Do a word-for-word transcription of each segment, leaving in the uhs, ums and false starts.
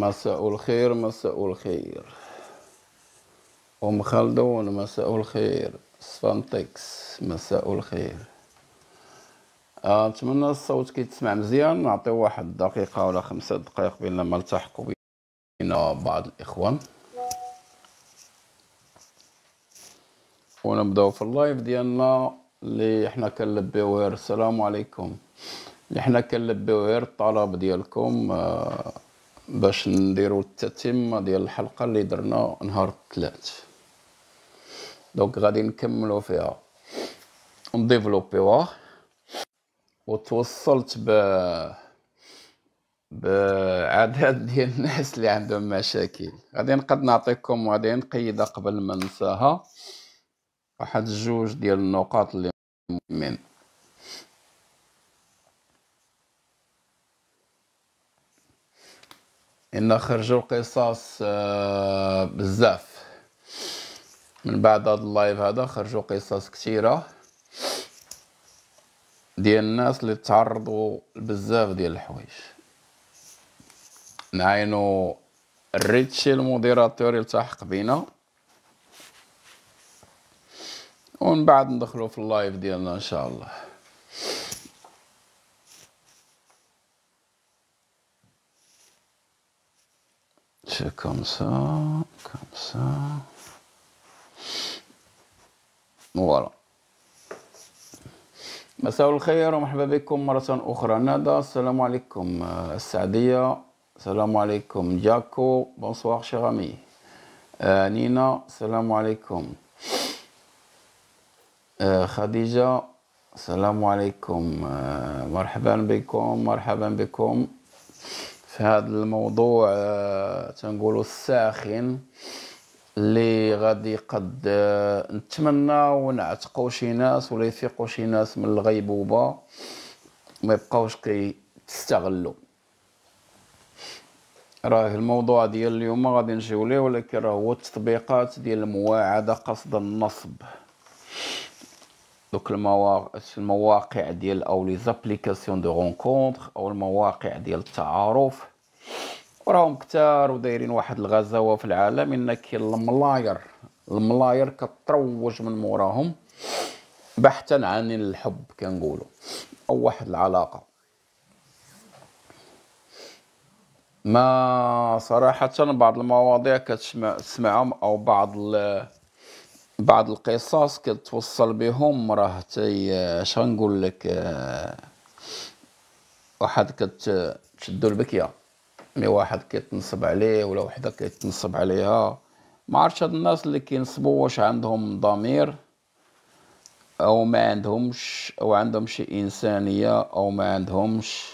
مساء الخير مساء الخير أم خلدون، مساء الخير سفانتكس، مساء الخير. نتمنى الصوت كيتسمع مزيان. نعطي واحد دقيقة ولا خمسة دقائق بين ما التحقوا بينا بعض الإخوان ونبداو في اللايف ديالنا اللي حنا كنلبيو غير السلام عليكم، اللي حنا كنلبيو غير الطلب ديالكم آه باش نديرو التتمة ديال الحلقة اللي درنا نهار الثلاث. دونك غادي نكملو فيها نديفلوبيوها، وتوصلت ب بعدد ديال الناس اللي عندهم مشاكل. غادي نقد نعطيكم وغادي نقيدها قبل ما ننساها واحد جوج ديال النقاط اللي مهمين. إن خرجوا قصص بزاف من بعد هذا اللايف، هذا خرجوا قصص كثيرة ديال الناس اللي تعرضوا بزاف ديال الحوايج. نعينو ريتشي الموديراتور يلتحق بينا ومن بعد ندخلوا في اللايف ديالنا إن شاء الله. C'est comme ça, comme ça. Voilà. مساء الخير ومرحبا بكم مرة أخرى. ندى السلام عليكم، السعدية السلام عليكم، جاكو بونسوار شيغامي، نينا السلام عليكم، خديجة السلام عليكم. مرحبا بكم مرحبا بكم في هذا الموضوع أه تنقولوا الساخن اللي غادي قد أه نتمنى ونعتقوا شي ناس ولا يفيقوا شي ناس من الغيبوبه ما يبقاوش كيستغلوا. راه الموضوع ديال اليوم غادي نجيو ليه، ولكن راه هو التطبيقات ديال المواعده قصد النصب. دوك المواقع ديال او لي زابليكاسيون دو رونكونتر او المواقع ديال التعارف وراهم كثار ودايرين واحد الغزاوه في العالم، ان كاين الملاير الملاير كتروج من موراهم بحثا عن الحب كنقولوا، او واحد العلاقه. ما صراحه بعض المواضيع كتسمعهم او بعض ال بعض القصص كتوصل بهم راه تي اش غنقول لك اه واحد كتشدو البكيه مي واحد كيتنصب عليه ولا وحده كيتنصب عليها. ما عرفتش هاد الناس اللي كينصبوا واش عندهم ضمير او ما عندهمش، او عندهم شي انسانيه او ما عندهمش،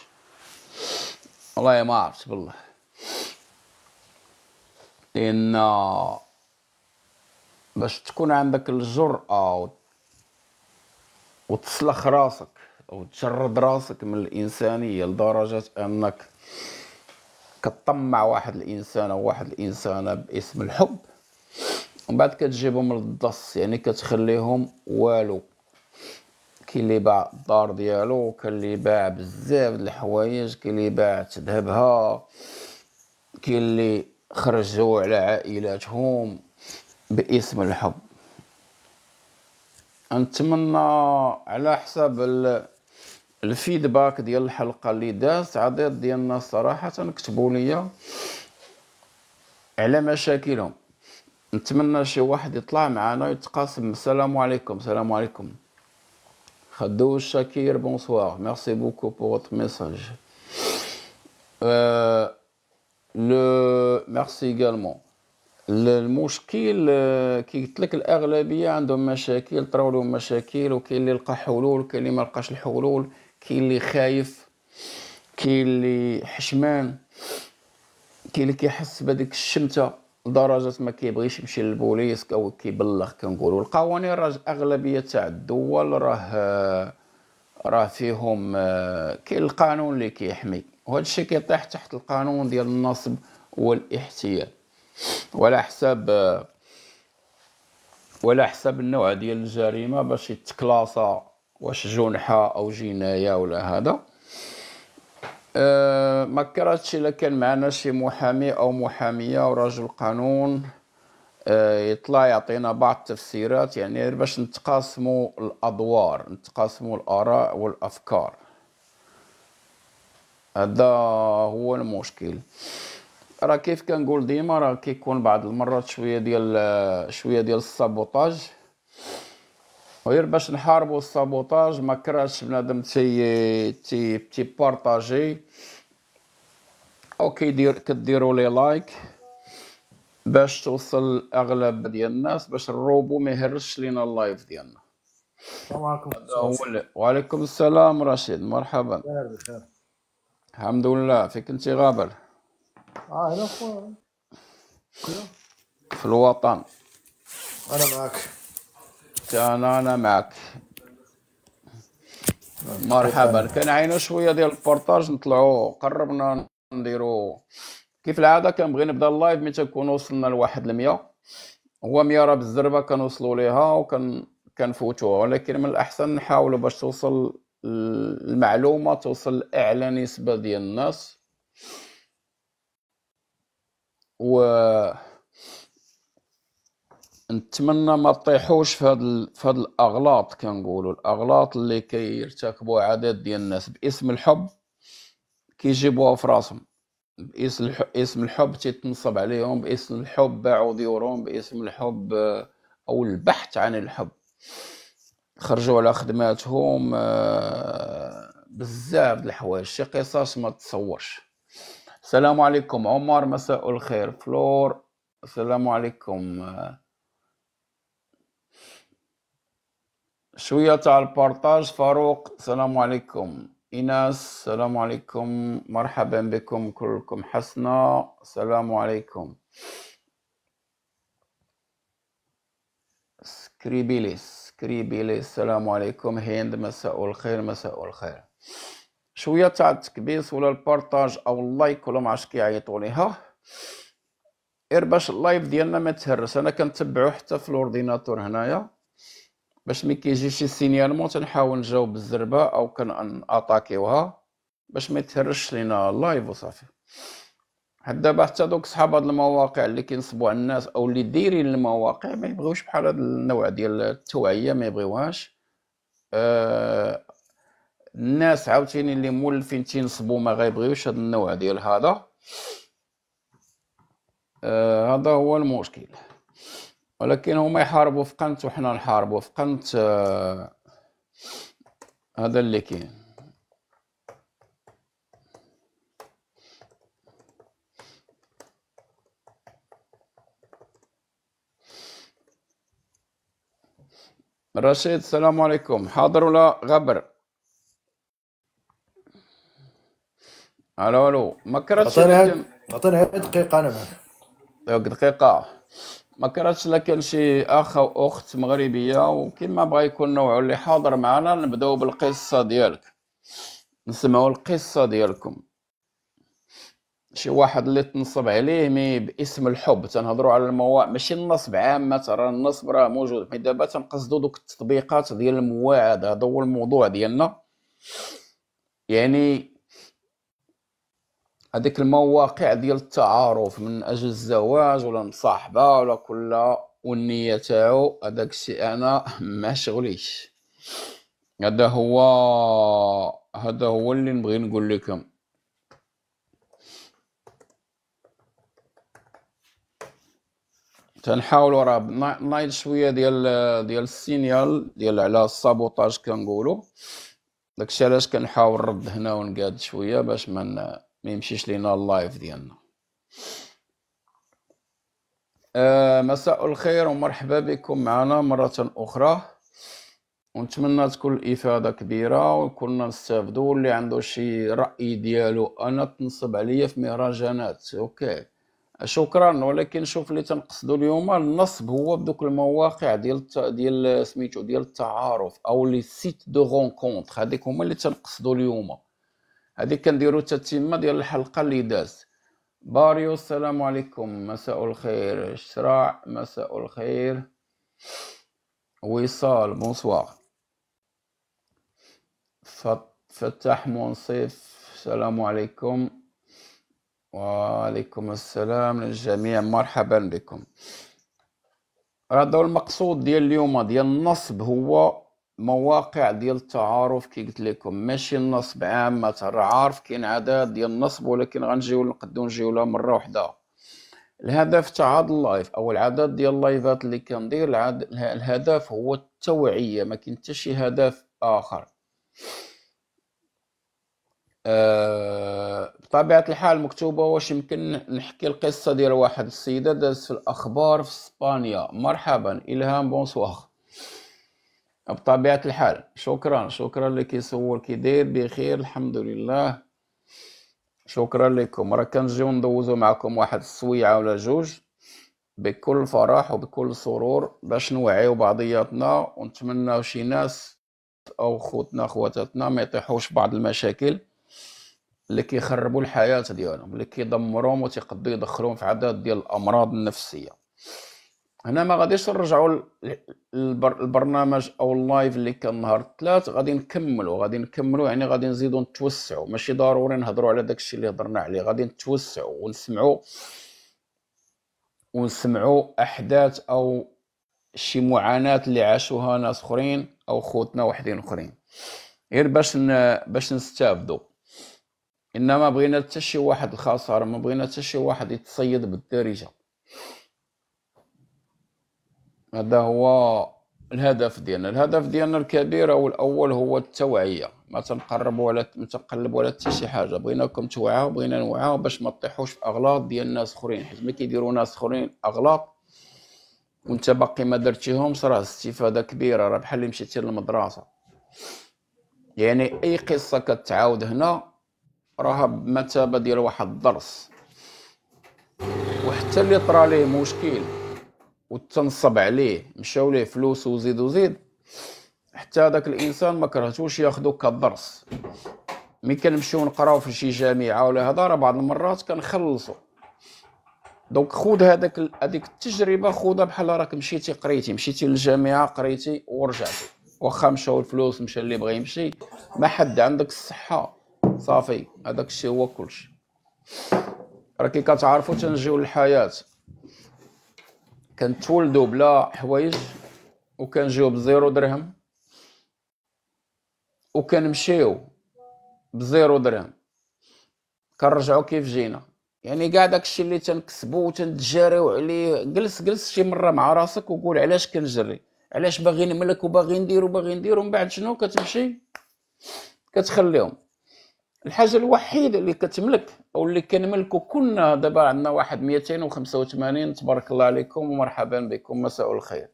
والله ما عرفت بالله. لان باش تكون عندك الجرأة وتصلخ راسك أو تشرد راسك من الإنسانية لدرجة أنك كتطمع واحد الإنسان أو واحد الإنسانة باسم الحب ومن بعد كتجيبهم للضص، يعني كتخليهم والو. كاين اللي باع الدار ديالو، كاين اللي باع بزاف د الحوايج، كاين اللي باع تذهبها، كاين اللي خرجو على عائلاتهم باسم الحب. نتمنى على حسب الفيدباك ديال الحلقه اللي دازت عدد ديال الناس صراحه كتبوا لي على مشاكلهم. نتمنى شي واحد يطلع معنا يتقاسم. السلام عليكم السلام عليكم خدوش شاكير بونسوار، ميرسي بوكو بور فوت ميساج. أه... لو ميرسي ايغالمون. المشكل كي قلت لك الاغلبيه عندهم مشاكل، طراو لهم مشاكل، وكاين اللي لقى حلول، كاين اللي ما لقاش الحلول، كاين اللي خايف، كاين اللي حشمان، كاين اللي كيحس بهذيك الشمته لدرجه ما كيبغيش يمشي للبوليس او كيبلغ. كنقولوا القوانين راه اغلبيه تاع الدول راه راه فيهم كاين القانون اللي كيحمي، وهذا الشيء كيطيح تحت القانون ديال النصب والاحتيال. ولا حساب ولا حساب النوع ديال الجريمه باش يتكلاصا واش جنحه او جنايه ولا هذا. أه ما كرهتش إلا كان معنا شي محامي أو محامية أو رجل قانون أه يطلع يعطينا بعض التفسيرات، يعني باش نتقاسموا الأدوار، نتقاسموا الآراء والأفكار. هذا هو المشكل. راه كيف كنقول ديما، راه كيكون بعض المرات شويه ديال شويه ديال السابوتاج، غير باش نحاربوا السابوتاج. ما كرهتش بنادم تي تي تي بارطاجي او كيدير كديروا لي لايك باش توصل اغلب ديال الناس، باش الروبو ما يهرش لينا اللايف ديالنا. السلام عليكم. وعليكم السلام رشيد، مرحبا. بخير بخير الحمد لله. فين كنتي غابر؟ اه هنا خويا في الوطن. انا معاك. انا انا معاك. مرحبا. كنعينو شويه ديال البارطاج، نطلعو قربنا نديرو كيف العاده. كنبغي نبدا اللايف ملي تكون وصلنا لواحد المية، هو مية راه بالزربه كنوصلو ليها وكن كنفوتوها، ولكن من الاحسن نحاولو باش توصل المعلومه توصل لاعلى نسبه ديال الناس. و نتمنى ما تطيحوش في هاد في هاد الاغلاط، كنقولوا الاغلاط اللي كيرتكبوها عدد ديال الناس باسم الحب، كيجيبوها في راسهم باسم الحب. اسم الحب تيتنصب عليهم، باسم الحب باعوا ديورهم، باسم الحب او البحث عن الحب خرجوا على خدماتهم بزاف د الحوايج، شي قصص ما تتصورش. السلام عليكم عمر، مساء الخير. فلور السلام عليكم. شوية تاع البارطاج. فاروق السلام عليكم. إناس السلام عليكم، مرحبا بكم كلكم. حسنة السلام عليكم. سكريبيليس سكريبيليس السلام عليكم. هند مساء الخير مساء الخير. شويه تاع التكبيس ولا البارطاج او اللايك ولا ما عرفتش كيعيطوا ليها، غير باش اللايف ديالنا ما تهرس. انا كنتبعو حتى في الاورديناتور هنايا باش ملي كيجي شي سينيالمون تنحاول نجاوب بالزربه او كنأطاكيوها باش ما يتهرش لينا اللايف وصافي. حتى دابا حتى دوك صحاب هاد المواقع اللي كينصبوا على الناس او اللي دايرين المواقع ما يبغيوش بحال هاد النوع ديال التوعيه، ما يبغيوهاش. أه الناس عاوتاني اللي مولفين تينصبوا ما غايبغيوش هذا النوع ديال هذا. آه هذا هو المشكل، ولكن هما يحاربوا في قنت وحنا نحاربوا في قنت. آه هذا اللي كاين. رشيد السلام عليكم. حاضر ولا غبر؟ الو الو. ما كرهتش عطيني غير دقيقة أنا معاك. دقيقة. ما كرهتش إلا كان شي أخ أو أخت مغربية وكيما بغا يكون نوعه اللي حاضر معنا، نبداو بالقصة ديالك، نسمعو القصة ديالكم. شي واحد اللي تنصب عليه مي باسم الحب، تنهضرو على المواقع ماشي النصب عامة، راه النصب راه موجود، حيت دابا تنقصدو دوك التطبيقات ديال المواعدة. هذا هو الموضوع ديالنا، يعني هذيك المواقع ديال التعارف من اجل الزواج ولا مصاحبه ولا كل والنيه تاعو، هذاك الشيء انا ما شغليش. هذا هو هذا هو اللي نبغي نقول لكم. تنحاولوا راه نايض شويه ديال ديال السينيال ديال على السابوتاج كنقولوا، داك الشيء علاش كنحاول نرد هنا ونقاد شويه باش ما ما يمشيش لينا اللايف ديالنا. آه مساء الخير ومرحبا بكم معنا مرة أخرى، ونتمنى تكون الإفادة كبيرة وكنا نستافدو. اللي عنده شي رأي ديالو أنا تنصب عليا في مهرجانات، أوكي شكرا، ولكن شوف اللي تنقصدو اليوم النصب هو بدوك المواقع ديال ديال سميتو ديال التعارف أو لي سيت دو غونكونتخ، هاذيك هما اللي تنقصدو اليوم. هذيك كنديرو التتمه ديال الحلقه اللي دازت. باريو السلام عليكم مساء الخير. شراع مساء الخير. وصال بونسوار. فتح منصف السلام عليكم. وعليكم السلام للجميع، مرحبا بكم. هذا المقصود ديال اليوم ديال النصب، هو مواقع ديال التعارف كي قلت لكم، ماشي النصب عامة. راه عارف كاين عدد ديال النصب، ولكن غنجيو نقدو نجيو لها مرة وحدة. الهدف تاع هاد اللايف او العدد ديال اللايفات اللي كندير، العد... الهدف هو التوعية، ما كاين حتى شي هدف اخر. أه بطبيعة الحال مكتوبة، واش يمكن نحكي القصة ديال واحد السيدة دازت في الأخبار في إسبانيا. مرحبا إلهام، بونسواغ. بطبيعة الحال شكرا شكرا اللي كيصور، كي داير بخير الحمد لله، شكرا لكم. راه كنجيو ندوزو معكم واحد السويعة ولا جوج بكل فرح وبكل سرور باش نوعيو بعضياتنا، ونتمناو شي ناس او خوتنا خواتاتنا ما يطيحوش بعض المشاكل اللي كيخربوا الحياه ديالهم، اللي كيدمروهم وتيقدروا يدخلوهم في عدد ديال الامراض النفسيه. هنا ما غاديش نرجعوا البرنامج او اللايف اللي كان نهار الثلاث، غادي نكملوا غادي نكملوا يعني غادي نزيدوا نتوسعوا، ماشي ضروري نهضروا على داكشي اللي هضرنا عليه، غادي نتوسعوا ونسمعوا ونسمعوا احداث او شي معاناة اللي عاشوها ناس اخرين او خوتنا وحدين اخرين، غير باش باش نستافدوا. انما بغينا حتى شي واحد الخساره، ما بغينا حتى شي واحد يتصيد بالدارجه. هذا هو الهدف ديالنا. الهدف ديالنا الكبير او الاول هو التوعيه، ما تنقربوا على ما تنقلبوا على حتى شي حاجه، بغيناكم توعوا، بغينا نوعوا باش ما تطيحوش في اغلاط ديال ناس اخرين، حيت ملي كيديروا ناس اخرين اغلاط وانت باقي ما درتيهمش راه استفاده كبيره، راه بحال اللي مشيتي للمدرسه. يعني اي قصه كتعاود هنا راها بمثابه ديال واحد الدرس، وحتى اللي طرا ليه مشكل وتنصب عليه مشاو ليه فلوس وزيد وزيد، حتى هذاك الانسان ما كرهتوش ياخذو كدرس. ملي كنمشيو نقراو في شي جامعه ولا هذا، راه بعض المرات كنخلصو. دونك خود هذاك هذيك التجربه، خودها بحال راك مشيتي قريتي، مشيتي للجامعه قريتي ورجعتي، واخا مشاو الفلوس مشى اللي بغى يمشي، ما حد عندك الصحه، صافي هذاك الشيء هو كلشي. راه كي كتعرفوا تنجيو للحياه، كنتولدوا بلا حوايج وكنجيو بزيرو درهم، وكنمشيو بزيرو درهم كنرجعوا كيف جينا. يعني كاع داكشي اللي تنكسبو وتنتجاريو عليه، جلس جلس شي مره مع راسك وقول علاش كنجري، علاش باغي نملك وباغي ندير وباغي ندير، ومن بعد شنو كتمشي كتخليهم. الحاجه الوحيده اللي كتملك او اللي كنملكو كلنا دابا، عندنا واحد مئتين وخمسة وثمانين، تبارك الله عليكم ومرحبا بكم، مساء الخير.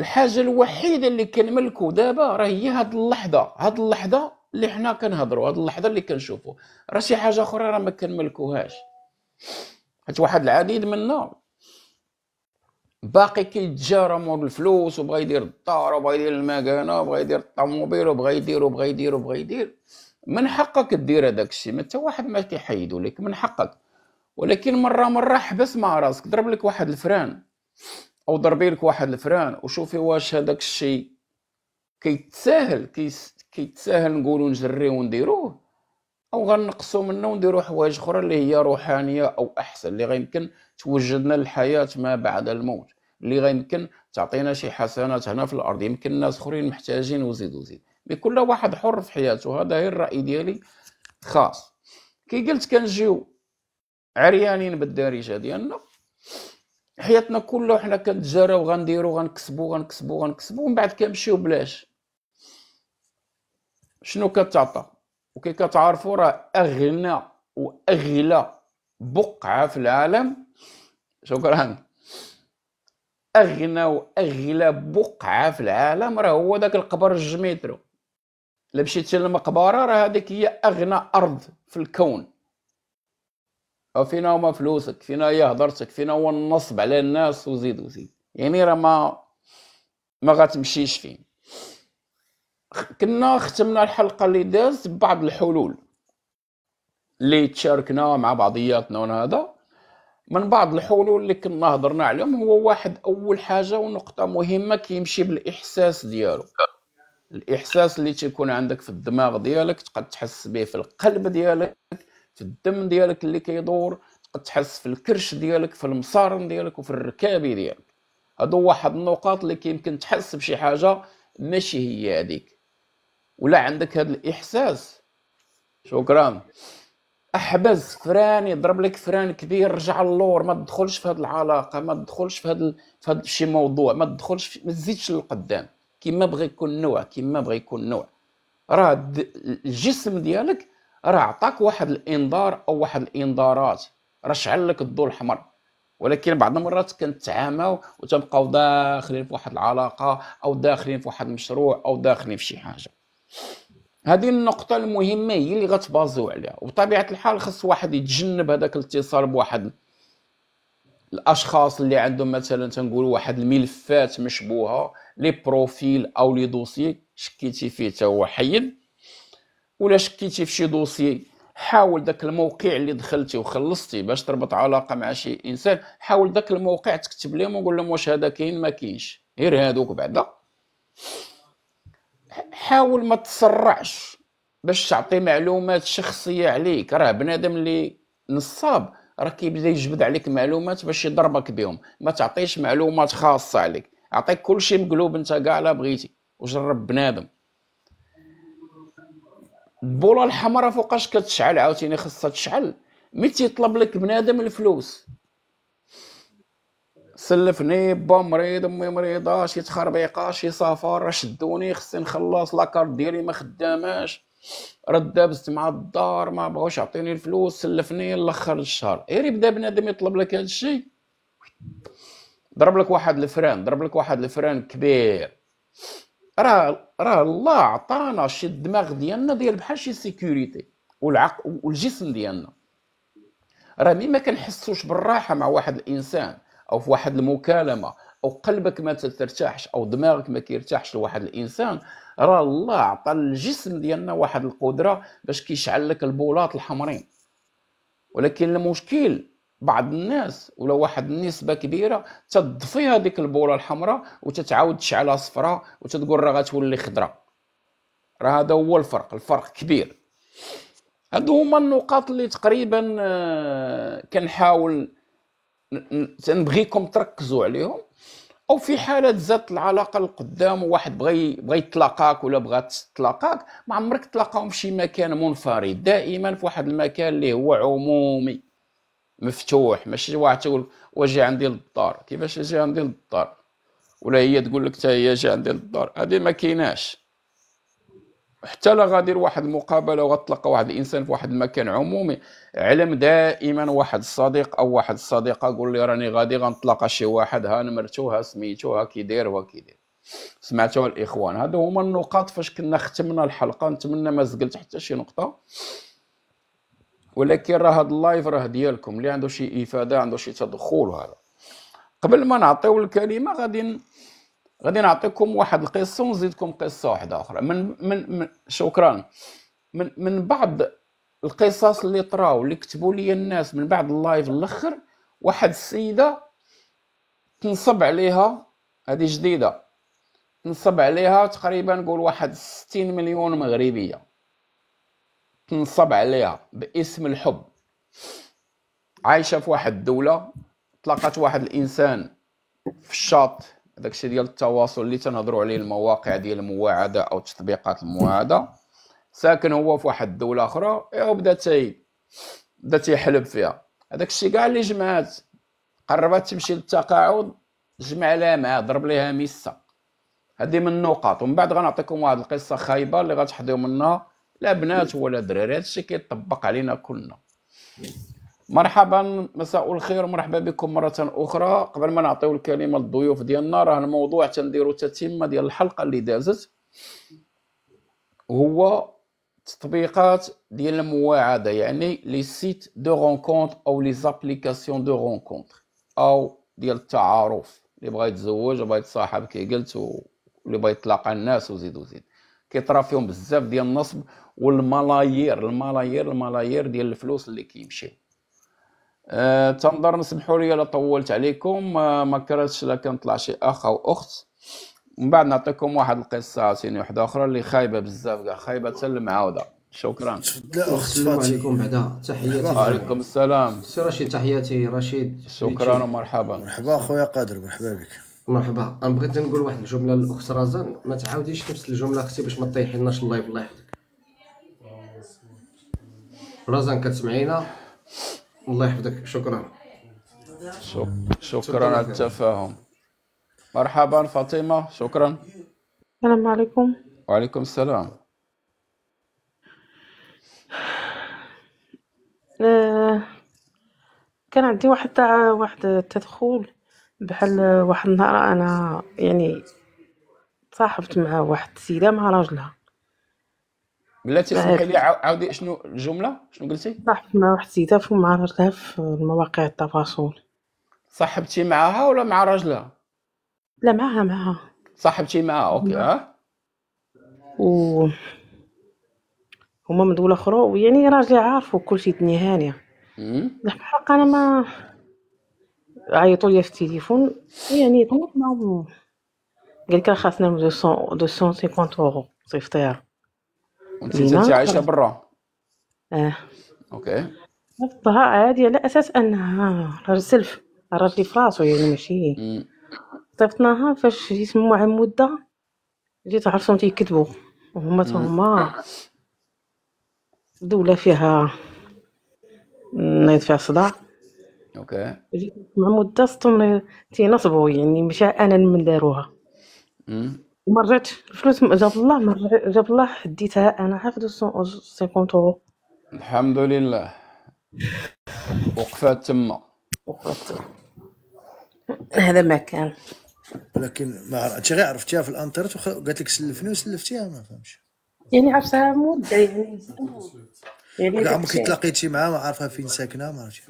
الحاجه الوحيده اللي كنملكو دابا راه هي هاد اللحظه، هاد اللحظه اللي حنا كنهضروا، هاد اللحظه اللي كنشوفوا. راه شي حاجه اخرى راه ما كنملكوهاش، حيت واحد العديد منا باقي كيتجارى مور الفلوس، وبغى يدير الدار وبغى يدير المكانه وبغى يدير الطوموبيل وبغى يدير وبغى يدير وبغى يدير. من حقك دير هذاك الشيء، حتى واحد ما كيحيدو لك، من حقك. ولكن مره مره حبس مع راسك، ضرب لك واحد الفران او ضربي لك واحد الفران، وشوفي واش هذاك الشيء كيتساهل كيس كيتساهل نقولوا نجريو ونديروه، او غنقصوا منه ونديروا حوايج اخرى اللي هي روحانيه او احسن، اللي غيمكن توجدنا للحياه ما بعد الموت، اللي غيمكن تعطينا شي حسنات هنا في الارض، يمكن ناس اخرين محتاجين وزيد وزيد. بكل واحد حر في حياته، هذا غير الراي ديالي خاص. كي قلت كنجيو عريانين بالدارجه ديالنا، حياتنا كلها حنا كنتجراو وغنديرو غنكسبو غنكسبو غنكسبو، ومن بعد كنمشيو بلاش. شنو كتعطى؟ وكي كتعرفوا راه اغنى واغلى بقعه في العالم، شكرا، اغنى واغلى بقعه في العالم راه هو داك القبر الجميترو. الا مشيتي للمقبره راه هذيك هي اغنى ارض في الكون. فينا هما فلوسك، فينا هي هضرتك، فينا هو النصب على الناس وزيد وزيد، يعني راه ما ما غتمشيش فين. كنا ختمنا الحلقه اللي دازت ببعض الحلول اللي تشاركنا مع بعضياتنا، وهذا من بعض الحلول اللي كنا هضرنا عليهم. هو واحد اول حاجه ونقطه مهمه، كيمشي بالاحساس ديالو، الاحساس اللي تيكون عندك في الدماغ ديالك تقد تحس به في القلب ديالك، في الدم ديالك اللي كيدور، تقد تحس في الكرش ديالك، في المصارن ديالك وفي الركابي ديالك. هادو واحد النقاط اللي كيمكن تحس بشي حاجه ماشي هي هذيك ولا عندك هذا الاحساس. شكرا. احبس فران، يضرب لك فران كبير، رجع اللور، ما تدخلش في هذه العلاقه، ما تدخلش في هذا في هذا شي موضوع، ما تدخلش، ما تزيدش للقدام. كيما بغى يكون النوع، كيما بغى يكون النوع، راه الجسم ديالك راه عطاك واحد الانذار او واحد الانذارات، راه شعل لك الضوء الاحمر، ولكن بعض المرات كنتعاماو وتبقاو داخلين في واحد العلاقه او داخلين في واحد المشروع او داخلين في شي حاجه. هذه النقطة المهمة هي اللي غتبازيو عليها، وبطبيعة الحال خص واحد يتجنب هذاك الاتصال بواحد الأشخاص اللي عندهم مثلا تنقولوا واحد الملفات مشبوهة، لي بروفيل أو لي دوسي شكيتي فيه تا هو حيد، ولا شكيتي في شي دوسي حاول داك الموقع اللي دخلتي وخلصتي باش تربط علاقة مع شي إنسان، حاول داك الموقع تكتب لهم وقول لهم واش هذا كاين ما كاينش، غير هادوك بعدا. حاول ما تسرعش باش تعطي معلومات شخصيه عليك، راه بنادم اللي نصاب راه كيبدا يجبد عليك معلومات باش يضربك بهم. ما تعطيش معلومات خاصه عليك، اعطيك كلشي مقلوب انت كاع لا بغيتي، وجرب بنادم. البوله الحمراء فوقاش كتشعل عاوتاني خاصها تشعل ملي تيطلب لك بنادم الفلوس. سلفني، با مريض، امي مريضه، شي تخربيقه، شي سفر، راه شدوني، خصني نخلص لاكارت ديالي ما خداماش، راه دابزت مع الدار، ما بغاوش يعطيني الفلوس، سلفني لاخر الشهر. غير يبدا بنادم يطلب لك هذا الشيء، ضرب لك واحد الفران، ضرب لك واحد الفران كبير. راه راه الله عطانا شي الدماغ ديالنا ديال بحال شي سيكوريتي، والعقل والجسم ديالنا راه ملي ما كنحسوش بالراحه مع واحد الانسان او في واحد المكالمه، او قلبك ما ترتاحش او دماغك ما كيرتاحش لواحد الانسان، راه الله عطى الجسم ديالنا واحد القدره باش كيشعل لك البولات الحمرين. ولكن المشكل بعض الناس ولا واحد النسبه كبيره تضفي هذيك البوله الحمراء وتتعاود تشعلها صفراء وتتقول راه غتولي خضراء. راه هذا هو الفرق، الفرق كبير. هادو هما النقاط اللي تقريبا كنحاول تنبغيكم تركزوا عليهم، او في حاله زادت العلاقه لقدام وواحد بغى بغى يتلاقاك ولا بغات تتلاقاك، ما عمرك تلاقاهم في شي مكان منفرد، دائما في واحد المكان اللي هو عمومي مفتوح. ماشي واحد تقول واجي عندي للدار، كيفاش اجي عندي للدار، ولا هي تقول لك حتى هي اجي عندي للدار، هذه ما كايناش. حتى لا غادير واحد المقابله وغتلقى واحد الانسان في واحد المكان عمومي، علم دائما واحد الصديق او واحد الصديقه يقول لي راني غادي غنتلاقى شي واحد، ها نمرتو، ها سميتو، ها كيداير، ها كيداير. سمعتوا الاخوان؟ هادو هما النقاط فاش كنا ختمنا الحلقه. نتمنى ما زقلت حتى شي نقطه، ولكن راه هاد اللايف راه ديالكم، اللي عنده شي افاده، عنده شي تدخل. هذا قبل ما نعطيو الكلمه غادي غادي نعطيكم واحد القصه ونزيدكم قصه واحده اخرى من من, من شكرا من من بعض القصص اللي طراو اللي كتبوا لي الناس من بعد اللايف الاخر. واحد السيده تنصب عليها، هذه جديده، تنصب عليها تقريبا نقول واحد ستين مليون مغربيه، تنصب عليها باسم الحب. عايشه في واحد الدوله، تلاقات واحد الانسان في الشاط، داكشي ديال التواصل اللي تنهضروا عليه، المواقع ديال المواعده او تطبيقات المواعده. ساكن هو في واحد الدوله اخرى، وبدا تاي بدا تيحلب فيها. هذاك الشيء كاع اللي جمعات، قربات تمشي للتقاعد، جمع لها معاه، ضرب لها مسه. هذه من النقاط. ومن بعد غنعطيكم واحد القصه خايبه اللي غتحضيو منها لا بنات ولا دراري، هذا الشيء كيطبق علينا كلنا. مرحبا، مساء الخير، مرحبا بكم مرة أخرى. قبل ما نعطيو الكلمة للضيوف ديالنا، راه الموضوع تنديرو تتمة ديال الحلقة اللي دازت، هو تطبيقات ديال المواعدة، يعني لي سيت دو رونكونتر أو لي زابليكاسيون دو رونكونتر أو ديال التعارف. اللي بغا يتزوج وبغا يتصاحب كي قلت، واللي بغا يتلاقى الناس وزيد وزيد، كيطرا فيهم بزاف ديال النصب والملايير الملايير الملايير ديال الفلوس اللي كيمشيو. أه تنظر، نسمحوا لي الا طولت عليكم، ما كرهتش لا كنطلع شي اخ او اخت. ومن بعد نعطيكم واحد القصه سيني وحده اخرى اللي خايبه بزاف كاع، خايبه تسلم عاوده. شكرا. لا السلام عليكم. بعدا تحياتي. وعليكم السلام سي رشيد، تحياتي رشيد. شكرا ومرحبا. مرحبا خويا قادر، مرحبا بك. مرحبا. انا بغيت نقول واحد الجمله للاخت رزان، ما تعاوديش نفس الجمله اختي باش ما تطيحيناش اللايف. الله يحفظك رزان، كتسمعينا؟ الله يحفظك. شكرا. شكرا على التفاهم. مرحبا فاطمه. شكرا. السلام عليكم. وعليكم السلام. آه كان عندي واحد واحد التدخل بحال واحد النهار، انا يعني تصاحبت مع واحد السيده مع راجلها. بلاتي سمحي لي عاودي شنو الجمله، شنو قلتي؟ تصاحبت مع واحد السيده مع راجلها في مواقع التواصل. صاحبتي معاها ولا مع راجلها؟ لا معاها معاها. صاحبتي معاها، اوكي. ها و هما من دولة أخرى، ويعني راجلي عارف وكلشي، الدنيا هانية. الحق أنا ما عيطوا لي في التليفون، يعني طلبت معاهم قال لك راه خاصنا مئتين وخمسين أورو صيف طيار. وأنت أنت عايشة برا؟ أه. أوكي. رفضتها عادي على أساس أنها راجل سلف، راجلي في راسو يعني ماشي. صيفطناها فاش جيت من واحد المدة جيت عرفتهم تيكذبوا، وهما تهما دولة فيها نايض فيها صداع. اوكي. جيت مع مدة صدمني تينصبوا، يعني ماشي انا من داروها. وما رجعتش الفلوس، جاب الله ما جاب الله حديتها انا عا مئتين وخمسين اورو. الحمد لله. وقفات تما. وقفات تما. هذا ما كان. ولكن ما انت غير عرفتيها في الانترنت وقالت لك سلفني وسلفتيها، ما فهمتش. يعني عرفتها مده يعني يعني عمرك تلاقيتي معها؟ ما عارفه فين ساكنه؟ ما عرفتش.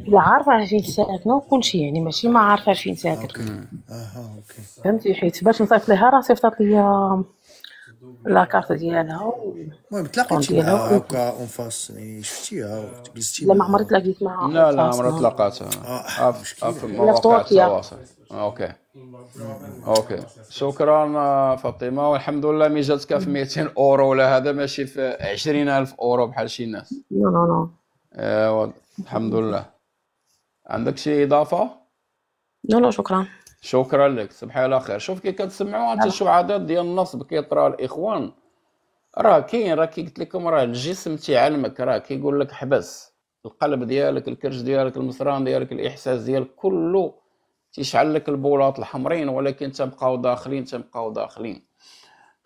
لا عارفه فين ساكنه وكلشي، يعني ماشي ما عارفه فين ساكنه. اها اوكي فهمتي، حيت باش نصيفط لها راه صيفطات لي لاكارت ديالها. المهم تلاقيتي معها هكا اون فاس، يعني شفتيها جلستي؟ لا ما عمري تلاقيت معها. لا لا عمري تلاقاتها. اه في مواقع التواصل. اوكي اوكي شكرا فاطمه. والحمد لله مي جاتك في مئتين اورو ولا هذا، ماشي في عشرين ألف اورو بحال شي ناس. لا لا لا ايوا الحمد لله. عندك شي اضافه؟ لا لا شكرا. شكرا لك، صباحي على خير. شوف كي كتسمعوا انت شو عادات ديال النصب كيطرا الاخوان، راه كاين، راه كي قلت لكم راه الجسم تيعلمك، راه كيقول لك حبس القلب ديالك، الكرش ديالك، المصران ديالك، الاحساس ديالك كله تيشعل لك البولاط الحمرين، ولكن تبقاو داخلين تبقاو داخلين.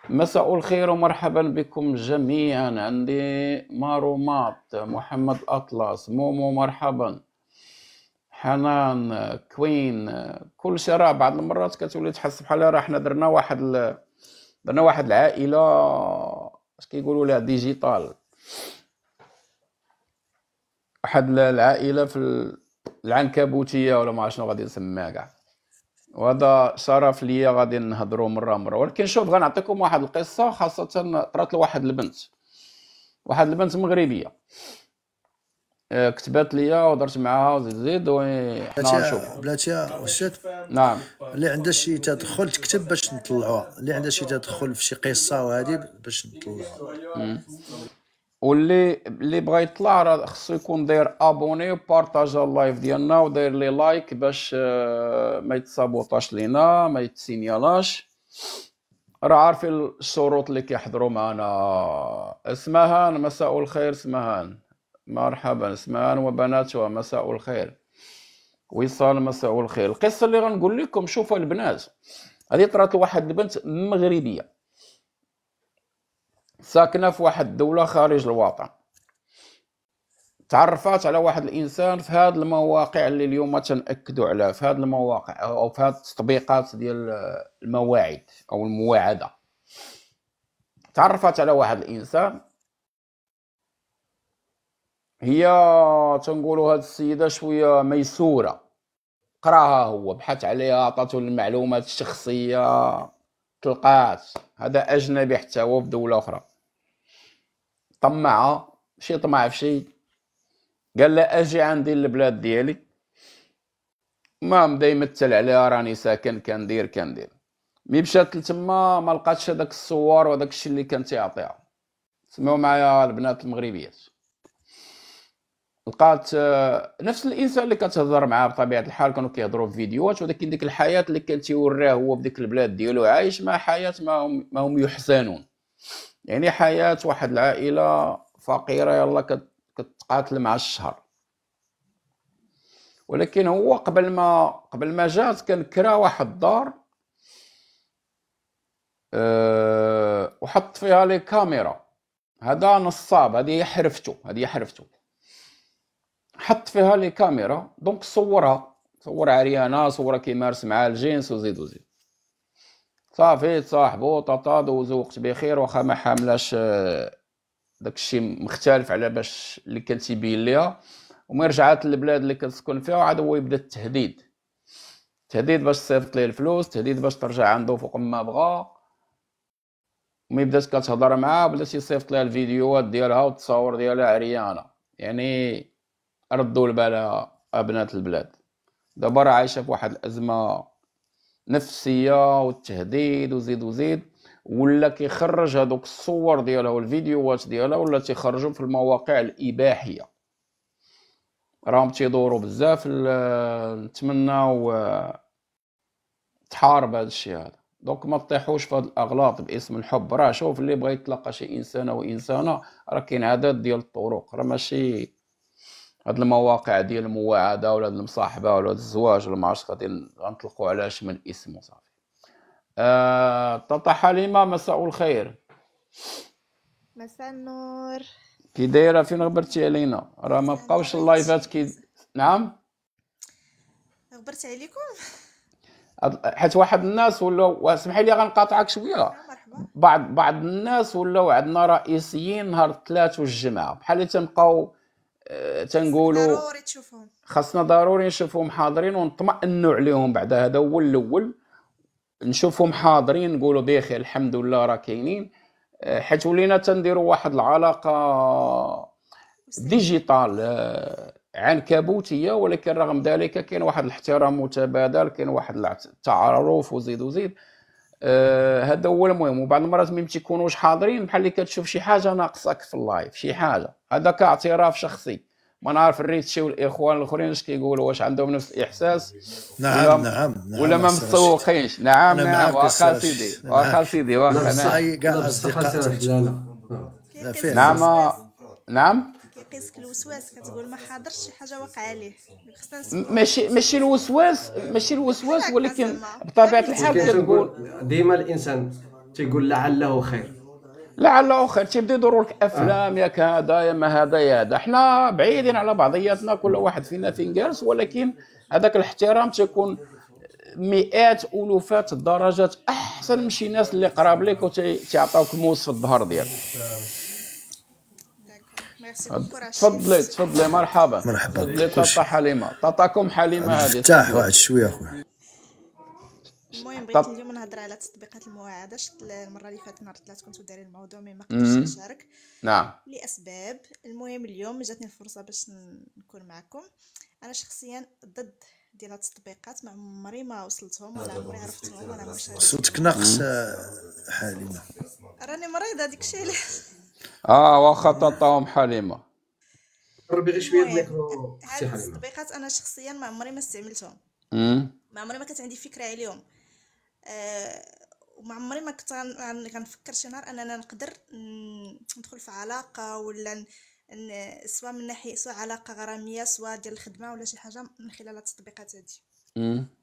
مساء الخير ومرحبا بكم جميعا. عندي مارومات، محمد اطلس، مومو مرحبا، حنان، كوين، كلشي. راه بعض المرات كتولي تحس بحال راه حنا درنا واحد ال... درنا واحد العائله اش كيقولوا لها ديجيتال، واحد العائله في ال... العنكبوتيه ولا ما عرفت شنو غادي نسميها كاع. وهذا شرف ليا، غادي نهضروا مره مره. ولكن شوف غنعطيكم واحد القصه خاصه طرات لواحد البنت، واحد البنت مغربيه كتبات ليا وهضرت معاها وزيد زيد وحنا نشوف. بلاتي وشات. نعم. اللي عندها شي تدخل تكتب باش نطلعوها، اللي عندها شي تدخل في شي قصه وهذه باش نطلعوها. واللي اللي بغى يطلع راه خصو يكون داير ابوني وبارطاجا اللايف ديالنا وداير لي لايك باش ما يتصابوطاش لينا، ما يتسينيالاش. راه عارفين الشروط اللي كيحضروا معنا. اسمهان مساء الخير. اسمهان مرحبا. اسمهان وبناتها مساء الخير. وصال مساء الخير. القصه اللي غنقول لكم شوفوا البنات، هذه طرات لواحد البنت مغربيه ساكنه في واحد الدوله خارج الوطن، تعرفات على واحد الانسان في هاد المواقع اللي اليوم تنأكدوا عليها، في هاد المواقع او في هاد التطبيقات ديال المواعيد او المواعده. تعرفات على واحد الانسان، هي تنقولوا هاد السيده شويه ميسوره، قراها هو، بحث عليها، عطاتو المعلومات الشخصيه، تلقات هذا اجنبي حتى هو في دوله اخرى، طمعه شي طمع في شي، قال لها اجي عندي البلاد ديالي، المهم بدا يمثل عليها راني ساكن كندير كندير. مي مشات لتما ما لقاتش هذاك الصور وهذاك الشيء اللي كان تيعطيها. سمعوا معايا البنات المغربيات، لقات نفس الانسان اللي كتهضر معاه بطبيعه الحال، كانوا كيهضروا في فيديوهات، ولكن ديك الحياه اللي كان تيوريها هو بديك البلاد ديالو عايش مع حياه ما هم, ما هم يحسنون، يعني حياه واحد العائله فقيره يلا كتقاتل مع الشهر. ولكن هو قبل ما قبل ما جات كان كرا واحد الدار أه وحط فيها لي كاميرا، هذا نصاب، هذه هي حرفته، هذه هي حرفته، حط فيها لي كاميرا دونك صورها، صور عريانه، صورها كيمارس معها الجنس وزيد وزيد. صافي تصاحبو طاطا دوزو وقت بخير، واخا ما حاملاش داكشي مختلف على باش اللي كان تيبين ليها. وملي رجعات للبلاد اللي كتسكن فيها عاد هو يبدا التهديد، تهديد باش تصيفط ليه الفلوس، تهديد باش ترجع عنده فوق ما بغا. وملي بدات كتهضر معاه بدا تيصيفط ليها الفيديوهات ديالها والتصاور ديالها عريانه، يعني ردوا البال أبنات البلاد. دابا راه عايشة في واحد الأزمة نفسية والتهديد وزيد وزيد، ولا كيخرج هادوك الصور ديالها والفيديوهات ديالها ولا تيخرجو في المواقع الإباحية، راهم تيدورو بزاف. نتمناو تحارب هاد الشي هذا، دونك ما تطيحوش في هاد الأغلاط باسم الحب. راه شوف اللي بغا يتلقى شي إنسان أو إنسانة راه كاين عدد ديال الطرق، راه ماشي هاد المواقع ديال المواعده ولا المصاحبه ولا الزواج ولا معرفتش غادي غنطلقوا على شي من اسم وصافي. آه، طاطا حليمه مساء الخير. مساء النور. كي دايره؟ فين غبرتي علينا؟ راه ما بقاوش اللايفات كي. نعم غبرت عليكم حيت واحد الناس ولاو. سمحي لي غنقاطعك شويه. بعض بعض الناس ولاو عندنا رئيسيين نهار الثلاث والجمعه، بحال اللي تنبقاو تنقولوا خاصنا ضروري نشوفهم حاضرين ونطمئنوا عليهم. بعد هذا هو الاول نشوفهم حاضرين نقولوا بخير الحمد لله راه كاينين، حيت ولينا تنديروا واحد العلاقه ديجيتال عنكبوتيه، ولكن رغم ذلك كاين واحد الاحترام متبادل، كاين واحد التعارف وزيد وزيد. هذا هو المهم. وبعض المرات ما تيكونوش حاضرين، بحال اللي كتشوف شي حاجه ناقصك في اللايف، شي حاجه، هذا كاعتراف شخصي. ما نعرف الريتشي والاخوان الاخرين اش كيقولوا، واش عندهم نفس الاحساس؟ نعم ولا نعم, نعم ولا ما مسوقينش. نعم نعم واخا سيدي واخا سيدي واخا نعم كاع الاصدقاء. نعم نعم كيقيسك الوسواس، كتقول ما حاضرش شي حاجه واقعه ليه. ماشي ماشي الوسواس، ماشي الوسواس، ولكن بطبيعه الحال كتقول ديما الانسان تيقول لعله خير لعله خير، تيبدا يديروا لك افلام آه. ياك هذا يا ما هذا يا هذا. حنا بعيدين على بعضياتنا، كل واحد فينا فين جالس، ولكن هذاك الاحترام تيكون مئات الوفات الدرجات احسن من شي ناس اللي قراب لك وتيعطيوك موس في الظهر ديالك. تفضلي تفضلي مرحبا مرحبا. تفضلي طاطا حليمه، طاطاكم حليمه هذه. ارتاح واحد شويه اخويا. المهم بغيت اليوم نهضر على تطبيقات المواعده. شفت المره اللي فاتت نهار الثلاث كنتو دايرين الموضوع مي ما قدرتش نشارك نعم لاسباب. المهم اليوم جاتني الفرصه باش نكون معكم. انا شخصيا ضد ديال هاد التطبيقات، ما عمري ما وصلتهم ولا عمري عرفتهم ولا مشيت. صوتك ناقص حليمه، راني مريضه داكشي علاش. اه واخا طاطاهم حليمه قربي غير شويه الميكرو. هاد التطبيقات انا شخصيا ما عمري ما استعملتهم، ما عمري ما كانت عندي فكره عليهم، وما عمري ما كنت غنفكر شي نهار اننا نقدر ندخل في علاقه ولا سواء من ناحيه سواء علاقه غراميه سواء ديال الخدمه ولا شي حاجه من خلال التطبيقات هادي.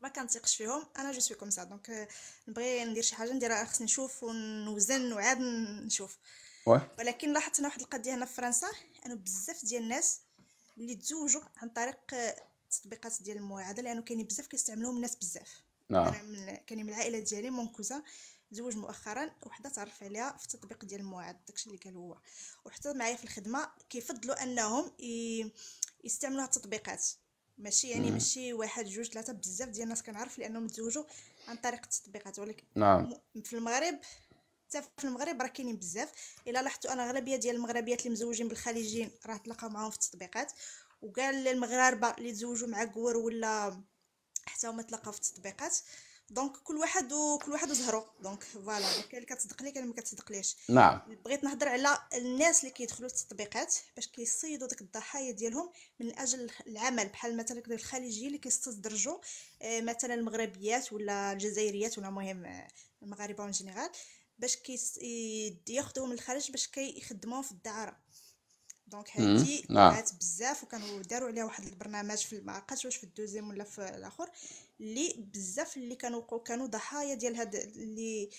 ما كنثيقش فيهم انا، جو سوي كوم سا، دونك نبغي ندير شي حاجه نديرها خصني نشوف ونوزن وعاد نشوف. ولكن لاحظت انا واحد القضيه هنا في فرنسا، انه بزاف ديال الناس اللي تزوجوا عن طريق التطبيقات ديال المواعده، لانه كاينين بزاف كيستعملوهم الناس بزاف. نعم كاين من العائله ديالي مون كوزا تزوج مؤخرا، وحده تعرف عليها في التطبيق ديال المواعد، داكشي اللي قال هو. وحتى معايا في الخدمه كيفضلوا انهم يستعملوا هاد التطبيقات، ماشي يعني ماشي واحد جوج ثلاثه، بزاف ديال الناس كنعرف لانهم تزوجوا عن طريق التطبيقات. ولكن نعم في المغرب حتى في المغرب راه كاينين بزاف. الا لاحظتوا انا اغلبيه ديال المغربيات اللي مزوجين بالخليجيين راه تلاقاو معاهم في التطبيقات، وكاع المغاربه اللي تزوجوا مع كور ولا حتى هما تلاقاو في التطبيقات. دونك كل واحد وكل واحد وزهرو. دونك فوالا اللي كتصدق لي كاين اللي ما كتصدقليش. نعم بغيت نهضر على الناس اللي كيدخلوا للتطبيقات باش كيصيدوا ديك الضحايا ديالهم من اجل العمل، بحال مثلا كدير الخليجيين اللي كيستدرجوا مثلا المغربيات ولا الجزائريات ولا المهم المغاربه اون جينيرال باش كياخذوهم من الخارج باش كيخدموهم في الدعاره. دونك هادي وقعت بزاف وكانوا داروا عليها واحد البرنامج في ما عرفتش واش في الدوزيام ولا في الاخر اللي بزاف اللي كانوا كانوا ضحايا ديال هاد اللي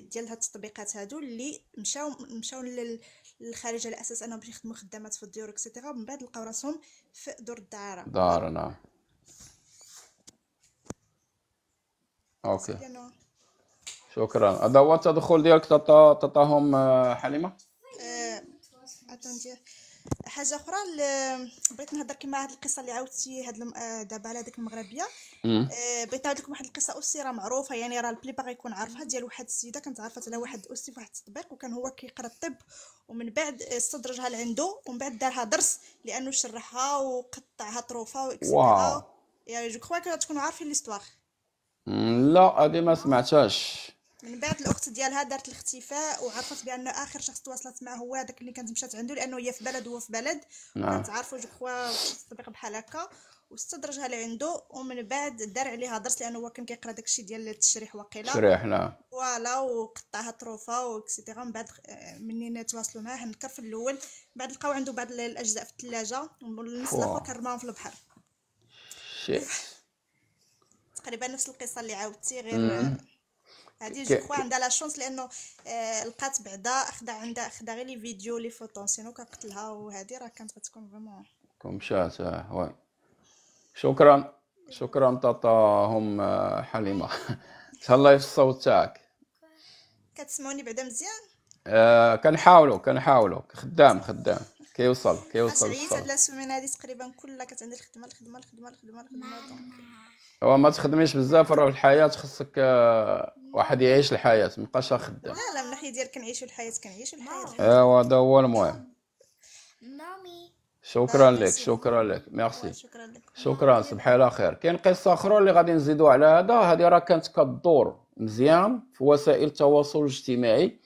ديال هاد التطبيقات هادو اللي مشاو مشاو للخارج على اساس انهم باش يخدموا خدامات في الديور اكسيتيرا، من بعد لقاو راسهم في دور الدعاره دار. نعم اوكي شكرا. هذا هو التدخل ديالك تعطاهم حليمه. حاجه اخرى بغيت نهضر كيما هاد القصه اللي عاودتي هاد دابا على هذيك المغربيه، بغيت نعاود لكم واحد القصه اوسي راه معروفه يعني راه البليبار يكون عارفها ديال واحد السيده كانت عارفه على واحد اوسي في واحد التطبيق وكان هو كيقرا الطب ومن بعد استدرجها لعنده ومن بعد دارها درس لانه شرحها وقطعها طروفه واكسيتيرا. يعني جو كخوا كتكونوا عارفين ليستواغ. لا هذه ما سمعتهاش. من بعد الاخت ديالها دارت الاختفاء وعرفت بان اخر شخص تواصلت معه هو هذاك اللي كانت مشات عنده لانه هي في بلد وهو في بلد وكانت عارفه جو كخوا التطبيق بحال هكا واستدرجها لعنده ومن بعد دار عليها درس لانه هو كان كيقرا داكشي ديال التشريح وقيله التشريح. نعم فوالا وقطعها طروفه وكسيتيرا. من بعد منين تواصلوا معاه نكر في الاول بعد لقاو عنده بعض الاجزاء في الثلاجه والنص الاخر كرماهم في البحر. شي تقريبا نفس القصه اللي عاودتي غير هادي جو كخوا عندها لا شونس لانه آه لقات بعدا اخدا عندها اخدا غير لي فيديو لي فوتو سينو كنقتلها وهادي راه كانت غتكون فريمون كمشات. اه وي شكرا شكرا تعطاهم حليمه. تهلاي في الصوت تاعك. كتسمعوني بعدا مزيان؟ آه كنحاولوا كنحاولوا خدام خدام كيوصل كيوصل. سعيد هاد السيمانه هادي تقريبا كلها كانت عندي الخدمه الخدمه الخدمه الخدمه الخدمه دونك هو ما تخدميش بزاف راه الحياه خصك واحد يعيش الحياه ما بقاش خدام. لا لا من الناحيه ديال كنعيشوا الحياه كنعيشوا الحياه. ايوا هذا هو المهم. مامي شكرا لك شكرا لك ميرسي شكرا لك شكرا صباح على خير. كاين قصه اخرى اللي غادي نزيدوا على هذا، هذه راه كانت كدور مزيان في وسائل التواصل الاجتماعي.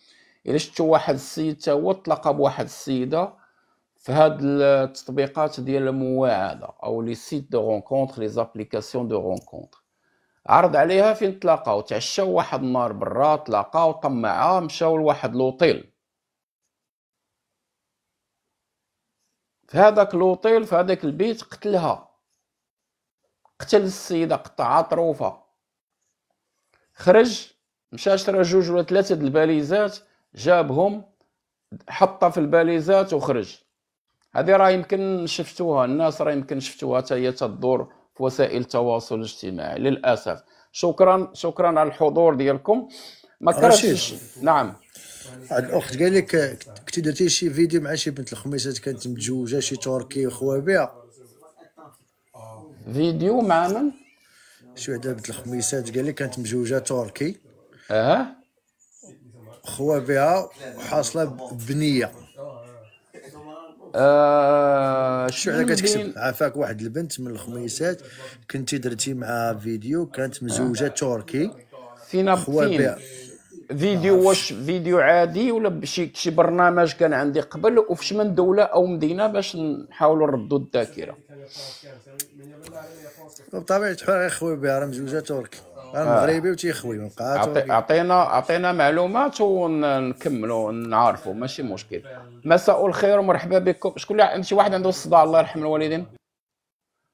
الا شفتوا واحد السيد تا هو تلاقى بواحد السيده في هاد التطبيقات ديال المواعده او لي سيت دو رونكونتر لي زابليكاسيون دو رونكونتر عرض عليها فين تلاقاو تعشاو واحد النهار برا تلاقاو طمعا مشاو لواحد لوطيل. في هذاك لوطيل في هذاك البيت قتلها، قتل السيده قطعها طروفه. خرج مشى شرا جوج ولا ثلاثه د الباليزات جابهم حطها في الباليزات وخرج. هذه راه يمكن شفتوها الناس راه يمكن شفتوها حتى هي تدور في وسائل التواصل الاجتماعي للاسف. شكرا شكرا على الحضور ديالكم. ما كرهتش. نعم واحد الاخت قال لك كنتي درتي شي فيديو مع شي بنت الخميسات كانت متزوجه شي تركي وخوا بها. فيديو مع من؟ شي وحده بنت الخميسات قال لك كانت متزوجه تركي اه خوا بها وحاصله بنيه. آه شو على كتكتب عافاك واحد البنت من الخميسات كنتي درتي معها فيديو كانت مزوجه تركي فينا بخوابها. فيديو واش فيديو عادي ولا شي شي برنامج كان عندي قبل وفي شي من دوله او مدينه باش نحاولوا نردوا الذاكره. بطبيعه الحال غير خوابها راه مزوجه تركي راه مغربي وتيخوي من قاعه. عطينا عطينا معلومات ونكملوا نعرفوا ماشي مشكل. مساء الخير ومرحبا بكم. شكون شي واحد عنده الصداع الله يرحم الوالدين؟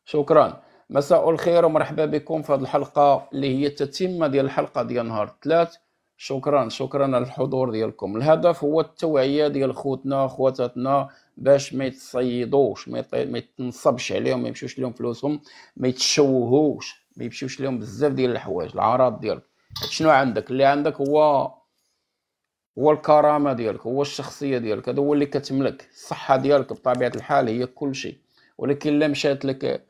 شكرا. مساء الخير ومرحبا بكم في هذه الحلقه اللي هي التتمه ديال الحلقه ديال نهار الثلاث. شكرا شكرا على الحضور ديالكم. الهدف هو التوعيه ديال خوتنا خواتاتنا باش ما يتصيدوش ما يتنصبش عليهم ما يمشيوش لهم فلوسهم ما يتشوهوش ما يمشيوش لهم بزاف ديال الحوايج. العراض ديالك شنو عندك اللي عندك هو هو الكرامه ديالك هو الشخصيه ديالك هذا هو اللي كتملك. الصحه ديالك بطبيعه الحال هي كل شيء، ولكن الا مشات لك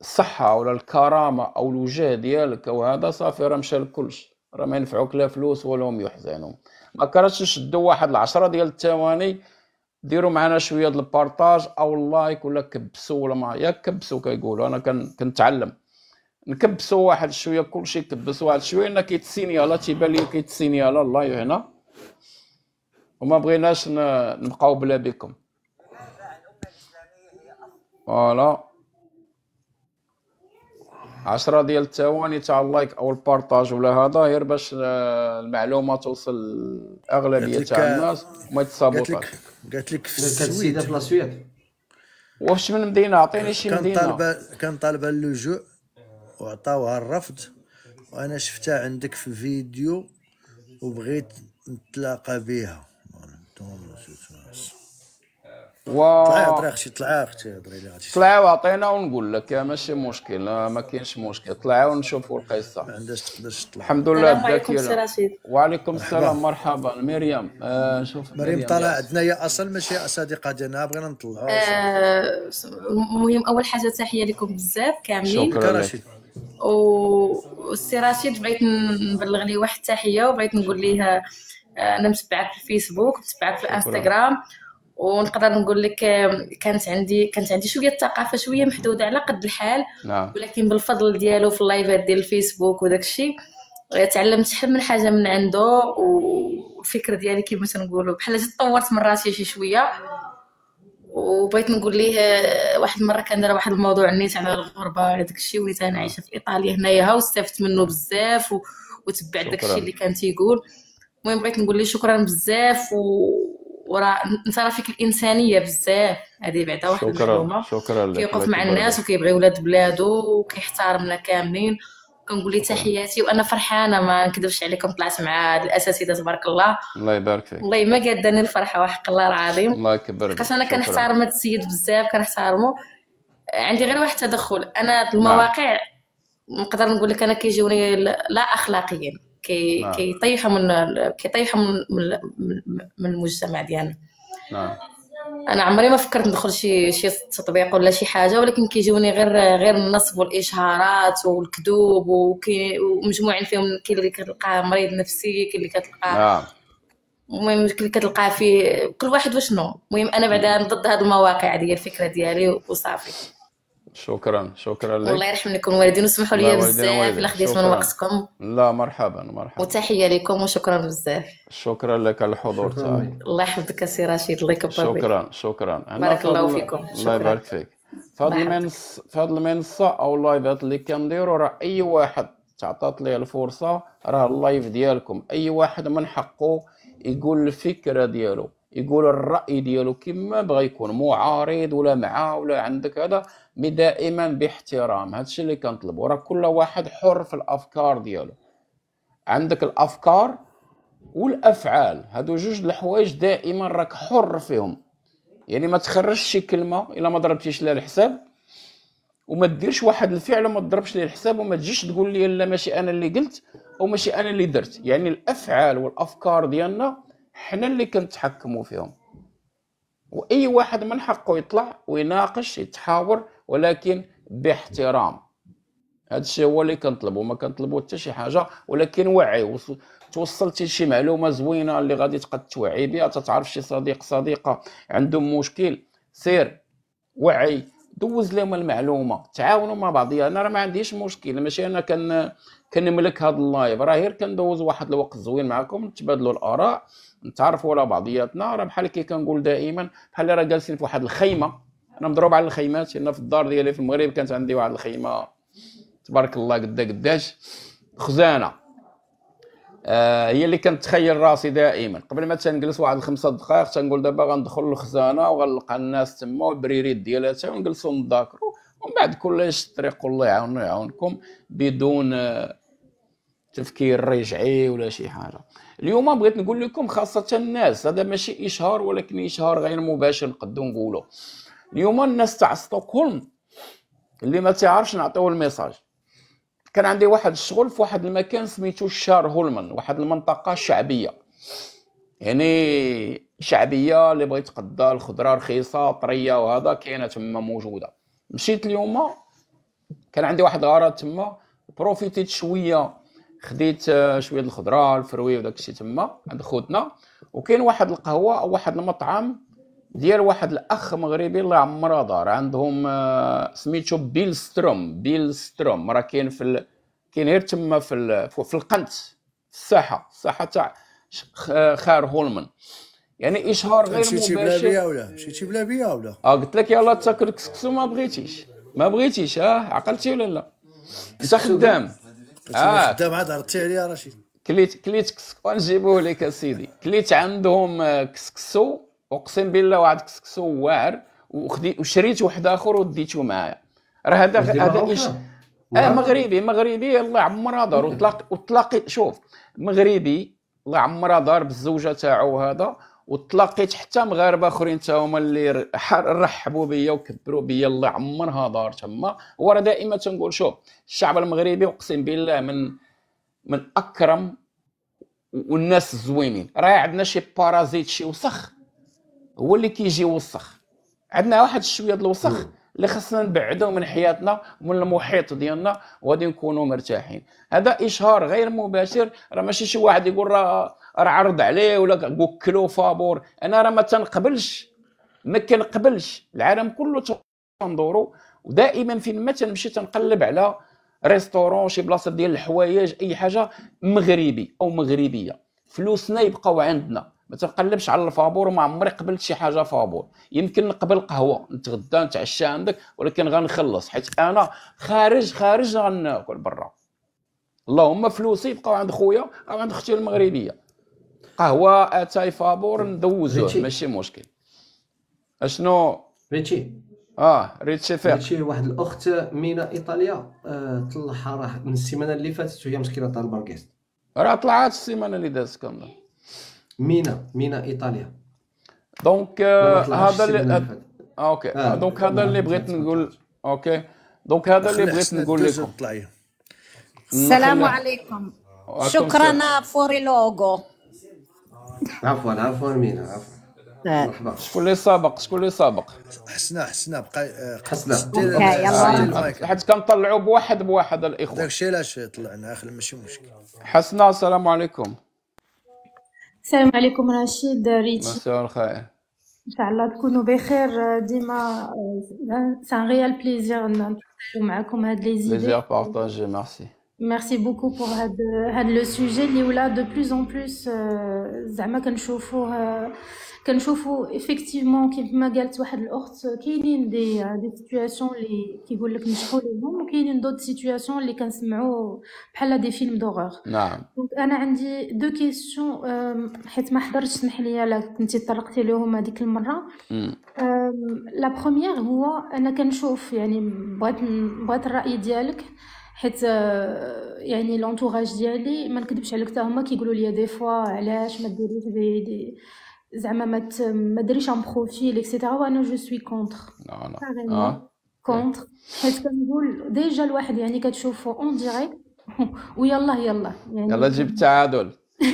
الصحه ولا الكرامه او الوجه ديالك او هذا صافي راه مشى لك كل شيء راه ما ينفعوك لا فلوس ولا هم يحزنون. ما كرهتش تشدوا واحد العشرة ديال الثواني ديروا معنا شويه ديال البارطاج او اللايك ولا كبسوا ولا ما يا كبسوا كيقولوا انا كنتعلم نكبسو واحد شويه، كلشي كبس واحد شويه، انا كيتسينيالا، تيبان لي كيتسينيالا الله يهنا، وما بغيناش نبقاو بلا بكم. فوالا عشرة ديال الثواني تاع اللايك او البارطاج ولا هذا، غير باش المعلومه توصل الاغلبيه تاع الناس وما يتصابوش. قالت لك في السويد في السويد واش من مدينه، عطيني شي مدينه. كان طالبه كان طالبه اللجوء وعطاوها الرفض، وانا شفتها عندك في فيديو وبغيت نتلاقى بها. و طلع اختي طلع اختي هضري لي غادي طلع وعطينا ونقول لك، ماشي مشكل، ما كاينش مشكل. طلعوا ونشوفوا القصه، ما عندهاش تقدرش تطلع. الحمد لله بدات يلا. وعليكم السلام، مرحبا مريم. آه شوف مريم طلع عندنا هي اصلا ماشي صديقه ديالنا، بغينا نطلعوا. آه المهم اول حاجه تحيه لكم بزاف كاملين. شكرا رشيد. والسي رشيد بغيت نبلغ ليه واحد التحيه، وبغيت نقول ليه انا متبعك في الفيسبوك، متبعك في الانستغرام، ونقدر نقول لك كانت عندي كانت عندي شويه الثقافه شويه محدوده على قد الحال. نعم. ولكن بالفضل ديالو في اللايفات ديال الفيسبوك وداك الشيء تعلمت حل من حاجه من عنده، والفكر ديالي كما تنقولوا بحال تطورت من راسي شي شويه. وبغيت نقول ليه واحد المره كان دار واحد الموضوع نيت على الغربه على داك الشيء، وليت انا عايشه في ايطاليا هنايا، واستفدت منه بزاف وتبع داك الشيء اللي كان تيقول. المهم بغيت نقول ليه شكرا بزاف، و وراه انت راه فيك الانسانيه بزاف، هذه بعدا واحد المعلومه. كيوقف مع الناس وكيبغي ولاد بلادو وكيحترمنا كاملين. كنقول لي تحياتي، وانا فرحانه ما نكذبش عليكم، طلعت مع هاد الاساتذه تبارك الله. الله يبارك فيك. والله ما قاداني الفرحه وحق الله العظيم. الله يكبر فيك. انا كنحترم هاد السيد بزاف، كنحترمو. عندي غير واحد التدخل، انا المواقع نقدر نقول لك انا كيجوني لا اخلاقيين، كي كيطيحوا من كيطيحوا من من المجتمع ديالنا. نعم. انا عمري ما فكرت ندخل شي شي تطبيق ولا شي حاجه، ولكن كيجوني غير غير النصب والاشهارات والكذوب، ومجموعين فيهم كاين اللي كتلقاه مريض نفسي، كاين اللي كتلقاه المهم كاين اللي كتلقاه فيه كل واحد وشنو. المهم انا بعدا ضد هاد المواقع، هذه هي الفكره ديالي وصافي. شكرا شكرا لك. الله يرحم لكم الوالدين، وسمحوا لي بزاف الا خديت من وقتكم. لا مرحبا مرحبا، وتحيه لكم وشكرا بزاف. شكرا لك على الحضور تاعك. الله يحفظك السي رشيد، الله يكبر فيك. شكرا شكرا، بارك الله فيكم. الله يبارك فيك. في هذه المنصه في هذه المنصه او اللايفات اللي كنديروا، راه اي واحد تعطات ليه الفرصه، راه اللايف ديالكم، اي واحد من حقه يقول الفكره ديالو، يقول الراي ديالو كما بغى، يكون معارض ولا معاه ولا عندك هذا، مي دائما باحترام. هادشي اللي كنطلبو، راه كل واحد حر في الافكار ديالو. عندك الافكار والافعال، هادو جوج الحوايج دائما راك حر فيهم، يعني ما تخرجش شي كلمه الا ما ضربتيش لها الحساب، وما ديرش واحد الفعل وما تضربش ليه الحساب، وما تجيش تقول لي لا ماشي انا اللي قلت او ماشي انا اللي درت. يعني الافعال والافكار ديالنا حنا اللي كنتحكموا فيهم، واي واحد من حقه يطلع ويناقش يتحاور، ولكن باحترام. هادشي هو اللي كنطلبو، ما كنطلبو حتى شي حاجه، ولكن وعي. توصلتي لشي معلومه زوينه اللي غادي تقد توعي بها، تتعرف شي صديق صديقه عندهم مشكل، سير وعي، دوز لهم المعلومه، تعاونوا مع بعضياتنا. انا راه ما عنديش مشكل، ماشي انا كن كنملك هاد اللايف، راه غير كندوز واحد الوقت زوين معكم، نتبادلوا الاراء، نتعرفوا على بعضياتنا. راه بحال كي كنقول دائما، بحال راه جالسين في واحد الخيمه. انا مضروب على الخيمات، انا في الدار ديالي في المغرب كانت عندي واحد الخيمه تبارك الله قدا قداش خزانه. آه هي اللي كنتخيل راسي دائما قبل ما تنجلس واحد الخمسه دقائق تنقول دابا غندخل للخزانه وغنلقى الناس تما والبريريت ديالها تا ونجلسوا نتذاكروا، ومن بعد كلش الطريق والله يعاون يعاونكم بدون آه تفكير رجعي ولا شي حاجه. اليوم بغيت نقول لكم خاصه الناس، هذا ماشي اشهار ولكن اشهار غير مباشر نقدو نقولو. اليوم الناس تاع ستوكهولم اللي ما تعرفش نعطيو الميساج. كان عندي واحد الشغل في واحد المكان سميتو الشار هولمن، واحد المنطقه شعبيه، يعني شعبيه اللي بغيت تقدا الخضره رخيصه طريه وهذا كاينه تما موجوده. مشيت اليوم كان عندي واحد الغرض تما، بروفيتيت شويه، خديت شويه الخضره الفروي وداك الشيء تما عند خوتنا. وكاين واحد القهوه او واحد المطعم ديال واحد الاخ مغربي الله عمره دار عندهم سميتو بيلستروم بيلستروم راه كاين في ال... كاين غير تما في ال... في القنت في الساحه الساحه تاع خار هولمن. يعني اشهار غير مباشر. مشيتي بلا بيا ولا مشيتي بلا بيا ولا اه قلت لك يلاه تاكل كسكسو ما بغيتيش ما بغيتيش اه عقلتي ولا لا؟ انت خدام اه خدام عاد هربتي عليا رشيد. كليت كليت كسكسو نجيبوه لك اسيدي. كليت عندهم كسكسو اقسم بالله واحد كسكسو واعر وشريت واحد اخر وديته معايا. راه هذا هذا ايش اه مغربي مغربي الله عمره دار وطلاق وطلاقي شوف مغربي الله عمره دار بالزوجه تاعو هذا وتلاقيت حتى مغاربه اخرين حتى هما اللي رحبوا بيا وكبروا بيا الله عمرها دار تما. ورا دائما تنقول شوف الشعب المغربي اقسم بالله من من اكرم والناس الزوينين. راه عندنا شي بارازيت شي وسخ هو اللي كيجي يوسخ عندنا واحد شويه د الوسخ اللي خصنا نبعدو من حياتنا ومن المحيط ديالنا وغادي نكونوا مرتاحين. هذا اشهار غير مباشر راه ماشي شي واحد يقول راه راه عرض عليه ولا وكلو فابور. انا راه ما تنقبلش ما كنقبلش العالم كله تنظروا ودائما فين ما تنمشي تنقلب على ريستورون شي بلاصه ديال الحوايج اي حاجه مغربي او مغربيه فلوسنا يبقاو عندنا ما تنقلبش على الفابور. وما عمري قبلت شي حاجه فابور. يمكن نقبل قهوه نتغدى نتعشى عندك ولكن غنخلص حيت انا خارج خارج غناكل برا. اللهم فلوسي يبقاو عند خويا او عند اختي المغربيه قهوه اتاي فابور ندوزوه ماشي مشكل. اشنو ريتشي اه ريتشي فيها ريتشي واحد الاخت من ايطاليا آه طلعها راه من السيمانه اللي فاتت وهي مسكينه طالبه الكاس راه طلعت السيمانه اللي دازت كامله مينا مينا ايطاليا دونك هذا اللي اوكي دونك هذا اللي بغيت نقول اوكي دونك هذا اللي بغيت نقول لكم. السلام عليكم شكرا فوري لوغو. عفوا عفوا مينا عفوا مرحبا. شكون اللي سابق شكون اللي سابق؟ حسنا حسنا بقى حسنا حيت كنطلعوا بواحد بواحد الاخوه داكشي علاش طلعنا اخر ماشي مشكل. حسنا السلام عليكم. السلام عليكم رشيد ريتشي مساء الخير ان شاء الله تكونوا بخير ديما. سان ريال بليزير نلتقيو معكم هاد لي زيدي بليزير بارطاجي ميرسي ميرسي بوكو بور هاد هاد لو سوجي اللي ولا دو بلوس اون بلوس زعما كنشوفوه كنشوفو ايفيكتيفمون كيف ما قالت واحد الاخت كاينين دي دي سيتوياسيون اللي كيقول لك نشحو لهم وكاينين دوت سيتوياسيون اللي كنسمعو بحال دي فيلم دوغور. نعم دونك انا عندي دو كيسيون حيت ما حضرتش سمح لي الا كنتي طرقتي لهم هذيك المره. لا بروميير هو انا كنشوف يعني بغيت بغيت الراي ديالك حيت يعني لونتوراج ديالي ما نكذبش عليك حتى هما كيقولوا لي دي فوا علاش ما ديريش دي, دي زعما ما ما ديريش ان بروفيل اكسيتيرا وانا جو سوي كونتر لا كونتر حيت كنقول ديجا الواحد يعني كتشوفو اون ديريكت ويلاه يلاه يعني يلاه جيب التعادل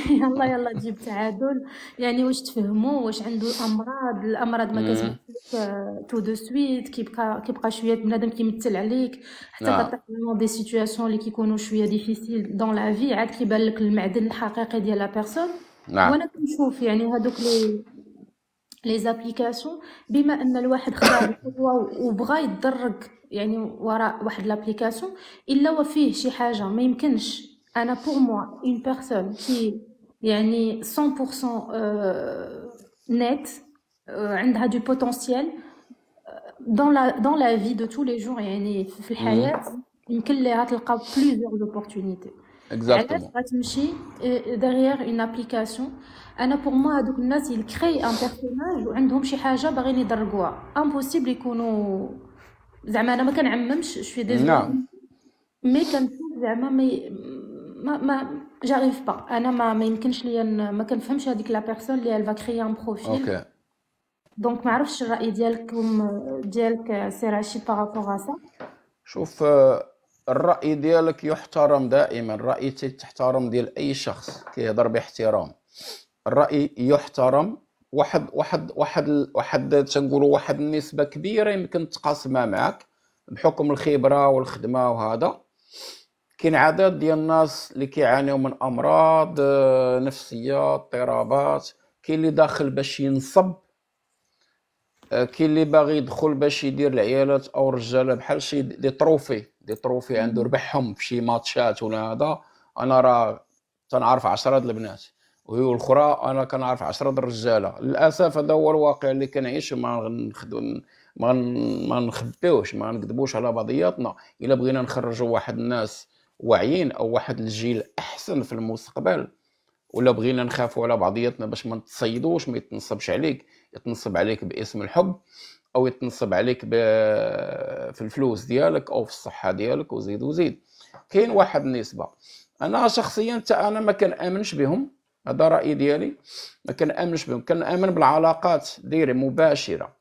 يلاه يلاه جيب التعادل يعني واش تفهموا واش عنده امراض الامراض ما كتبانش تو دو سويت كيبقى كيبقى شويه بنادم كيمثل عليك حتى كتطيح لهم دي سيتوياسيون اللي كيكونوا شويه ديفيسيل دون لا في عاد كيبان لك المعدن الحقيقي ديال لا بيرسون. نعم. وانا كنشوف يعني هذوك لي لي زابليكاسيون بما ان الواحد خدا الخطوه وبغى يتدرج يعني وراء واحد لابليكاسيون الا وفيه شي حاجه ما يمكنش انا بور موا اون بيرسون كي يعني مية بالمية نيت عندها دو بوتونسييل دون لا دون لا في دو تو لي جور يعني في الحياه يمكن ليها تلقى بليزيور دوبورتونيتي. Exactement. Derrière une application, pour moi, ils créent un personnage où ils ont quelque chose à faire. C'est impossible de faire. Je suis désolée. Mais je n'arrive pas. Je ne comprends pas la personne qui va créer un profil. Donc, je ne sais pas si vous êtes par rapport à ça. Je trouve... الرأي ديالك يحترم دائما. الرأي تحترم ديال أي شخص كيهضر باحترام. الرأي يحترم واحد واحد واحد واحد تنقولوا واحد النسبة كبيرة يمكن تقاسمها معك بحكم الخبرة والخدمة وهذا. كاين عدد ديال الناس اللي كيعانيو من أمراض نفسية اضطرابات. كاين اللي داخل باش ينصب كاين اللي باغي يدخل باش يدير العيالات او الرجاله بحال شي دي تروفي دي تروفي عنده ربحهم في شي ماتشات ولا هذا. انا راه تنعرف عشرة د البنات وهي الاخرى انا كنعرف عشرة د الرجاله. للاسف هذا هو الواقع اللي كنعيش، ما نخدم ما ما نخبيوش ما نكذبوش على بعضياتنا. الا بغينا نخرجوا واحد الناس واعيين او واحد الجيل احسن في المستقبل، ولا بغينا نخافوا على بعضياتنا باش ما نتصيدوش، ما يتنصبش عليك، يتنصب عليك باسم الحب او يتنصب عليك في الفلوس ديالك او في الصحه ديالك وزيد وزيد. كاين واحد النسبه انا شخصيا حتى انا ما كنامنش بهم، هذا راي ديالي، ما كنامنش بهم. كنامن بالعلاقات دايره مباشره.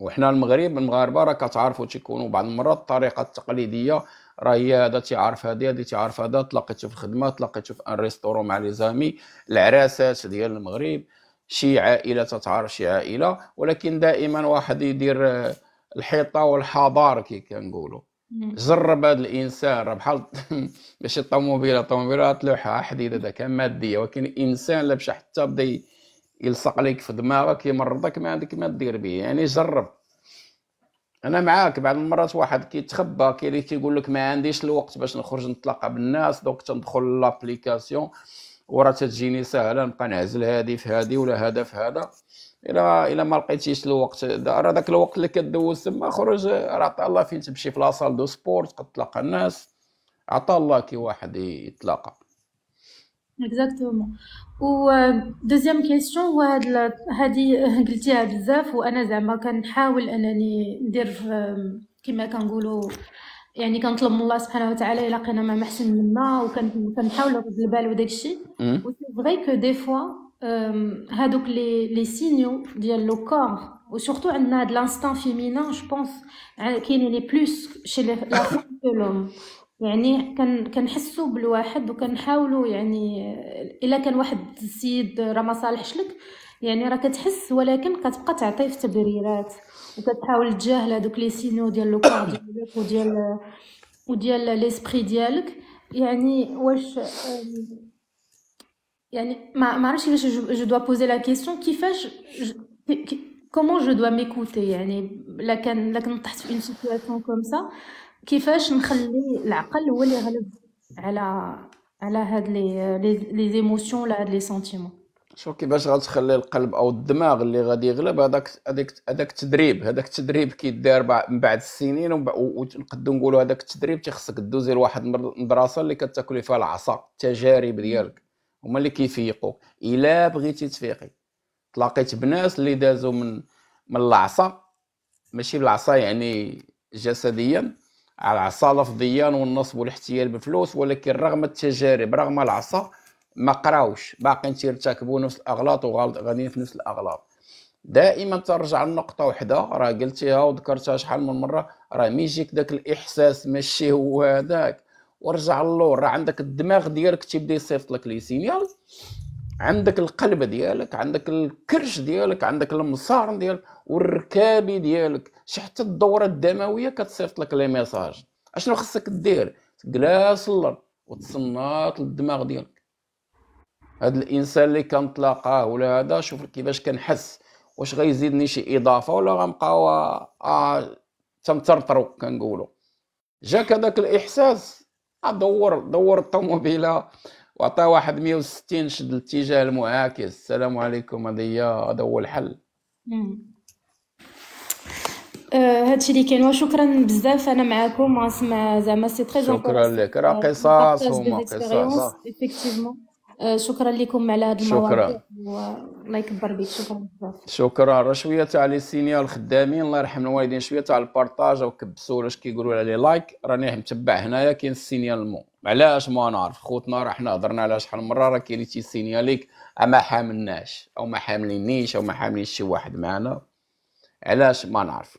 وحنا المغرب المغاربه راه كتعرفوا تيكونوا بعض المرات الطريقه التقليديه، راه هي هذا تيعرف هذه هذه تعرف هذا. تلاقيتو في الخدمه، تلاقيتو في ان ريستورون مع لي زامي، العراسات ديال المغرب شي عائله تتعرف شي عائله، ولكن دائما واحد يدير الحيطه والحضار كي كنقولوا. جرب هذا الانسان راه بحال ماشي الطوموبيله، الطوموبيله لوحه حديده داكا ماديه، ولكن الانسان لا باش حتى بدا يلصق لك في دماغك يمرضك ما عندك ما دير به. يعني جرب. انا معاك بعض المرات واحد كيتخبى، كاين اللي كيقول لك ما عنديش الوقت باش نخرج نتلاقى بالناس، دونك تندخل لابليكاسيون وراه تجيني ساهله نبقى نعزل هادي في هادي ولا هذا في هذا. الا الا ما لقيتيش الوقت راه داك الوقت اللي كدوز تما خرج، راه عطا الله فين تمشي في لاصال دو سبور تلقى الناس، عطا الله كي واحد يتلاقى. اكزاكتومون. و دوزيام كيسيون هو هاد هادي قلتيها بزاف، وانا زعما كنحاول انني ندير كما كنقولوا يعني كنطلب من الله سبحانه وتعالى الا لقينا ما محسن منا وكنحاول نرد البال وداك الشيء. و سي فري كو دي فوا هادوك لي لي سينيو ديال لو كور و سورتو عندنا هاد لانستان فيمينان جو بونس كاينين لي بلوس شي لا دو لوم. يعني كان كنحسوا بالواحد وكنحاولوا، يعني الا كان واحد السيد راه ما صالحش لك يعني راه كتحس، ولكن كتبقى تعطيه في تبريرات وكتحاول تجاهل هذوك لي سينو ديال لو كور ديالك وديال وديال ليسبري ديالك. يعني واش يعني ما ما عرفتش علاش جو دو بوزي لا كيسيون كيفاش كومون جو دو ميكوتي. يعني لا كان لا كنطحت في اون سيتوياسيون كوم سا كيفاش نخلي العقل هو اللي يغلب على على هاد لي لي زيموسيون ولا هاد لي سنتيمون. شوف كيفاش غتخلي القلب او الدماغ اللي غادي يغلب، هذاك هذاك هذاك التدريب، هذاك التدريب كيدار من بعد السنين، ونقدروا نقولوا هذاك التدريب تيخصك دوزي لواحد المدرسه اللي كتاكلي فيها العصا. التجارب ديالك هما اللي كيفيقوك. الا بغيتي تفيقي تلاقيت بناس اللي دازوا من من العصا، ماشي بالعصا يعني جسديا، على العصا لفظيا والنصب والاحتيال بالفلوس، ولكن رغم التجارب رغم العصا ما قراوش، باقيين تيرتكبوا نفس الاغلاط وغاديين في نفس الاغلاط. دائما ترجع لنقطه وحده راه قلتيها وذكرتها شحال من مره، راه ميجيك داك الاحساس ماشي هو هذاك ورجع للور. راه عندك الدماغ ديالك تيبدا يصيفط لك لي سينيال، عندك القلب ديالك، عندك الكرش ديالك، عندك المصارن ديالك والركابي ديالك، شي حتى الدوره الدمويه كتصيفط لك لي ميساج. اشنو خصك دير؟ تجلس اللر وتصنت للدماغ ديالك. هذا الانسان اللي كنتلاقاه ولا هذا شوف كيفاش كنحس، واش غيزيدني شي اضافه ولا غنبقاو آه تمطرطرو. كنقولوا جاك هذاك الاحساس ادور دور الطوموبيله وعطاه واحد مية وستين شد الاتجاه المعاكس. السلام عليكم. هذه هذا هو الحل. هادشي اللي كاين. وشكرا بزاف، انا معاكم غنسمع زعما سي تري جون. شكرا لك، راه قصص وما قصص ايفيكتيفمون. شكرا لكم على هاد المواضيع والله يكبر بك. شكرا بزاف. شكرا. راه شويه تاع لي سينيال خدامين الله يرحم الوالدين، شويه تاع البارطاج وكبسوا ولا اش كيقولوا على لي لايك. راني متبع هنايا كاين السينيال مو علاش ما نعرف خوتنا، راه حنا هضرنا على شحال من مره، راه كاين اللي تيسينياليك ما حاملناش او ما حاملينيش او ما حاملين شي واحد معنا علاش ما نعرف.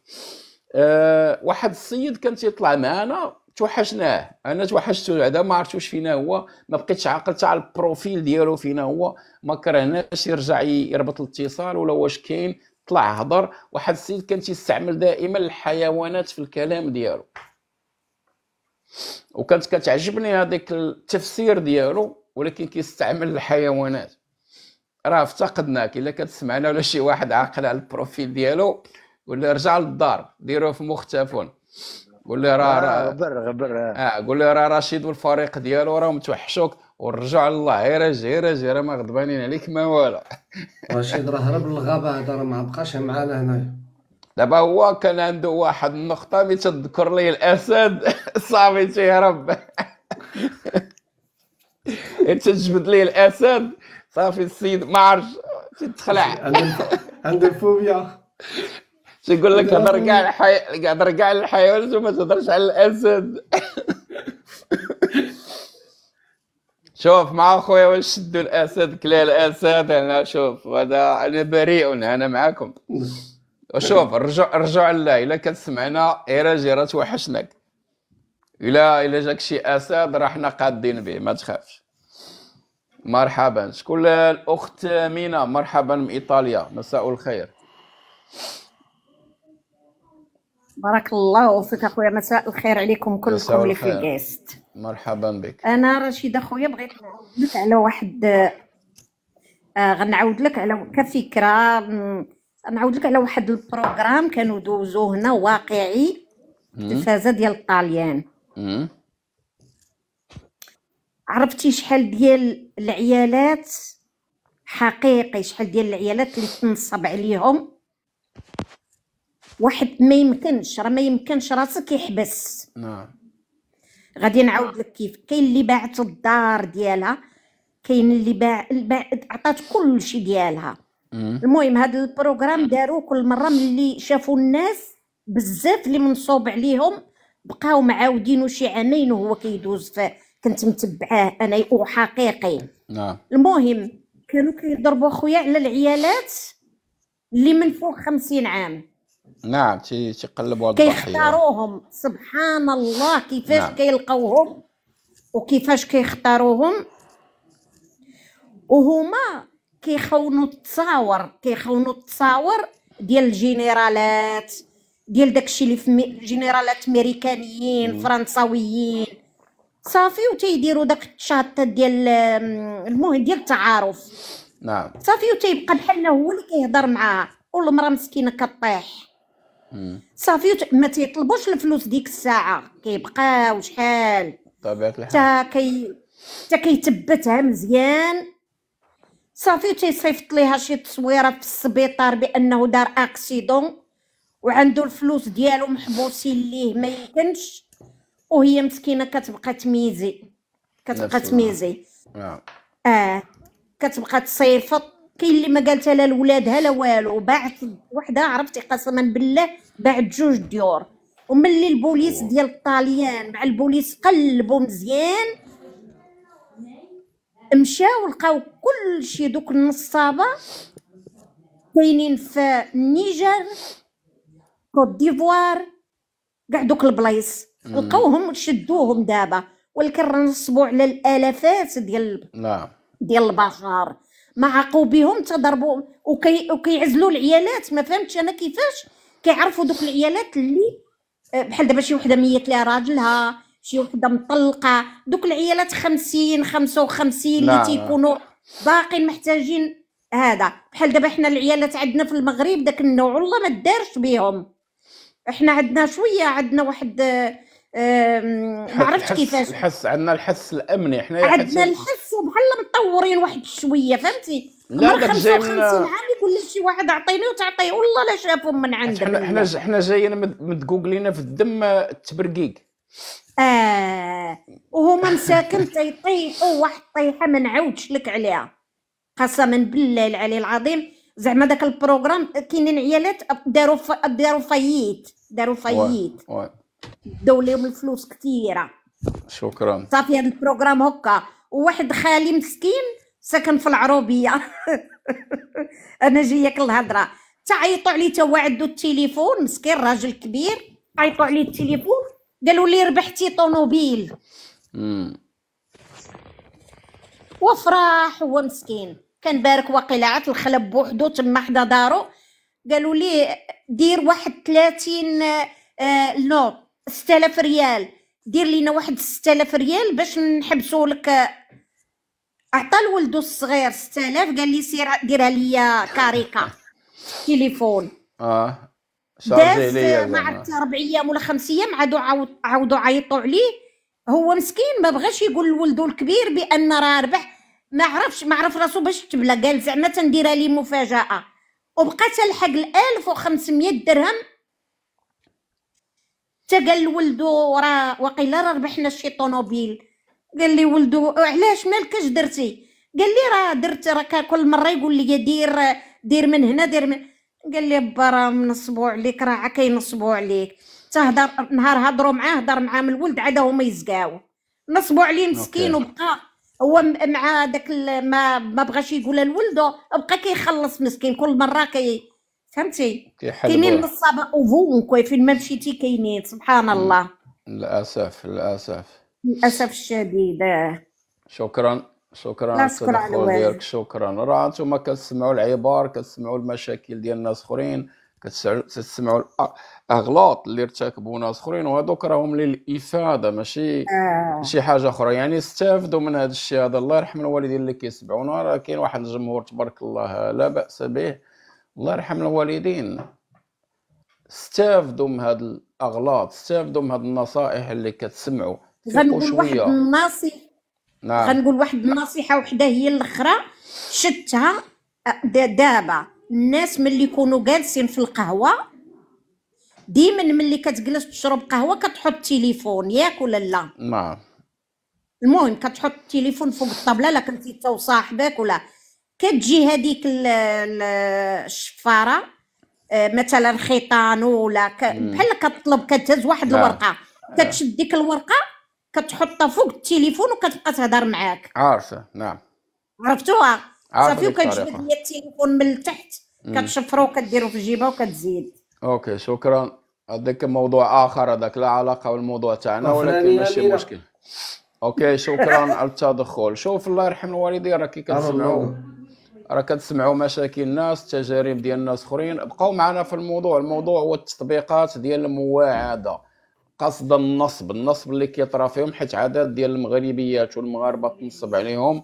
أه واحد السيد كان تيطلع معنا توحشناه، انا توحشتو بعدا ما عرفتوش فينا هو، ما بقيتش عاقل تاع البروفيل ديالو فينا هو، ما كرهناش يرجع يربط الاتصال ولا واش كاين، طلع هضر. واحد السيد كان تيستعمل دائما الحيوانات في الكلام ديالو، وكانت كتعجبني هذيك التفسير ديالو، ولكن كيستعمل الحيوانات. راه افتقدناك. الا كتسمعنا ولا شي واحد عاقل على البروفيل ديالو ولا رجع للدار، ديروه في مختفون، قول لي راه راه غبر غبر اه قول لي راه رشيد والفريق ديالو راهم توحشوك، ورجعوا لله غير اجي راه اجي راه ما غضبانين عليك ما والو. رشيد راه هرب للغابه، هذا راه ما بقاش معانا هنايا. دابا هو كان عنده واحد النقطه ملي تذكر لي الاسد صافي تيهرب، تجبد ليه الاسد صافي السيد ما عرفش تتخلع، عنده فوبيا. تيقول لك هضر كاع الحي هضر كاع الحيوانات وما تهضرش على الاسد. شوف مع خويا واش شدوا الاسد كلا الاسد، انا شوف هذا انا بريء انا معاكم. وشوف رجع رجع لله، الا كتسمعنا ايرا جي راه توحشناك، الا الا جاك شي اسد راه حنا قادين به ما تخافش. مرحبا، شكون الاخت مينا؟ مرحبا من ايطاليا، مساء الخير. بارك الله فيك اخويا، مساء الخير عليكم كلكم اللي في الكاست. مرحبا بك. انا رشيد اخويا بغيت نعاود لك على واحد آه غنعاود لك على كفكره، نعاود لك على واحد البروغرام كانوا دوزوه هنا واقعي التلفازه ديال الطاليان. عرفتي شحال ديال العيالات حقيقي، شحال ديال العيالات اللي تنصب عليهم واحد ما يمكنش، راه ما يمكنش راسك يحبس. نعم غادي نعاود لك كيف. كاين اللي باعت الدار ديالها، كاين اللي باع عطات كل شيء ديالها. مم. المهم هذا البروغرام داروه كل مره ملي شافوا الناس بزاف اللي منصوب عليهم بقاو معاودينو شي عامين وهو كيدوز، كنت متبعاه انا وحقيقي. نعم المهم كانوا كيضربوا خويا على العيالات اللي من فوق خمسين عام. نعم تيقلبوا الضحيه كيختاروهم، سبحان الله كيفاش. نعم. كيلقاوهم وكيفاش كيختاروهم، وهما كيخونوا التصاور، كيخونوا التصاور ديال الجنرالات ديال داكشي اللي في الجنرالات امريكانيين فرنساويين صافي، وتيديروا داك الشاطه ديال المهم ديال التعارف. نعم صافي، وتيبقى بحال هو اللي كيهضر معاها والمراه مسكينه كطيح صافي، ما تيطلبوش الفلوس ديك الساعه، كيبقاو شحال بطبيعه الحال حتى حتى كيتبتها مزيان صافي، تيصيفط ليها شي تصويره في السبيطار بانه دار اكسيدون وعنده الفلوس ديالو محبوسين ليه ما يمكنش، وهي مسكينه كتبقى تميزي كتبقى تميزي اه كتبقى تصيفط. كاين اللي ما قالتها لا لولادها لا والو، باعت وحده عرفتي قسما بالله باعت جوج ديور، وملي البوليس ديال الطاليان مع البوليس قلبوا مزيان مشاو لقاو كلشي دوك النصابه كاينين في النيجر كوت ديفوار كاع دوك البلايص لقاوهم وشدوهم دابا، ولكن نصبوا على الالافات ديال لا ديال البشر ما عاقوا بهم تضربوا وكي وكيعزلوا العيالات. ما فهمتش انا كيفاش كيعرفوا دوك العيالات اللي بحال دابا شي وحده ميت لها راجلها، شي وحده مطلقه، دوك العيالات خمسين خمسة وخمسين اللي تيكونوا باقيين محتاجين. هذا بحال دابا حنا العيالات عندنا في المغرب داك النوع والله ما دارش بهم، احنا عندنا شويه عندنا واحد ما عرفتش كيفاش الحس، عندنا الحس الامني حنا عندنا الحس وبحال مطورين واحد شويه فهمتي. لا داك جاي من عام يقول لك شي واحد اعطيني وتعطيه والله لا شافهم من عندنا، حنا حنا جايين مدقوقلينا في الدم التبرقيق اه وهما مساكن تيطيحوا واحد الطيحه ما نعاودش لك عليها قسما بالله العلي العظيم. زعما داك البروغرام كاينين عيالات داروا داروا فاييت داروا فاييت داو لهم الفلوس كثيره. شكرا صافي. هذا البروغرام هكا، وواحد خالي مسكين ساكن في العروبيه انا جايك الهضره، تعيطوا عليه تا هو عنده التليفون مسكين راجل كبير، عيطوا عليه التليفون قالوا لي ربحتي طونوبيل وفرح هو مسكين كان بارك واقيلا عاد الخلب بوحدو تما حدا دارو، قالوا لي دير واحد ثلاثين آه نوط ستة آلاف ريال، دير لينا واحد ستة آلاف ريال باش نحبسوا لك عطا لولدو الصغير ستة آلاف قال لي سير ديرها ليا كاريكا تليفون. اه شارجي ليا ما عرفت ربع ايام ولا خمس ايام عاودوا عاودوا عيطوا عليه. هو مسكين ما بغاش يقول لولدو الكبير بان راه ربح، ما عرفش ما عرف راسو باش تبلا، قال زعما تنديرها ليه مفاجاه، وبقى تلحق ل ألف وخمسمية درهم. تا قال لولدو راه وقيلا راه ربحنا شي طونوبيل. قال لي ولدو علاش مالك اش درتي؟ قال لي راه درت، راه كل مره يقول لي دير دير من هنا دير من. قال لي با راه منصبوا عليك، راه عا كينصبوا عليك. تهضر نهار هضروا معاه، هضر معاه من الولد عاد هما يزكاو نصبوا عليه مسكين. وبقى هو مع داك ما ما بغاش يقولها لولدو، بقى كيخلص مسكين كل مره كي فهمتي كاينين نصابه اوفون فين ما مشيتي كاينين. سبحان الله، للاسف للاسف للاسف الشديد. شكرا شكرا التدخل ديالك، شكرا. راه نتوما كتسمعوا العبار، كتسمعوا المشاكل ديال الناس اخرين، كتسمعوا الاغلاط اللي ارتكبوا ناس اخرين، وهذوك راهم للافاده ماشي آه. شي حاجه اخرى، يعني استافدوا من هذا الشيء هذا. الله يرحم الوالدين اللي كيسمعونا، راه كاين واحد الجمهور تبارك الله لا باس به، الله يرحم الوالدين. استافدوا من هاد الاغلاط، استافدوا من هاد النصائح اللي كتسمعوا. غنقول واحد النصيحه، نعم غنقول واحد النصيحه وحده هي الاخرى شتها دابا. الناس ملي يكونوا جالسين في القهوه، ديما ملي كتجلس تشرب قهوه كتحط التليفون، ياك ولا لا؟ نعم. المهم كتحط التليفون فوق الطبله، لا كنتي انت وصاحبك ولا كتجي هذيك الشفاره مثلا خيطان ولا بحال كتطلب، كتهز واحد لا. الورقه كتشد ديك الورقه كتحطها فوق التليفون وكتبقى تهضر معاك. عارفه نعم عرفتوها صافي. وكتجبد لي التليفون من التحت كتشفرو وكديرو في جيبها وكتزيد. اوكي شكرا. هذاك موضوع اخر، هذاك لا علاقه بالموضوع تاعنا ولكن ماشي مشكل. اوكي شكرا على التدخل. شوف الله يرحم الوالدين، راه كي كتسمعوا راه كتسمعوا مشاكل الناس، تجارب ديال الناس اخرين. بقاو معنا في الموضوع. الموضوع هو التطبيقات ديال المواعده قصد النصب، النصب اللي كيطرا فيهم، حيت عدد ديال المغربيات والمغاربه تنصب عليهم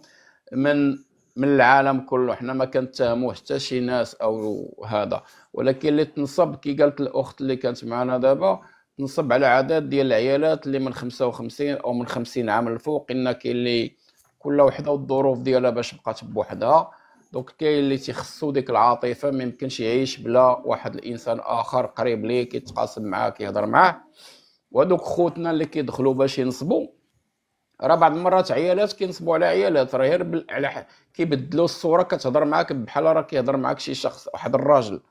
من من العالم كله. حنا ما كنتهموش حتى شي ناس او هذا، ولكن اللي تنصب كي قالت الاخت اللي كانت معنا دابا، تنصب على عدد ديال العيالات اللي من خمسة وخمسين او من خمسين عام الفوق. كاين اللي كل وحده والظروف ديالها باش بقات بوحدها، دونك كاين اللي تيخصو ديك العاطفه، ما يمكنش يعيش بلا واحد الانسان اخر قريب ليه كيتقاسم معاه كيهضر معاه. وهذوك خوتنا اللي كيدخلوا باش ينصبوا، راه بعض المرات عيالات كينصبوا على عيالات، راه غير بال... على كيبدلوا الصوره، كتهضر معاك بحال راه كيهضر معاك شي شخص واحد الراجل.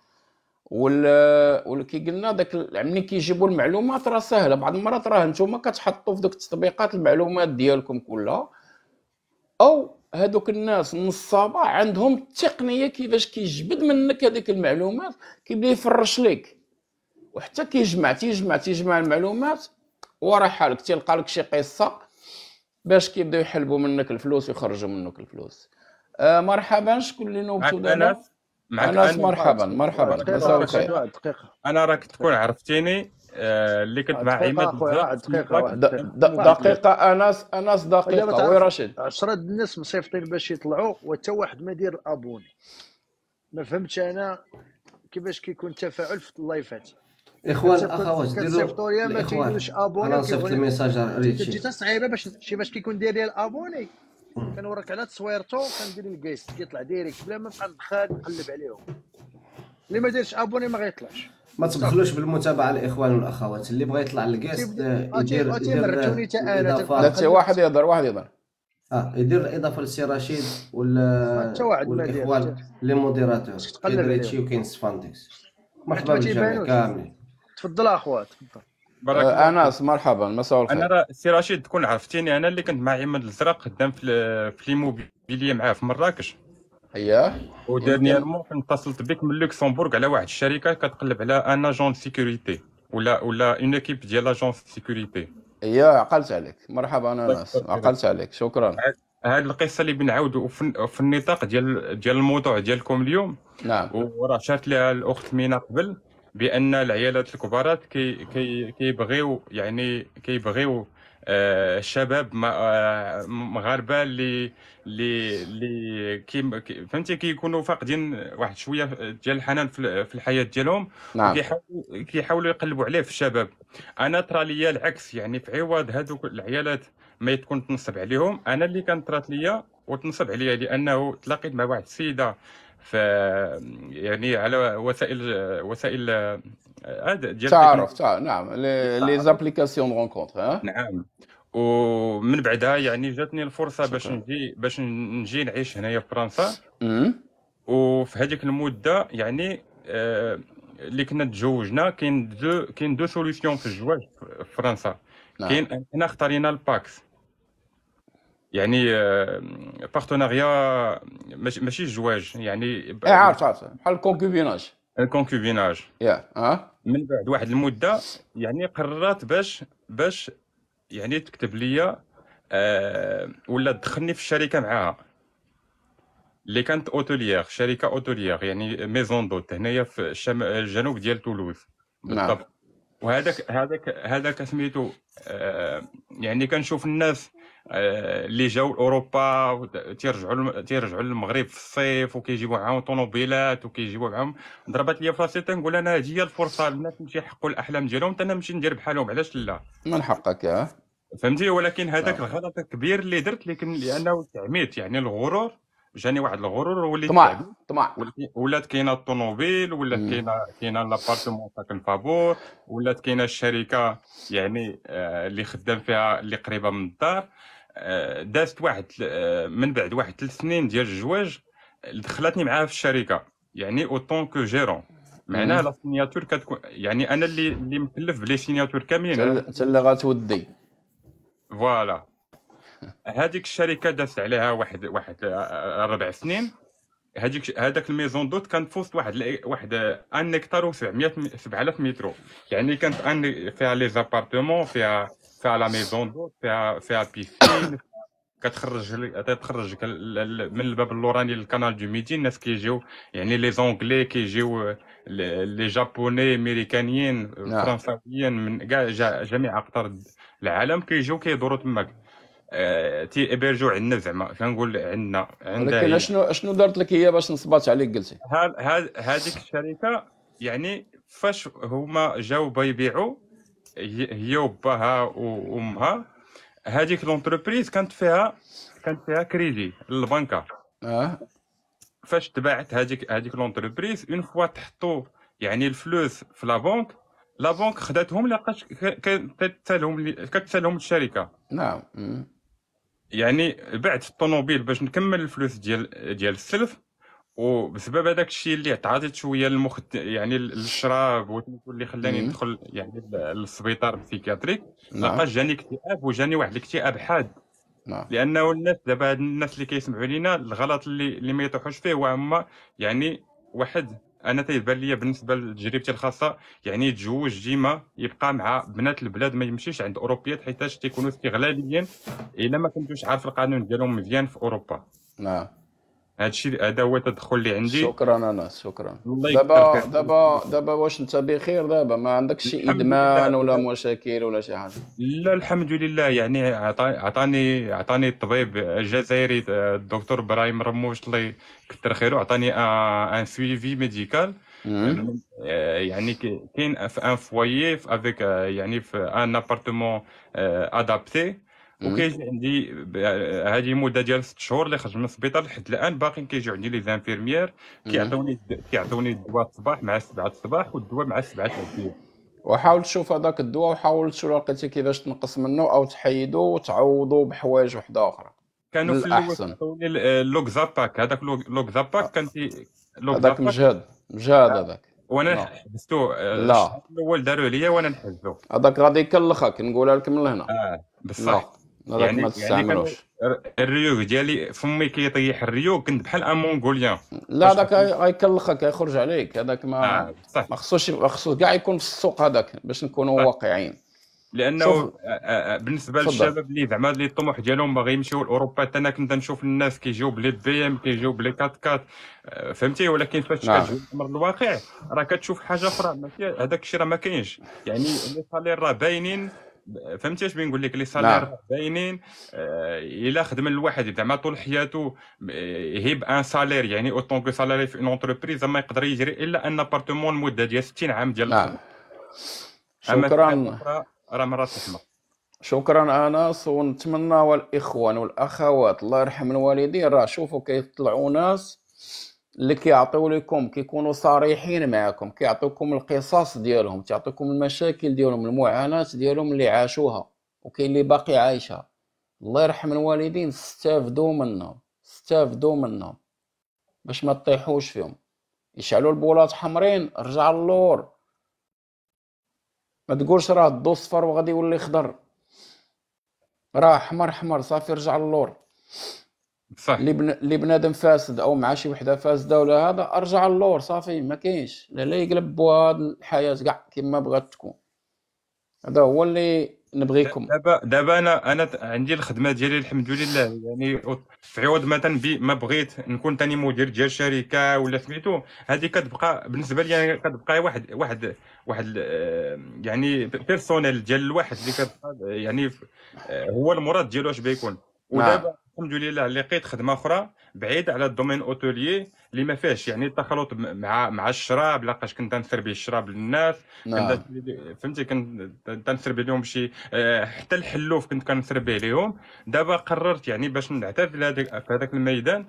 وال ولا كي قلنا داك ملي كيجيبوا المعلومات راه سهله، بعض المرات راه نتوما كتحطوا في دوك التطبيقات المعلومات ديالكم كلها. او هذوك الناس النصابه عندهم التقنيه كيفاش كيجبد منك هذيك المعلومات، كيبدا يفرش ليك، وحتى كي جمعتي جمعتي جمع المعلومات ورا حالك تلقى لك شي قصه باش كيبداو يحلبوا منك الفلوس ويخرجوا منك الفلوس. آه مرحبا، شكون اللي نوبتو دابا؟ انس انس مرحبا مرحبا. مساء الخير. دقيقه انا راك تكون عرفتيني اللي كنت مع عماد دقيقه دقيقه انس انس دقيقه. وي رشيد عشرة د الناس مصيفطين باش يطلعوا وحتى واحد ما دير ابوني. ما فهمتش انا كيفاش كيكون التفاعل في اللايفات. اخوان اخوات ديروا يا ما تيديروش ابوني. انا صيفط الميساج ريتشي جيت صعيبه باش شي باش كيكون داير لي الابوني كنوريك على تصويرته وكندير الكيست كيطلع ديريكت بلا ما نبقى ندخل نقلب عليهم. اللي ما دايرش ابوني ما غيطلعش. ما تبخلوش بالمتابعه الاخوان والاخوات، اللي بغى يطلع للكيست يدير يدير لا حتى واحد يهضر واحد يهضر اه يدير الاضافه لسي رشيد ولا والاخوان لي موديراتور كاين ريتشي وكاين سفاندكس. مرحبا بالجميع كاملين. تفضل اخوات تفضل. آه انس مرحبا مساء الخير. انا راه سي رشيد تكون عرفتيني، انا اللي كنت مع عماد الازرق خدام في في ليموبيليي معاه في مراكش. اييه. ودانييرمون اتصلت بك من لوكسمبورغ على واحد الشركه كتقلب على ان اجون سيكوريتي ولا ولا اون ايكيب ديال لاجون سيكوريتي. اييه عقلت عليك. مرحبا انس عقلت عليك شكرا. هاد القصه اللي بنعاودوا في النطاق ديال ديال الموضوع ديالكم اليوم. نعم. وراه شارت لها الاخت مينا قبل بان العيالات الكبارات كي كيبغيو يعني كيبغيو شباب مغاربه اللي اللي اللي كي فهمتي كيكونوا فاقدين واحد شويه ديال الحنان في الحياه ديالهم. نعم. كيحاولوا كيحاولوا يقلبوا عليه في الشباب. انا طرا ليا العكس، يعني في عوض هذوك العيالات ما تكون تنصب عليهم، انا اللي كانت طرات ليا وتنصب عليا، لانه تلاقيت مع واحد السيده ف يعني على وسائل وسائل التعارف تاع نعم لي زابليكاسيون رونكونتر. نعم. ومن بعدها يعني جاتني الفرصه باش نجي باش نجي نعيش هنايا في فرنسا. وفي هذيك المده يعني اللي كنا تزوجنا كاين دو كاين دو سوليسيون في الزواج في فرنسا. كاين حنا اختارينا الباكس، يعني بارتناريا ماشي الزواج، يعني اي عارف عارف بحال الكونكوبيناج الكونكوبيناج يا اه من بعد واحد المده يعني قررت باش باش يعني تكتب لي آه ولا تدخلني في الشركه معاها اللي كانت اوتوليير، شركه اوتوليير يعني ميزون دوت هنايا في الشمال الجنوب ديال toulouse بالضبط. وهذاك هذاك هذاك سميتو آه يعني كنشوف الناس اللي جاوا لاوروبا تيرجعوا تيرجعوا للمغرب في الصيف وكيجيبوا معاهم طونوبيلات وكيجيبوا معاهم، ضربت لي فراسي تنقول انا هذه هي الفرصه الناس يمشي يحققوا الاحلام ديالهم حتى انا نمشي ندير بحالهم، علاش لا؟ من حقك اه فهمتي. ولكن هذاك الغلط الكبير اللي درت لكن لانه تعميت، يعني الغرور جاني واحد الغرور وليت طمع طمع ولات كاينه الطونوبيل، ولات كاينه كاينه لابارتمون ساكن فابور، ولات كاينه الشركه يعني آه اللي خدام فيها اللي قريبه من الدار. دازت واحد من بعد واحد ثلاث سنين ديال الزواج دخلتني معاها في الشركه، يعني اوتون كو جيرون، معناها لا سينياتور كتكون يعني انا اللي اللي مكلف بلي سينياتور كاملين انت اللي غتودي فوالا. هذيك الشركه دازت عليها واحد واحد ربع سنين. هذيك هذاك الميزون دوت كان في وسط واحد واحد ان هكتار و700 سبعة آلاف متر، يعني كانت ان فيها لي زابارتمون، فيها فيها لا ميزون دو، فيها فيها بيسين، كتخرج تخرجك من الباب اللوراني للكانال دو ميدي، الناس كيجيو يعني لي زونغلي كيجيو لي جابوني امريكانيين فرنساويين من كاع جميع اقطار العالم كيجيو كيدوروا تماك تي ابرجو عندنا، زعما كنقول عندنا عندنا. ولكن شنو شنو درت لك هي باش نصبات عليك قلتي؟ هذيك الشركه يعني فاش هما جاو بيبيعوا هي وباها وامها، هذيك لونتربريز كانت فيها كانت فيها كريدي للبنكه. اه فاش تباعت هذيك هذيك لونتربريز اون فوا تحطوا يعني الفلوس في لا بنك، لا بنك خداتهم لقاش كتسالهم كتسالهم الشركه. نعم. يعني بعت الطونوبيل باش نكمل الفلوس ديال ديال السلف، وبسبب هذاك الشيء اللي تعاطيت شويه المخ يعني الشراب واللي خلاني ندخل يعني للسبيطار السيكاتريك. نعم. لقاش جاني اكتئاب، وجاني واحد الاكتئاب حاد. نعم. لانه الناس دابا الناس اللي كيسمعوا لينا الغلط اللي اللي ما يطيحوش فيه وهما يعني واحد انا تيبان لي بالنسبه لتجربتي الخاصه يعني يتزوج ديما يبقى مع بنات البلاد، ما يمشيش عند اوروبيات حيتاش تيكونوا استغلاليين الا ما كنتوش عارف القانون ديالهم مزيان في اوروبا. نعم. هادشي هذا هو التدخل اللي عندي. شكرا انس، شكرا. دابا دابا دابا واش انت بخير دابا؟ ما عندكش شي ادمان ولا مشاكل ولا شي حاجه؟ لا الحمد لله، يعني عطاني عطاني الطبيب الجزائري الدكتور ابراهيم رموش الله يكثر خيره، عطاني ان سويفي ميديكال. يعني كاين في ان فوايي افيك يعني في ان ابارتمون ادابتي، وكيجي عندي هذه مده ديال ست شهور اللي خرج من السبيطار لحد الان باقي كيجيو عندي لي زانفيرميير كيعطوني كيعطوني الدواء الصباح مع سبعة الصباح والدواء مع سبعة العشيه. وحاول تشوف هذاك الدواء وحاول تشوف لقيتي كيفاش تنقص منه او تحيده وتعوضه بحوايج وحده اخرى. كانوا في الاول عطوني لوكزاباك، هذاك لوكزاباك كان تي هذاك مجهد مجهد هذاك وانا حبستو لا الاول داروا ليا وانا نحزو هذاك غادي يكلخك نقولها لك من هنا. اه بصح يعني ما تستعملوش. يعني الريوق ديالي فمي كيطيح الريوق كنت بحال ان مونغوليان. لا هذاك غيكلخك غيخرج عليك هذاك ما آه ما خصوش ما خصوش كاع يكون في السوق هذاك باش نكونوا واقعيين. لانه بالنسبه للشباب اللي زعما اللي الطموح ديالهم باغي يمشيو لاوروبا، حتى انا كنت نشوف الناس كيجيو بلي بي ام كيجيو بلي كات كات فهمتي، ولكن فاش كتجي الامر الواقع راه كتشوف حاجه اخرى، هذاك الشيء راه ما كاينش، يعني لي صالير راه باينين فهمتي اش بنقول لك؟ لي سالير باينين. الا خدم الواحد زعما طول حياته يهيب ان سالير، يعني اوطون كو سالاري في اون اونتربريز، ما يقدر يجري الا ان ابارتمون لمده ديال ستين عام ديال الخدمه. شكرا، راه مرات تحمق. شكرا انس، ونتمنى الاخوان والاخوات الله يرحم الوالدين، راه شوفوا كيف طلعوا ناس اللي كيعطيو لكم، كيكونوا صريحين معاكم، كيعطيوكم القصص ديالهم، تعطيكم المشاكل ديالهم، المعاناه ديالهم اللي عاشوها وكاين اللي باقي عايشها. الله يرحم الوالدين، استافدوا منهم، استافدوا منهم باش ما تطيحوش فيهم. يشعلوا البولات حمرين، رجع اللور، ما تقولش راه الضو صفر وغادي يولي خضر، راه حمر حمر صافي، رجع اللور. صح، اللي بنادم فاسد او مع شي وحده فاسده ولا هذا، ارجع اللور صافي، ما كاينش لا لا يقلب بواد الحياه كاع كما بغات تكون. هذا هو اللي نبغيكم. دابا دابا انا انا عندي الخدمه ديالي الحمد لله، يعني في عوض مثلا ما بغيت نكون ثاني مدير ديال شركه ولا سميتو، هذه كتبقى بالنسبه لي يعني كتبقى واحد واحد واحد يعني بيرسونيل ديال الواحد اللي كتبقى يعني هو المراد ديالو اش بيكون. ودابا الحمد لله لقيت خدمه اخرى بعيد على الدومين اوتوليي اللي ما فيهاش يعني التخلط مع مع الشراب، لقاش كنت نسربي الشراب للناس، كنت فهمتي كنت نسربي لهم شي حتى الحلوف كنت كنسربيه لهم. دابا قررت يعني باش نعتزل هذاك في هذاك الميدان،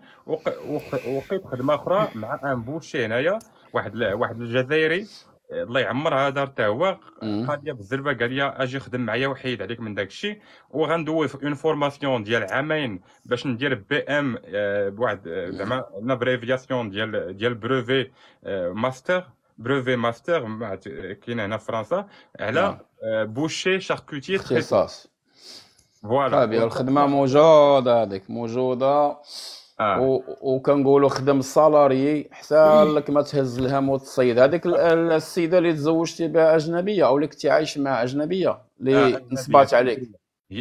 وقيت خدمه اخرى مع ان بوشي هنايا، واحد واحد الجزائري الله يعمرها دار حتى هو، قال لي بالزربه، قال لي اجي خدم معايا وحيد عليك من داك الشيء، وغندوز اون فورماسيون ديال عامين باش ندير بي ام بواحد زعما لابريفياسيون ديال ديال بروفي ماستر، بروفي ماستر كاينه هنا في فرنسا على بوشي شاركوتي اختصاص. فوالا الخدمه موجوده، هذيك موجوده. آه. وكنقولوا خدم السالاري حتى لك ما تهز الهم وتصيد. هذيك السيده اللي تزوجتي بها اجنبيه او اللي كنتي عايش مع اجنبيه اللي آه نصبات عليك،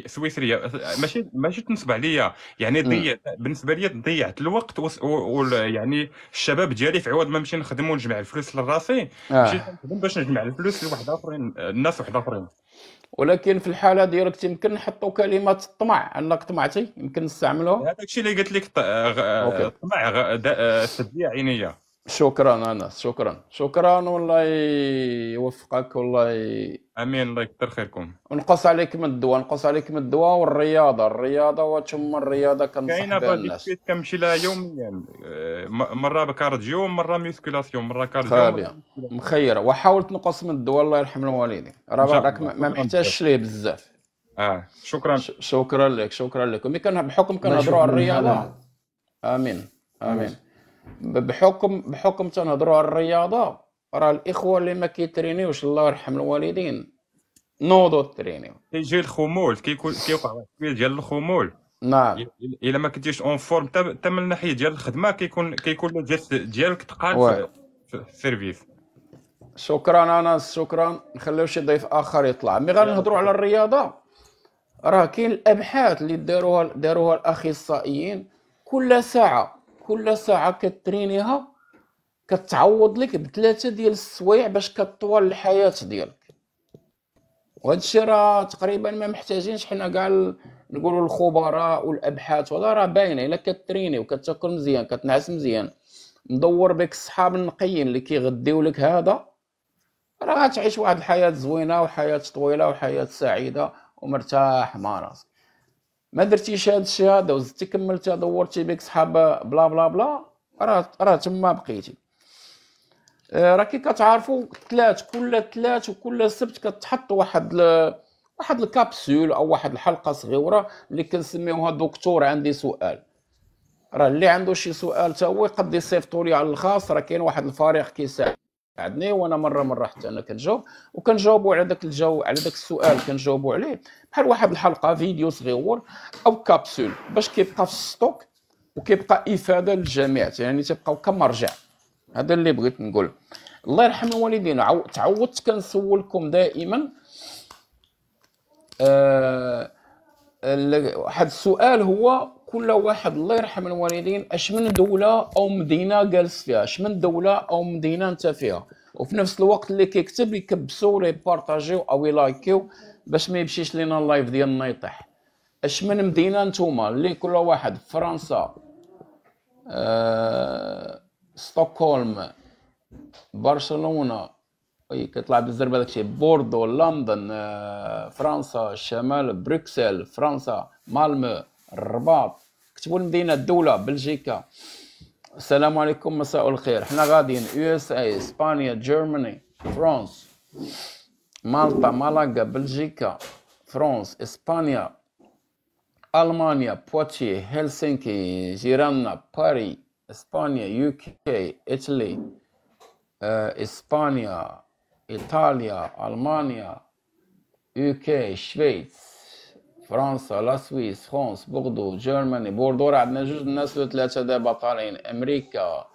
سويسريه، ماشي ماشي تنصب عليا، يعني ضيع بالنسبه لي ضيعت الوقت ويعني و... الشباب ديالي في عوض ما نمشي نخدم ونجمع الفلوس لراسي، آه. مشيت نخدم باش نجمع الفلوس لواحد اخرين، الناس واحد اخرين. ولكن في الحاله ديالك يمكن نحطوا كلمه الطمع، انك طمعتي يمكن نستعملوها. هذاك الشيء اللي قلت لك، الطمع سد لي عينيا. شكرا انس، شكرا شكرا، والله يوفقك، والله ي... امين، الله يكثر خيركم. ونقص عليك من الدواء، نقص عليك من الدواء والرياضه، الرياضه وتم الرياضه كنصح بها الناس. كاينه كنمشي لها يوميا، مره بكارديو، مره ميسكولاسيون، مره كارديو، مخيره. وحاول تنقص من الدواء الله يرحم الوالدين، راك ما محتاجش ليه بزاف. اه شكرا، شكرا لك، شكرا لك. مي كان بحكم كنهضروا على الرياضه، امين امين، بحكم بحكم تنهضروا على الرياضه، راه الاخوه اللي ما كيترينيوش الله يرحم الوالدين نوضوا ترينيو، كيجي الخمول، كيكون كيوقع واحد الشويه ديال الخمول. نعم، الا ما كنتيش اون فورم حتى من الناحيه ديال الخدمه كيكون كيكون الجست ديالك تقال في السيرفيس. شكرا انس، شكرا. نخليو شي ضيف اخر يطلع. مي غنهضروا على الرياضه، راه كاين الابحاث اللي داروها داروها الاخصائيين، كل ساعه كل ساعه كترينيها كتعوض لك بثلاثه ديال السوايع باش كطول الحياه ديالك. وهذا الشيء راه تقريبا ما محتاجينش حنا كاع نقولوا الخبراء والابحاث، وهذا راه باينه. الا كتريني وكتاكل مزيان، كتنعس مزيان، مدور بك الصحاب النقيين اللي كيغديو لك هذا، راه غتعيش واحد الحياه زوينه وحياه طويله وحياه سعيده ومرتاح مع راسك. ما درتيش هاد الشيء هذا وزدتي كملتي دورتي بك صحاب بلا بلا بلا، راه راه تما بقيتي. راه كي كتعرفوا ثلاث كل ثلاث وكل سبت كتحط واحد ل... واحد الكابسول او واحد الحلقه صغيره اللي كنسميوها دكتور عندي سؤال. راه اللي عنده شي سؤال تا هو يقدر يصيفطوا لي على الخاص، راه كاين واحد الفريق كيساعدني، وانا مره مره حتى انا كنجاوب وكنجاوبوا على داك الجو على داك السؤال، كنجاوبوا عليه بحال واحد الحلقه فيديو صغير او كابسول باش كيبقى في الستوك وكيبقى افاده للجميع، يعني تبقاو كمرجع. هذا اللي بغيت نقول. الله يرحم الوالدين، عو... تعودت كنسولكم دائما أه... واحد السؤال، هو كل واحد الله يرحم الوالدين اش من دوله او مدينه جالس فيها، اش من دوله او مدينه انت فيها، وفي نفس الوقت اللي كيكتب يكبسو ولا يبارطاجيو او يلايكيو باش ما يمشيش لينا اللايف ديالنا يطيح. اش من مدينه نتوما اللي كل واحد في فرنسا، أه... ستوكهولم، برشلونه، اي كيطلع بالزربه داكشي، بوردو، لندن، أه... فرنسا، الشمال، بروكسل، فرنسا، مالمو، الرباط، كتبوا المدينه الدوله، بلجيكا. السلام عليكم، مساء الخير. حنا غاديين يو اس اي، اسبانيا، جيرماني، فرنسا، مالطا، مالاغا، بلجيكا، فرنسا، اسبانيا، ألمانيا، بوتشي، هلسنكي، جيراننا، باري، إسبانيا، يوكي، إيطالي، إسبانيا، إيطاليا، ألمانيا، يوكي، الشويس، فرنسا، لا سويس، فرنسا، بوردو، جيرماني، بوردو. راه عندنا جوج الناس ولا ثلاثة دابا طالعين. أمريكا،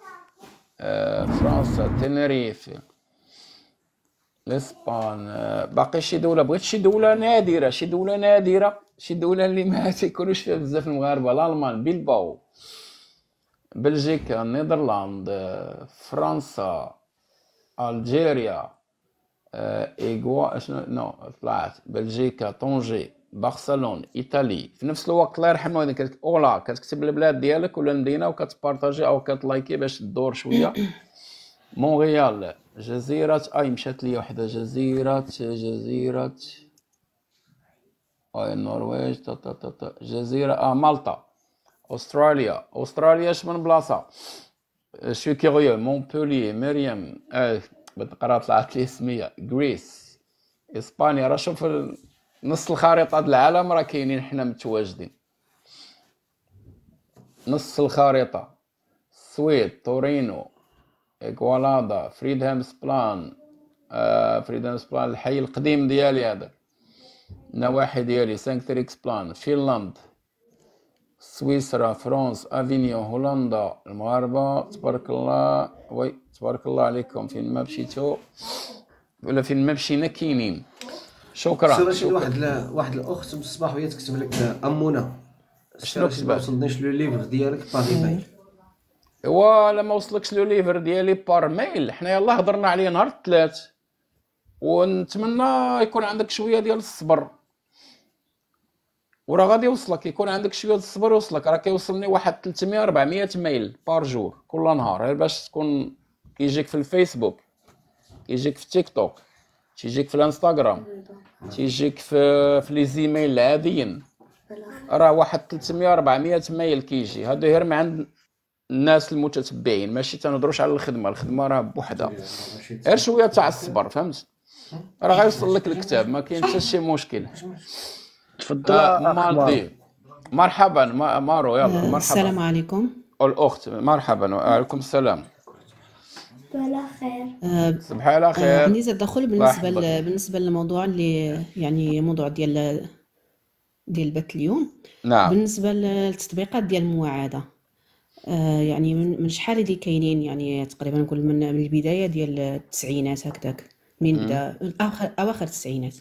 فرنسا، تنريف، الإسبان، باقي شي دولة. بغيت شي دولة نادرة، شي دولة نادرة، شي دولة اللي ما تيكونوش فيها بزاف المغاربة. الألمان، بيلباو، بلجيكا، النيدرلاند، فرنسا، الجيريا، إيغوا، شنو نو طلعت، بلجيكا، طنجي، برشلونة، إيطالي. في نفس الوقت الله يرحمه هذيك كتكتب أولا، كتكتب البلاد ديالك ولا المدينة وكتبارطاجي أو كتلايكي باش تدور شوية. مونريال، جزيرة، أي مشات لي وحدة، جزيرة جزيرة أي النرويج، تا تا تا تا جزيرة، أه مالطا، أستراليا. أستراليا اش من بلاصة، شو كيغيو، مونبولي، مريم، أه بالقرا طلعت لي اسمية، غريس، إسبانيا. راه شوف نص الخريطة د العالم راه كاينين حنا متواجدين، نص الخريطة. السويد، تورينو، إكوالادا، فريدهامسبلان، آه فريدهامسبلان الحي القديم ديالي هذا، النواحي ديالي، سانكتريكسبلان، فنلند، سويسرا، فرنسا، افينيون، هولندا. المغاربة تبارك الله، وي تبارك الله عليكم، فين ما مشيتو ولا فين ما مشينا كاينين. شكرا. سير رشيد، واحد ل... واحد الأخت من الصباح وهي تكتب لك أمونة، شنو كتبت؟ ما وصلنيش لو ليفر ديالك باغي باين. ايوا لا ما وصلكش لو ليفر ديالي بار ميل، حنا يلاه هضرنا عليه نهار الثلاث، ونتمنى يكون عندك شويه ديال الصبر، وراه غادي يوصلك. يكون عندك شويه ديال الصبر يوصلك. راه كيوصلني واحد ثلاثمية أربعمية ميل بار جور كل نهار، غير باش تكون كيجيك في الفيسبوك، كيجيك في التيك توك، تيجيك في الانستغرام، تيجيك في في لي زيميل العاديين. راه واحد ثلاثمية أربعمية ميل كيجي. هادو غير ما عند الناس المتتبعين، ماشي تنهضروش على الخدمه، الخدمه راه بوحدها، غير شويه تاع الصبر، فهمت؟ راه غيوصل لك الكتاب، ما كاين حتى شي مشكل. تفضل. آه مرحبا مارو، يلا مرحبا. السلام عليكم الاخت، مرحبا. وعليكم السلام. صباح الخير. آه صباح الخير. آه نيزة التدخل بالنسبه ل... بالنسبه للموضوع اللي يعني موضوع ديال ديال البث اليوم. نعم. بالنسبه للتطبيقات ديال المواعده، آه يعني من, من شحال اللي كاينين، يعني تقريبا نقول من, من البدايه ديال التسعينات هكذاك، من بدا اخر اواخر التسعينات.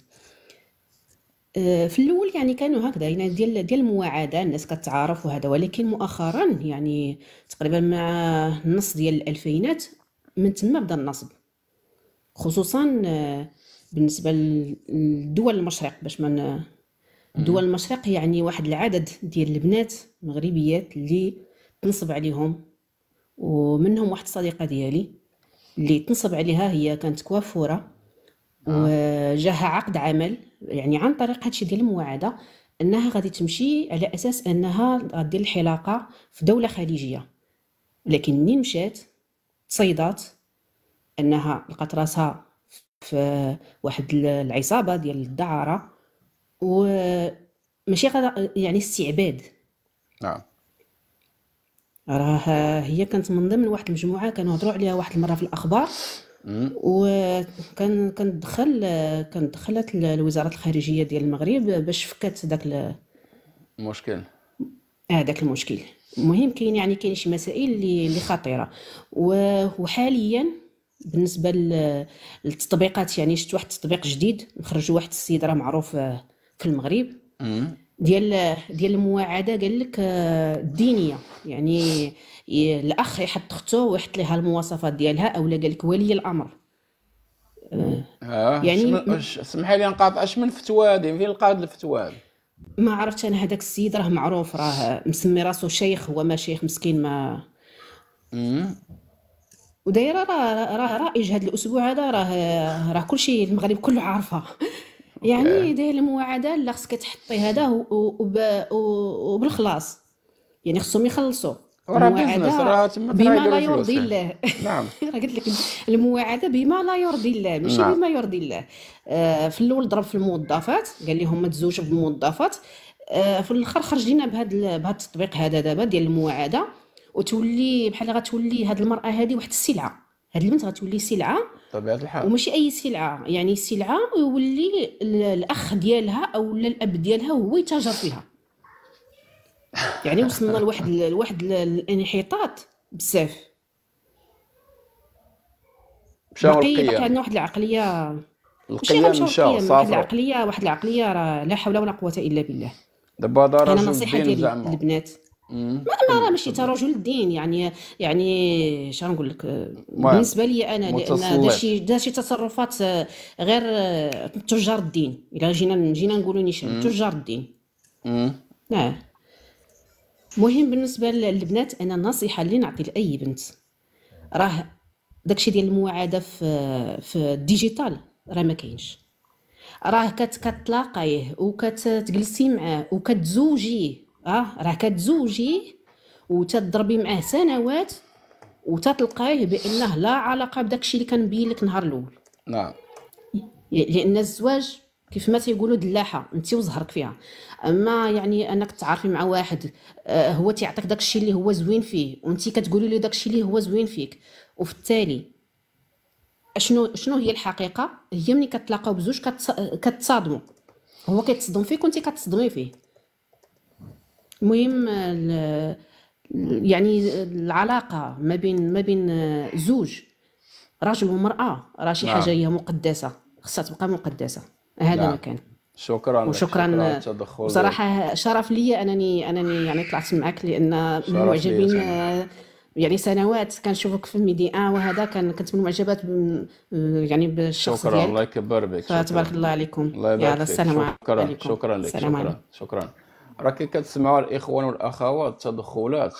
آه في الاول يعني كانوا هكذا يعني ديال ديال المواعده، الناس كتعارف وهذا، ولكن مؤخرا يعني تقريبا مع النص ديال الالفينات من تما بدا النصب، خصوصا آه بالنسبه لدول المشرق، باش من دول المشرق يعني واحد العدد ديال البنات المغربيات اللي تنصب عليهم، ومنهم واحد الصديقه ديالي اللي تنصب عليها، هي كانت كوافوره وجاها عقد عمل يعني عن طريق هادشي ديال المواعده، انها غادي تمشي على اساس انها غادير الحلاقه في دوله خليجيه، لكن منين مشات تصيدات انها لقات راسها في واحد العصابه ديال الدعاره، وماشي غدا يعني استعباد. نعم. راه هي كانت من ضمن واحد المجموعه كانوا هضروا عليها واحد المره في الاخبار، وكان كان دخل كان دخلت الوزاره الخارجيه ديال المغرب باش فكات داك المشكل، اه داك المشكل. المهم كاين يعني كاين شي مسائل اللي اللي خطيره. وحاليا بالنسبه للتطبيقات يعني شفت واحد التطبيق جديد مخرجوا واحد السيد راه معروف في المغرب ديال ديال المواعده، قال لك الدينيه، يعني الاخ يحط اخته ويحط لها المواصفات ديالها، اولا قال لك ولي الامر، اه يعني سمحي لي نقاطع، اش من فتوى هذه؟ فين لقات الفتوى هذه؟ ما عرفتش انا. هذاك السيد راه معروف، راه مسمي راسو شيخ، هو ما شيخ مسكين ما. امم ودايره راه راه رائج هذا الاسبوع هذا، راه راه كلشي المغرب كله عارفه يعني. داير المواعده، لا خصك تحطي هذا وبالخلاص يعني، خصهم يخلصوا المواعده بما لا يرضي الله. نعم راه قلت لك المواعده بما لا يرضي الله، ماشي نعم. بما يرضي الله. آه في الاول ضرب في الموظفات، قال لهم ما تزوجوا بالموظفات. آه في الاخر خرج لنا بهذا بهذا التطبيق هذا دابا ديال المواعده، وتولي بحال غتولي هذه المراه هذه واحد السلعه، هاد البنت غتولي سلعه بطبيعه الحال، وماشي اي سلعه يعني، سلعه يولي الاخ ديالها او الاب ديالها هو يتاجر فيها يعني. وصلنا لواحد لواحد الانحطاط بزاف، مشاو القيه، باقي عندنا واحد العقليه، القيه مشاو صافي، واحد العقليه واحد العقليه راه لا حول ولا قوه الا بالله. دابا هذا راه نصيحتي للبنات، ما راه ماشي تا رجل الدين يعني، يعني شنو نقول لك بالنسبه لي انا، لان دا شي دا شي تصرفات غير تجار الدين. الا جينا جينا نقولوا نيشان تجار الدين. نعم. المهم بالنسبه للبنات، انا النصيحه اللي نعطي لاي بنت، راه داكشي ديال المواعده في في الديجيتال راه ما كاينش، راه كتلاقيه وكتجلسي معاه وكتزوجيه. اه راه كتزوجيه وتضربي معاه سنوات وتتلقايه بانه لا علاقه بداكشي اللي كنبين لك نهار الاول. نعم. لان الزواج كيف ما تيقولوا دلاحه، انت وزهرك فيها. اما يعني انك تعرفي مع واحد، آه هو تيعطيك داكشي اللي هو زوين فيه وانت كتقولي له داكشي اللي هو زوين فيك، وفي التالي شنو شنو هي الحقيقه؟ هي ملي كتلاقاو بزوج كتصادموا، هو كيتصدم فيك وانت كتصدمي فيه. المهم يعني العلاقه ما بين ما بين زوج راجل ومراه راه شي حاجه هي مقدسه، خصها تبقى مقدسه. هذا ما كان. شكرا وشكرا بصراحه، شرف لي انني انني يعني طلعت معك، لان من معجبين يعني سنوات كنشوفك في ميدي ان، وهذا كان كنت من المعجبات يعني بالشخص ديالك. شكرا الله يكبر بك، فتبارك الله عليكم. الله يبارك فيك. شكرا شكرا لك. شكرا شكرا. راكي كتسمعوا الاخوان والاخوات، التدخلات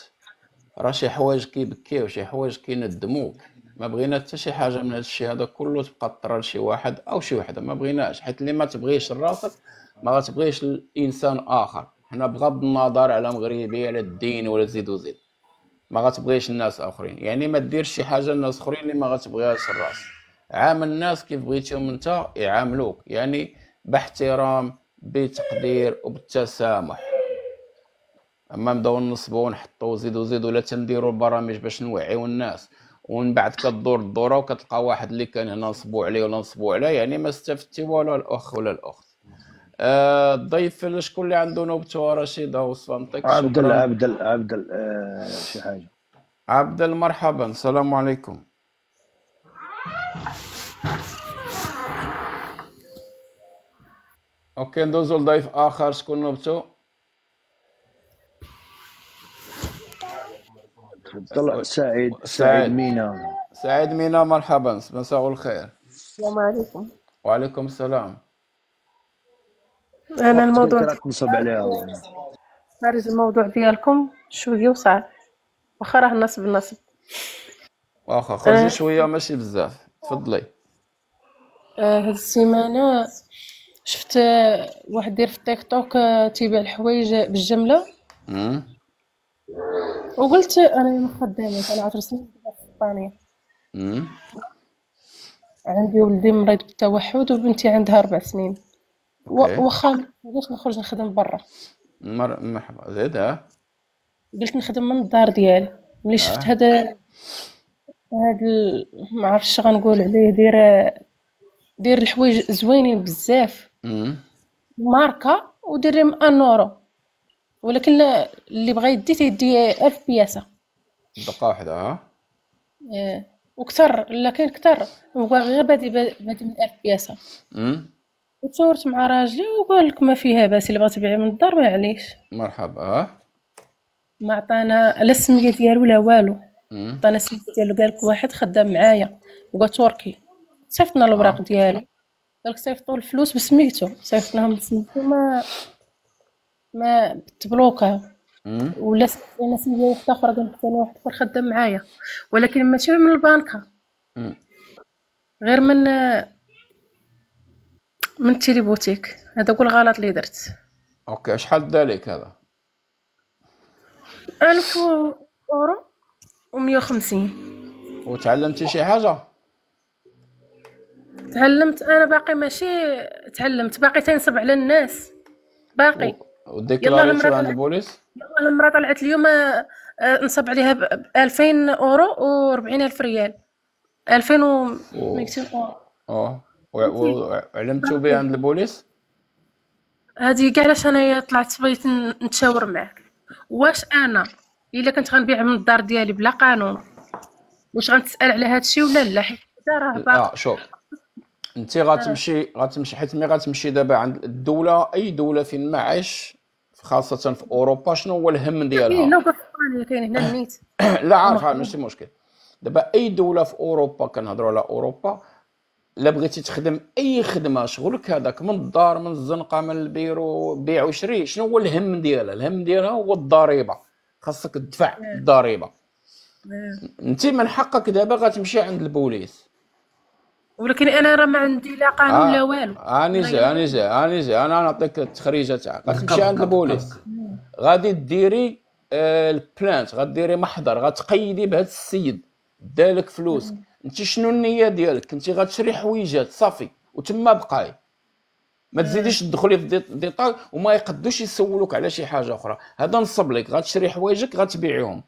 راه شي حوايج كيبكيو، شي حوايج كيندموا. ما بغينا حتى شي حاجه من هذا الشيء هذا كله تبقى تطرى لشي واحد او شي وحده، ما بغيناش. حيت اللي ما تبغيش لراسك ما غتبغيش الانسان اخر. حنا بغض النظر على مغربي على الدين ولا زيد وزيد، ما غتبغيش الناس اخرين يعني. ما ديرش شي حاجه الناس اخرين اللي ما غتبغيهاش لراسك. عامل الناس كيف بغيتيهم انت يعاملوك يعني، باحترام بتقدير وبالتسامح. اما نبداو نصبو ونحطو زيد وزيد ولا تنديرو البرامج باش نوعيو الناس، ومن بعد كدور الدوره وكتلقى واحد اللي كان هنا نصبو عليه ولا نصبو عليه، يعني ما استفدتي والو الاخ ولا الاخت. آه الضيف شكون اللي عنده نوبته؟ رشيده وصفانتك. عبدل عبدل عبدل آه شي حاجه. عبدل مرحبا، السلام عليكم. اوكي ندوزو لضيف اخر، شكون نوبتو؟ تفضل. سعيد سعيد مينا. سعيد مينا مرحبا، مساء الخير. السلام عليكم. وعليكم السلام. انا الموضوع راك نصب عليها خارج الموضوع ديالكم شويه وصعب، واخا راه نصب نصب واخا خرجي شويه ماشي بزاف. تفضلي. هاد السيمانه شفت واحد داير في التيك توك تيبيع الحوايج بالجمله، وقلت انا ما خدامش، انا عشر سنين في السلطانيه، عندي ولدي مريض بالتوحد وبنتي عندها اربع سنين، واخا بغيت نخرج نخدم برا. مرحبا زيد. ها قلت نخدم من الدار ديالي. ملي شفت هذا هذا ما عرفتش غنقول عليه، داير دير الحوايج زوينين بزاف ماركه وديرهم أن أورو، ولكن اللي بغا يدي تيدي ألف بياسه دقه واحده. ها اه وكثر، لا كاين كثر، هو غير بادي بادي من ألف بياسه. تصورت مع راجلي وقال لك ما فيها باس، اللي بغا تبيع من الدار معليش. مرحبا. ما عطانا لا السميه ديالو لا والو، عطانا السميه ديالو. قال لك واحد خدام معايا هو تركي، صيفطنا الوراق ديالو، داك صيفطوا الفلوس بسميتو، صيفطناهم بسميتو ما ما بتبلوكا ولا انا سميتو واحد اخر كنحتاج واحد اخر خدام معايا، ولكن ماشي من البنكه غير من من تيليبوتيك. هذا هو الغلط اللي درت. اوكي شحال ذلك هذا؟ ألف اورو ومية وخمسين. وتعلمتي شي حاجه؟ تعلمت انا باقي ماشي تعلمت، باقي تنصب على الناس باقي. وديكلاريتي عند البوليس؟ يلا المراه طلعت اليوم نصب عليها ب ألفين اورو و أربعين ألف ريال، ألفين و ميتين اورو. اه وعلمتو بها عند البوليس؟ هادي كاع علاش انايا طلعت بغيت نتشاور معاك. واش انا الا كنت غنبيع من الدار ديالي بلا قانون واش غنتسال على هذا الشيء ولا لا؟ حيت راه باقي. اه شوف انت غتمشي غتمشي حيت ملي غتمشي دابا عند الدوله، اي دوله فين ما عايش خاصه في اوروبا، شنو هو الهم ديالها؟ كاين هنا في كاين هنا نيت لا عارفه ماشي مشكل. دابا اي دوله في اوروبا، كنهضروا على اوروبا، الا بغيتي تخدم اي خدمه شغلك هذاك من الدار من الزنقه من البيرو بيع وشري، شنو هو الهم ديالها؟ الهم ديالها هو الضريبه، خاصك تدفع الضريبه. انت من حقك دابا غتمشي عند البوليس، ولكن انا راه ما عندي لا قانون لا والو. اني جا اني جا اني جا انا نعطيك التخريجه تاعك. غتمشي عند البوليس غادي ديري آه البلانت، غديري محضر، غتقيدي بهذا السيد دالك فلوسك. انت شنو النيه ديالك؟ كنتي غتشري حويجات صافي وتما بقاي، ما تزيديش تدخلي في ديطال وما يقدوش يسولوك على شي حاجه اخرى. هذا نصب لك، غتشري حوايجك غتبيعيهم،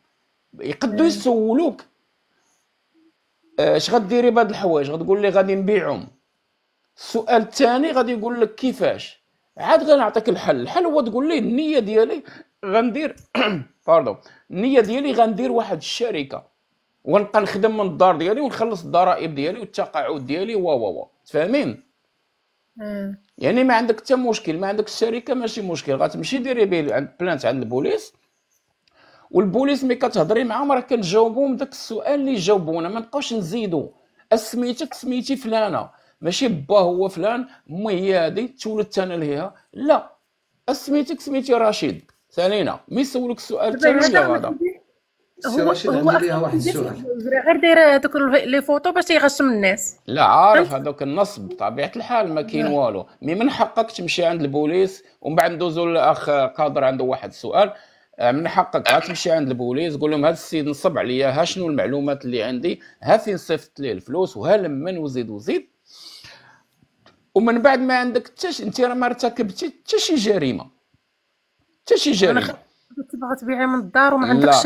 يقدو يسولوك اش غديري بهاد الحوايج، غتقول لي غادي نبيعهم. السؤال الثاني غادي يقول لك كيفاش، عاد غنعطيك الحل. الحل هو تقول لي النيه ديالي غندير باردون النيه ديالي غندير واحد الشركه ونبقى نخدم من الدار ديالي ونخلص الضرائب ديالي والتقاعد ديالي و و و تفاهمين. يعني ما عندك حتى مشكل، ما عندك الشركه ماشي مشكل، غتمشي ديري به عند بلانت عند البوليس، والبوليس ملي كتهضري معاهم راه كنجاوبهم داك السؤال اللي جاوبونا، ما نبقاوش نزيدو. اسميتك سميتي فلانه، ماشي با هو فلان امي هي هادي تولدت انا ليها، لا اسميتك سميتي رشيد سالينا. مي يسولك السؤال الثاني ديال هذا سي رشيد، عندي ليها واحد السؤال. غير دايره هذوك لي فوتو باش يغشم الناس. لا عارف هذوك النصب بطبيعه الحال ما كاين والو. مي من حقك تمشي عند البوليس، ومن بعد ندوزو للاخ قادر عنده واحد السؤال. من حقك غتمشي عند البوليس تقول لهم هذا السيد نصب عليا، ها شنو المعلومات اللي عندي، ها فين صيفط ليه الفلوس، وها لمن، وزيد وزيد. ومن بعد ما عندك حتى انت راه ما ارتكبتي حتى شي جريمه، حتى شي جريمه. تبغي تبيعي من الدار وما عندكش.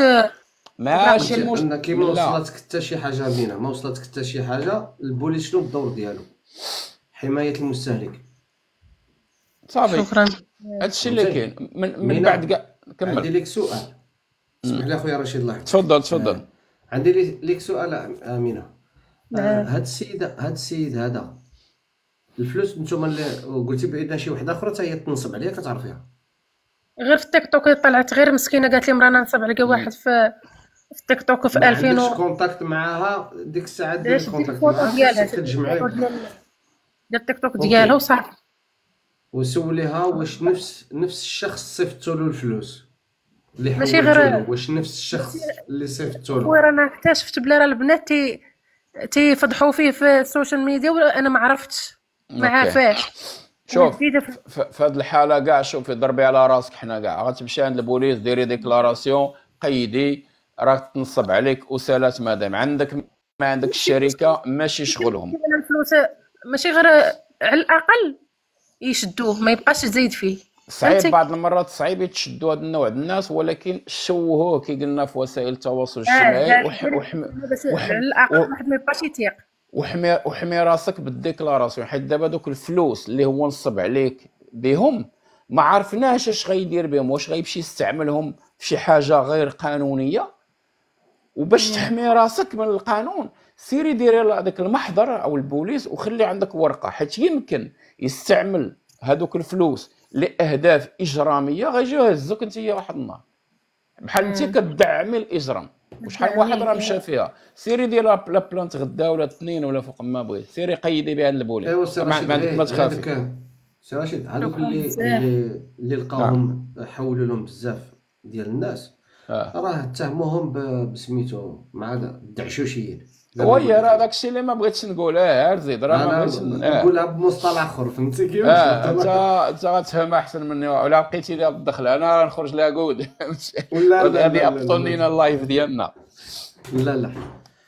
لا ماشي المشكل، كي ما وصلتك حتى شي حاجه بينا، ما وصلتك حتى شي حاجه. البوليس شنو الدور ديالو؟ حمايه المستهلك صافي. شكرا. هادشي اللي كاين. من, من بعد كاع كمل. عندي لك سؤال، اسمح لي اخويا رشيد الله يحفظك. تفضل تفضل. آه. عندي لك سؤال امينه. آه هاد السيد هاد السيد هذا الفلوس نتوما اللي قلتي بعيدنا شي وحده اخرى حتى هي تنصب عليها كتعرفيها؟ غير في التيك توك طلعت غير مسكينه قالت لي مرانا نصب عليك واحد في في التيك توك في ألفين. ما عندكش كونتاكت معاها ديك الساعه ديال الكونتاكت معاها كتجمعي ديال التيك توك ديالها وصافي. وسوليها واش نفس نفس الشخص صيفطوا له الفلوس اللي ماشي غير، واش نفس الشخص اللي صيفطوا له. وانا اكتشفت بلي راه البنات تي تيفضحوا فيه في السوشيال ميديا وانا ما عرفتش ما عارفاش. شوف في هذه الحاله كاع شوفي ضربي على راسك، حنا كاع غتمشي عند البوليس ديري ديكلاراسيون قيدي راك تنصب عليك وسالات مادام عندك ما عندك الشركه ماشي شغلهم. الفلوس ماشي غير على الاقل يشدوه ما يبقاش يزيد فيه. صعيب بعض المرات صعيب يتشدوا هذا النوع ديال الناس، ولكن شوهوه كي قلنا في وسائل التواصل الاجتماعي. على الاقل واحد ما يبقاش يتيق. وحمي وحمي راسك بالديكلاراسيون، حيت دابا دوك الفلوس اللي هو نصب عليك بهم ما عرفناش اش غيدير بهم، واش غيمشي يستعملهم في شي حاجه غير قانونيه. وباش تحمي راسك من القانون سيري ديري هذاك المحضر او البوليس وخلي عندك ورقه، حيت يمكن يستعمل هذوك الفلوس لاهداف اجراميه غيجيو يهزوك انت واحد النهار بحال انت كتدعمي الاجرام. وشحال واحد راه مشى فيها. سيري ديرها لا بلانت غدا ولا اثنين ولا فوق ما بغيت، سيري قيدي بها البولي. ايوا سي رشيد ما تخافي. سي رشيد هذوك اللي اللي لقاوهم حولوا لهم بزاف ديال الناس راه اتهموهم بسميتو مع الدعشوشيين. وي راه داك الشيء اللي ما بغيتش نقول اه زيد راه ما بغيتش نقولها بمصطلح اخر فهمتي كيفاش. اه انت انت غتفهمها احسن مني ولا لقيتي لي الدخل انا غنخرج لها كود ولا هذه ابطوا لينا اللايف ديالنا. لا لا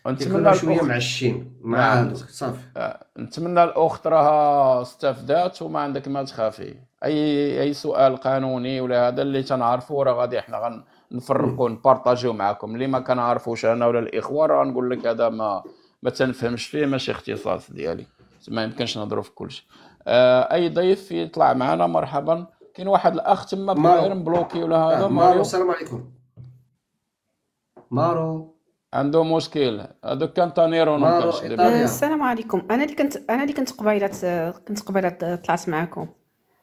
نتمنى شويه معشين مع صافي. نتمنى الاخت راها استفدات وما عندك ما تخافي. اي اي سؤال قانوني ولا هذا اللي تنعرفو راه غادي حنا غن نفرقوا نبارطاجيو معاكم. اللي ما كنعرفوش انا ولا الاخوه راه نقول لك هذا ما ما تنفهمش فيه، ماشي اختصاص ديالي، ما يمكنش نهضروا في كلشي. آه اي ضيف يطلع معنا مرحبا. كاين واحد الاخ تما غير مبلوكي ولا هذا. مارو السلام عليكم. مارو عنده مشكل هذوك كان تانيرو نقص. السلام عليكم. انا اللي كنت انا اللي كنت قبيله كنت قبيله طلعت معكم.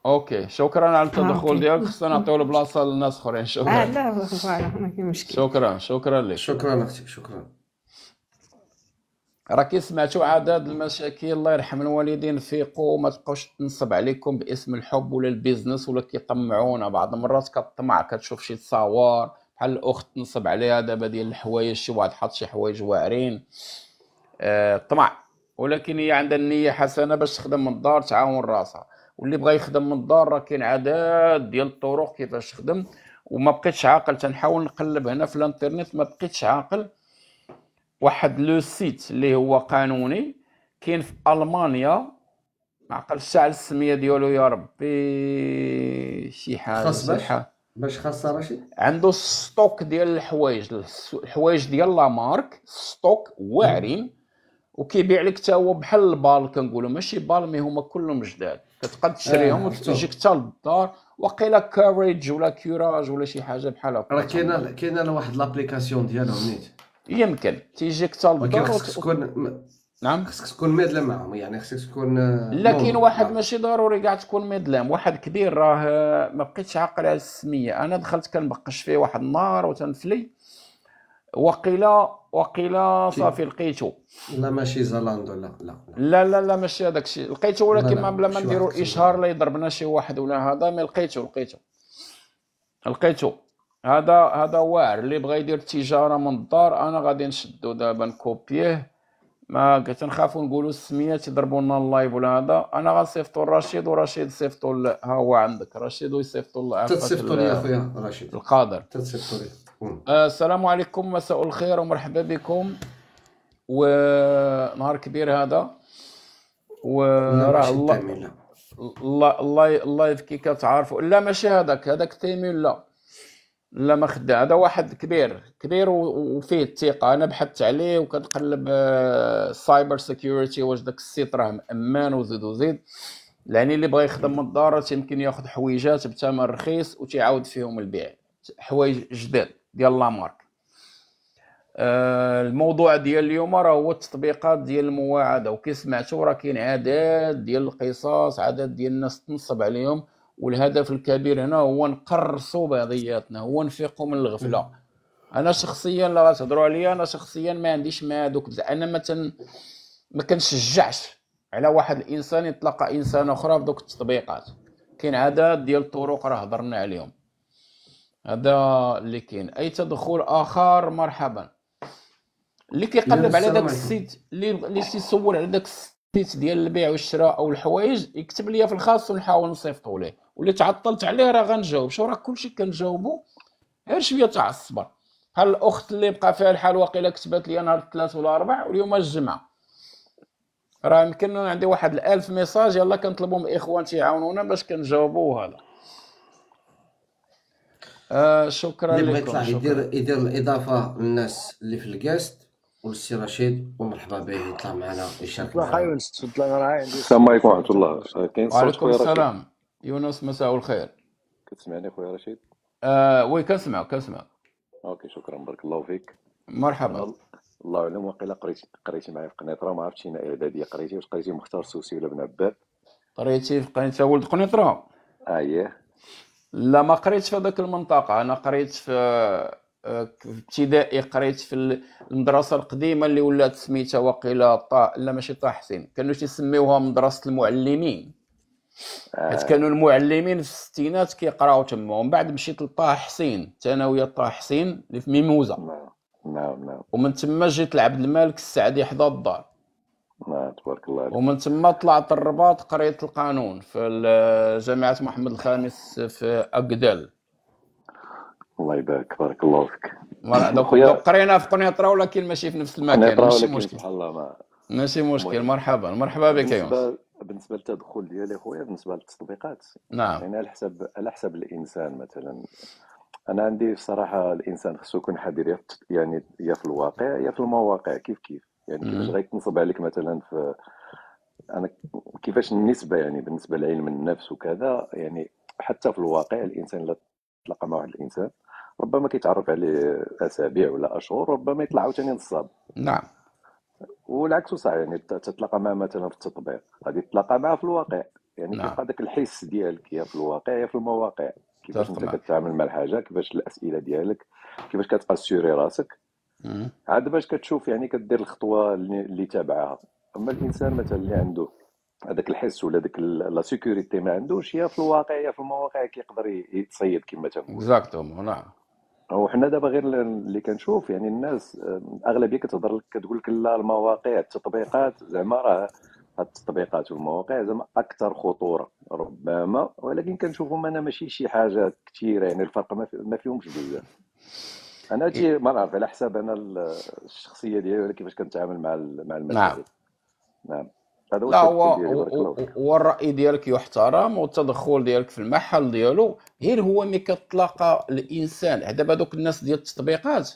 اوكي شكرا على التدخل ديالك. خصنا نعطيو البلاصه للناس اخرين. شكرا. اه لا فوالا ما كاين مشكل. شكرا شكرا لك. شكرا اختي شكرا. راكي سمعتوا عدد المشاكل الله يرحم الوالدين. فيقوا ما تبقاوش تنصب عليكم باسم الحب ولا البيزنس ولا كيطمعونا. بعض المرات كطمع كتشوف شي تصاور بحال الاخت تنصب عليها دابا ديال الحوايج، شي واحد حط شي حوايج واعرين. آه طمع، ولكن هي عندها النيه حسنه باش تخدم من الدار تعاون راسها. واللي بغى يخدم من الدار راه كاين عدد ديال الطرق كيفاش تخدم. وما بقيتش عاقل، تنحاول نقلب هنا في الانترنت ما بقيتش عاقل. واحد لو سيت اللي هو قانوني كاين في المانيا ما عقلتش على السميه ديالو يا ربي، شي حاجه صحيحه باش خاصه رشيد عنده ستوك ديال الحوايج الحوايج ديال لا مارك ستوك واعرين وكيبيع لك حتى هو بحال البال. كنقولوا ماشي بال مي هما كلهم جداد كتقد تشريهم آه وتجيك حتى للدار. وقيلا كاريج ولا كيراج ولا شي حاجه بحال هكا. راه كاينه كاينه واحد لابليكاسيون ديالهم نيت يمكن تيجيك حتى للدار. خصك تكون نعم خصك تكون ميدلم معاهم، يعني خصك تكون لا كاين واحد ماشي ضروري كاع تكون ميدلم. واحد كبير راه ما بقيتش عاقل على السميه. انا دخلت كنبقش فيه واحد النهار وتنفلي وقيلا وقيلا صافي لقيتو. لا ماشي زالاندو لا لا لا لا, لا ماشي هذاك الشيء لقيتو، ولكن ما بلا ما نديرو الاشهار لا يضربنا شي واحد ولا هذا. مي لقيتو لقيتو لقيتو هذا هذا واعر. اللي بغى يدير التجاره من الدار انا غادي نشدو دابا نكوبيه. ما كنخافو نقولو السميه تضربوا لنا اللايف ولا هذا. انا غنصيفطو لرشيد ورشيد صيفطو ل... ها هو عندك رشيد ويصيفطو ل تصيفطو لي اخويا رشيد القادر تصيفطو لي. آه السلام عليكم مساء الخير ومرحبا بكم. ونهار كبير هذا وراه الله الله الله اللايف كي كتعرفوا. لا ماشي هذاك هذاك تيمين لا لا ما خدام. هذا واحد كبير كبير وفيه الثقه. انا بحثت عليه وكنقلب سايبر سيكيورتي واش داك السيت راه مأمان وزيد وزيد. يعني اللي بغى يخدم من الدار يمكن ياخذ حويجات بثمن رخيص وتعاود فيهم البيع حوايج جداد ديال لا مارك. آه الموضوع ديال اليوم راه هو التطبيقات ديال المواعده. وكي سمعتوا راه كاين عدد ديال القصص عدد ديال الناس تنصب عليهم. والهدف الكبير هنا هو نقرصوا بعضياتنا، هو نفيقوا من الغفله. انا شخصيا لا غتهضروا عليا انا شخصيا ما عنديش مع هذوك. انا ما تن... ما كنشجعش على واحد الانسان يتلاقى انسان اخرى في دوك التطبيقات. كاين عدد ديال الطرق راه هضرنا عليهم. هذا اللي كاين. اي تدخل اخر مرحبا. اللي كيقلب على داك السيت اللي اللي تيسول على داك السيت ديال البيع والشراء او الحوايج يكتب لي في الخاص ونحاول نصيفطو ليه. واللي تعطلت عليه راه غنجاوب. شو راه كلشي كنجاوبو غير شويه تاع الصبر. بحال الاخت اللي بقى فيها الحال واقيلا كتبات لي نهار الثلاث ولا الاربع واليوم الجمعه. راه يمكن عندي واحد الالف ميساج يلا كنطلبهم الاخوان تيعاونونا باش كنجاوبو. هذا آه شكرا لكم. اللي يطلع يدير يدير الاضافه للناس اللي في الكاست والسي رشيد ومرحبا به يطلع معنا يشارك معنا. يونس تفضل. انا عندي السلام عليكم ورحمه الله. كاين صوت خويا رشيد؟ السلام يونس مساء الخير. كتسمعني خويا رشيد؟ آه وي كنسمع كنسمع. اوكي شكرا بارك الله فيك. مرحبا. الله يعلم واقيلا قريتي قريتي معايا في قنيطره ما عرفتش انا اعداديه قريتي واش قريتي مختار سوسي ولا بن عباد؟ قريتي في قنيطره ولد قنيطره؟ اييه. لا ما قريتش في هذاك المنطقة، أنا قريت في ابتدائي قريت في المدرسه القديمه اللي ولات سميتها وقيله طا لا ماشي طاحسين، كانوا تيسميوها مدرسه المعلمين، حيت كانوا المعلمين في الستينات كيقراو تما. ومن بعد مشيت لطه حسين، ثانويه طه حسين اللي في ميموزه، ومن تما جيت لعبد الملك السعدي حدا الدار، تبارك الله عليك. ومن تما طلعت الرباط قريت القانون في جامعه محمد الخامس في اكدال. الله يبارك، بارك الله فيك. لو قرينا في قنيطره ولكن ماشي في نفس المكان، ماشي مشكل، سبحان الله ماشي مشكل. مرحبا مرحبا بك يونس. بالنسبه للتدخل ديالي خويا بالنسبه للتطبيقات، نعم، يعني على حسب على حسب الانسان. مثلا انا عندي بصراحه الانسان خصو يكون حذر، يعني يا في الواقع يا في المواقع، كيف كيف يعني كيفاش غيتنصب عليك. مثلا في انا كيفاش النسبه، يعني بالنسبه لعلم النفس وكذا، يعني حتى في الواقع الانسان الا تلقى مع واحد الانسان ربما كيتعرف عليه اسابيع ولا اشهر، ربما يطلع عاوتاني نصاب، نعم، والعكس صحيح. يعني تتلاقى معه مثلا في التطبيق غادي تتلاقى معه في الواقع، يعني كيبقى نعم. داك الحس ديالك يا في الواقع يا في المواقع، كيفاش انت كتعامل مع الحاجه، كيفاش الاسئله ديالك، كيفاش كتاسيوري راسك، عاد باش كتشوف يعني كدير الخطوه اللي تابعها. اما الانسان مثلا اللي عنده هذاك الحس ولا ديك لا سيكوريتي ما عندوش، يا في الواقع يا في المواقع كيقدر يتصيد كما تنقول. اكزاكتومون، نعم. وحنا دابا غير اللي كنشوف يعني الناس الاغلبيه كتهضر لك كتقول لك لا المواقع التطبيقات، زعما راه التطبيقات والمواقع زعما اكثر خطوره ربما، ولكن كنشوفهم انا ماشي شي حاجه كثيره، يعني الفرق ما فيهمش بزاف. انا تي ما نعرف على حساب انا الشخصيه ديالي ولا كيفاش كنتعامل مع مع المسائل. نعم هذا هو التفكير ديالي. والراي ديالك يحترم والتدخل ديالك في المحل ديالو، غير هو ملي كتلاقى الانسان. دابا دوك الناس ديال التطبيقات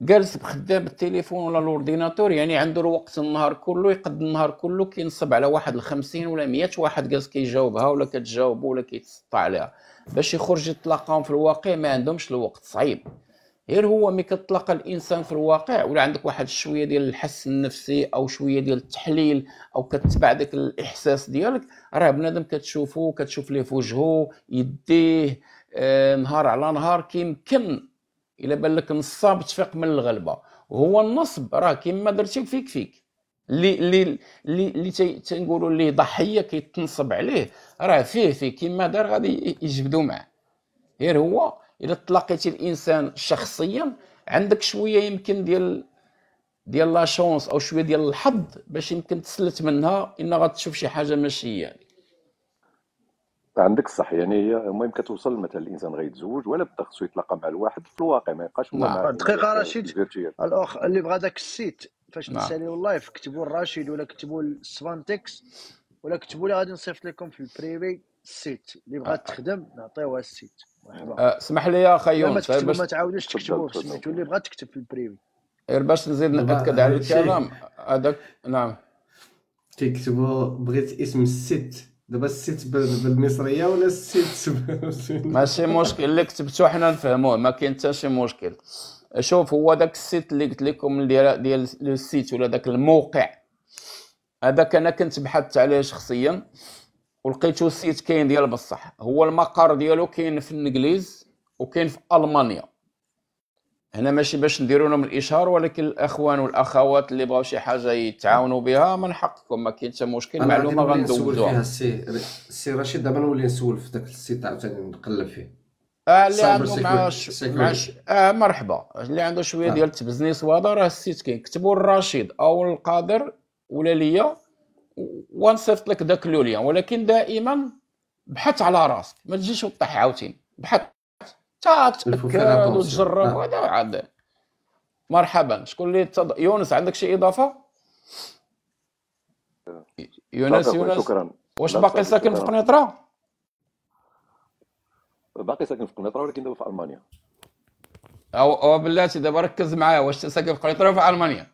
جالس بخدام بالتليفون ولا الاورديناتور، يعني عنده الوقت النهار كله، يقد النهار كله كينصب على واحد الخمسين ولا مية واحد جالس كيجاوبها ولا كتجاوبو ولا كيتسطى عليها. باش يخرج يتلاقاهم في الواقع ما عندهمش الوقت، صعيب. غير هو ملي كتلاقى الانسان في الواقع ولا عندك واحد شويه ديال الحس النفسي او شويه ديال التحليل او كتبع داك الاحساس ديالك، راه بنادم كتشوفو، كتشوف ليه في وجهه، يديه، آه نهار على نهار كيمكن الا بان لك نصاب تفيق من الغلبه. وهو النصب راه كيما درتي فيك فيك اللي اللي اللي تنقولوا اللي ضحيه كيتنصب عليه، راه فيه فيه كيما دار غادي يجبدوا معاه. غير هو إذا تلاقيتي الانسان شخصيا عندك شويه يمكن ديال ديال لا شونس او شويه ديال الحظ باش يمكن تسلت منها، ان غتشوف شي حاجه ماشي يعني. عندك الصح، يعني المهم كتوصل مثلا الانسان غيتزوج ولا بدا خصو يتلاقى مع الواحد في الواقع، ما يبقاش هو. دقيقه رشيد، الاخ اللي بغى داك السيت فاش نساليو اللايف كتبوا لرشيد ولا كتبوا لسفانتكس ولا كتبوا لي، غادي نصيفط لكم في البريفي السيت اللي بغات تخدم نعطيوها السيت. اسمح لي يا اخي يونس، باش ما تعاودوش تكتبوا في السيت واللي بغات تكتب في البريفي، غير باش نزيد ناكد على الكلام هذاك. نعم تكتبوا بغيت اسم السيت، دابا السيت بالمصريه ولا السيت ماشي مشكل، اللي كتبتو حنا نفهموه، ما كاين حتى شي مشكل. شوف هو داك السيت اللي قلت لكم ديال ديال السيت ولا داك الموقع، هذاك انا كنت بحثت عليه شخصيا ولقيتو السيت كاين ديال بصح. هو المقر ديالو كاين في الانجليز وكاين في المانيا. هنا ماشي باش نديرو لهم الاشهار، ولكن الاخوان والاخوات اللي بغاو شي حاجه يتعاونوا بها من حقكم، ما كاين حتى مشكل. معلومه غندوزوها. السي السي رشيد دابا نولي نسول في داك السيت عاوتاني نقلب فيه. اه اللي عنده مع اه مرحبا، اللي عنده شويه آه. ديال التبزنيس وهذا راه السيت كاين، كتبوا لرشيد او القادر ولا ليا ونصيفط لك داك لو ليان. ولكن دائما بحث على راسك، ما تجيش وطيح عاوتاني، بحث تا تتاكد وتجرب وهذا عاد. مرحبا، شكون اللي تض... يونس عندك شي اضافه؟ يونس يونس شكرا. واش باقي ساكن في قنيطره؟ باقي ساكن في قنيطره ولكن دابا في المانيا. او او بلاتي دابا ركز معايا، واش ساكن في قنيطره ولا في المانيا؟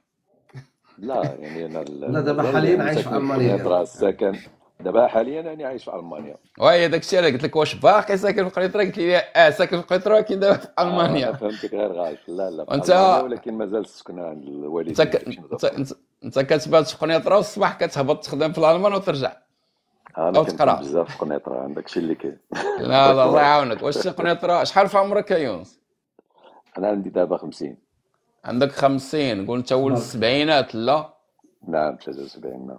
لا يعني انا لا دابا حاليا عايش في المانيا، ساكن دابا حاليا انا عايش في المانيا. وي داكشي اللي قلت لك، واش باقي ساكن في قنيطره؟ قلت لي اه ساكن في قنيطره ولكن دابا في المانيا. فهمتك غير غاش. لا لا انت، ولكن مازال سكن عند الوالدين. انت انت كتبات في قنيطره والصباح كتهبط تخدم في الالمان وترجع. انا كنت بزاف في قنيطره، عندك شي اللي كاين. لا لا الله يعاونك. واش قنيطره شحال في عمرك يا يونس؟ انا عندي دابا خمسين. عندك خمسين، قول انت ولد السبعينات؟ لا نعم ثلاثة وسبعين. نعم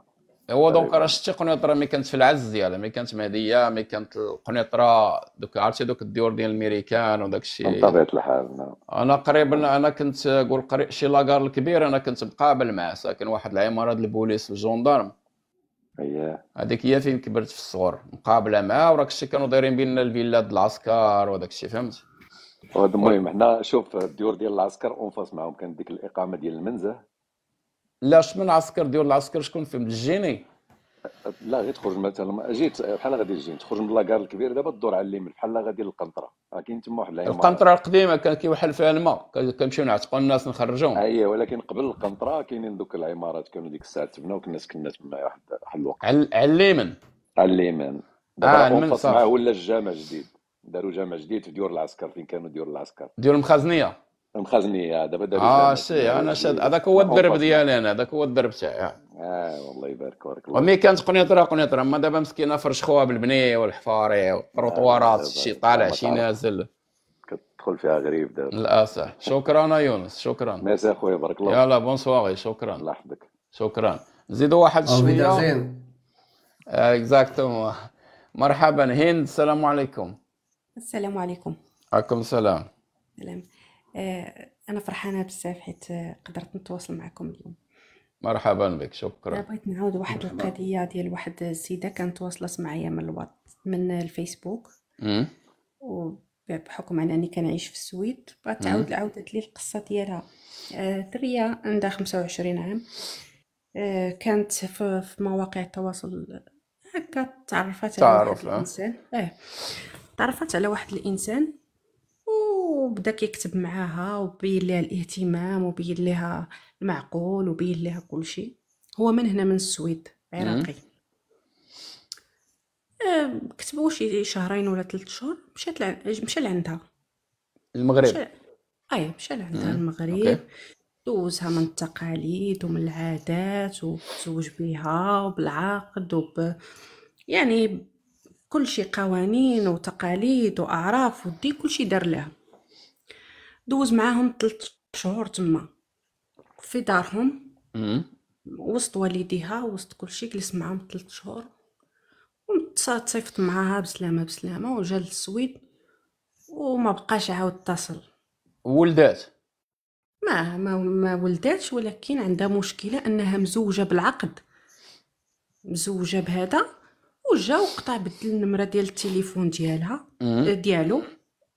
هو دونك راه شتي قنيطره ملي كانت في العز ديالها، ملي كانت مهديه، ملي كانت القنيطره دوك عرفتي دوك الديور ديال الميريكان وداك الشيء. بطبيعه الحال نعم. انا قريبا انا كنت قول قريب شي لاكار الكبير، انا كنت مقابل معاه ساكن واحد العماره ديال البوليس والجندرم. اييه هذيك هي فين كبرت في الصغر، مقابله معاه وراك الشيء كانوا دايرين بيننا الفيلا ديال العسكر وداك الشيء فهمت. وهذا المهم حنا شوف الديور ديال العسكر اونفاس معاهم كانت ديك الاقامه ديال المنزه. لا من عسكر ديال العسكر شكون فيهم الجيني؟ لا غير تخرج مثلا جيت بحال غادي تجي تخرج من لاكار الكبير دابا تدور على اليمين بحال غادي للقنطره، راه كاين تما واحد العماره. القنطره القديمه كان كيوحل فيها الماء، كنمشيو نعتقوا الناس نخرجوهم. اييه ولكن قبل القنطره كاينين دوك العمارات كانوا ديك الساعه تبناو والناس كنا تما واحد واحد الوقت. على اليمين على اليمين دابا كونفاس معاه ولا الجامع جديد، داروا جامع جديد في ديور العسكر فين كانوا ديور العسكر. ديور المخازنيه. المخازنيه دابا دابا اه شي انا شاد هذاك هو الدرب ديالي انا، هذاك هو الدرب تاعي. اه والله يبارك وراك. ومي كانت قنيطره قنيطره، اما دابا مسكينه فرشخوها بالبنيه والحفاري والطروطوارات، شي طالع شي نازل كتدخل فيها غريب دابا للاسف. شكرا يونس، شكرا ميرسي اخويا بارك الله. يلا بون سواغي. شكرا الله يحفظك. شكرا نزيدوا واحد شويه. اكزاكتومون. مرحبا هند، السلام عليكم. السلام عليكم. عليكم السلام. سلام. انا فرحانه بزاف حيت قدرت نتواصل معكم اليوم. مرحبا بك. شكرا. بغيت نعاود واحد القضيه ديال واحد السيده كانت تواصلت معايا من الوات من الفيسبوك، وبحكم انني كنعيش في السويد بغات تعاود عاودت لي القصه ديالها. دريه عندها خمسة وعشرين عام، كانت في مواقع التواصل هكا تعرفت على واحد الانسان. اه تعرفت على واحد الانسان وبدا كيكتب معاها وبين لها الاهتمام وبين لها المعقول وبين لها كل شيء. هو من هنا من السويد عراقي. كتبوا شي شهرين ولا ثلاث شهور مشات لع... مشى لعندها المغرب مشا... اي مشى لعندها المغرب، دوزها من التقاليد ومن العادات وتزوج بها وبالعقد وب يعني كل شي قوانين وتقاليد واعراف ودي كل شي دار لها. دوز معاهم ثلاث شهور تما في دارهم وسط والديها وسط كل شي، جلس معاهم ثلاث شهور وتصيفط معاها بسلامه بسلامه وجا للسويد وما بقاش عاود اتصل. ولدات ما ما, ما ولداتش، ولكن عندها مشكله انها مزوجه بالعقد، مزوجه بهذا وجا وقطع بدل النمره ديال التليفون ديالها ديالو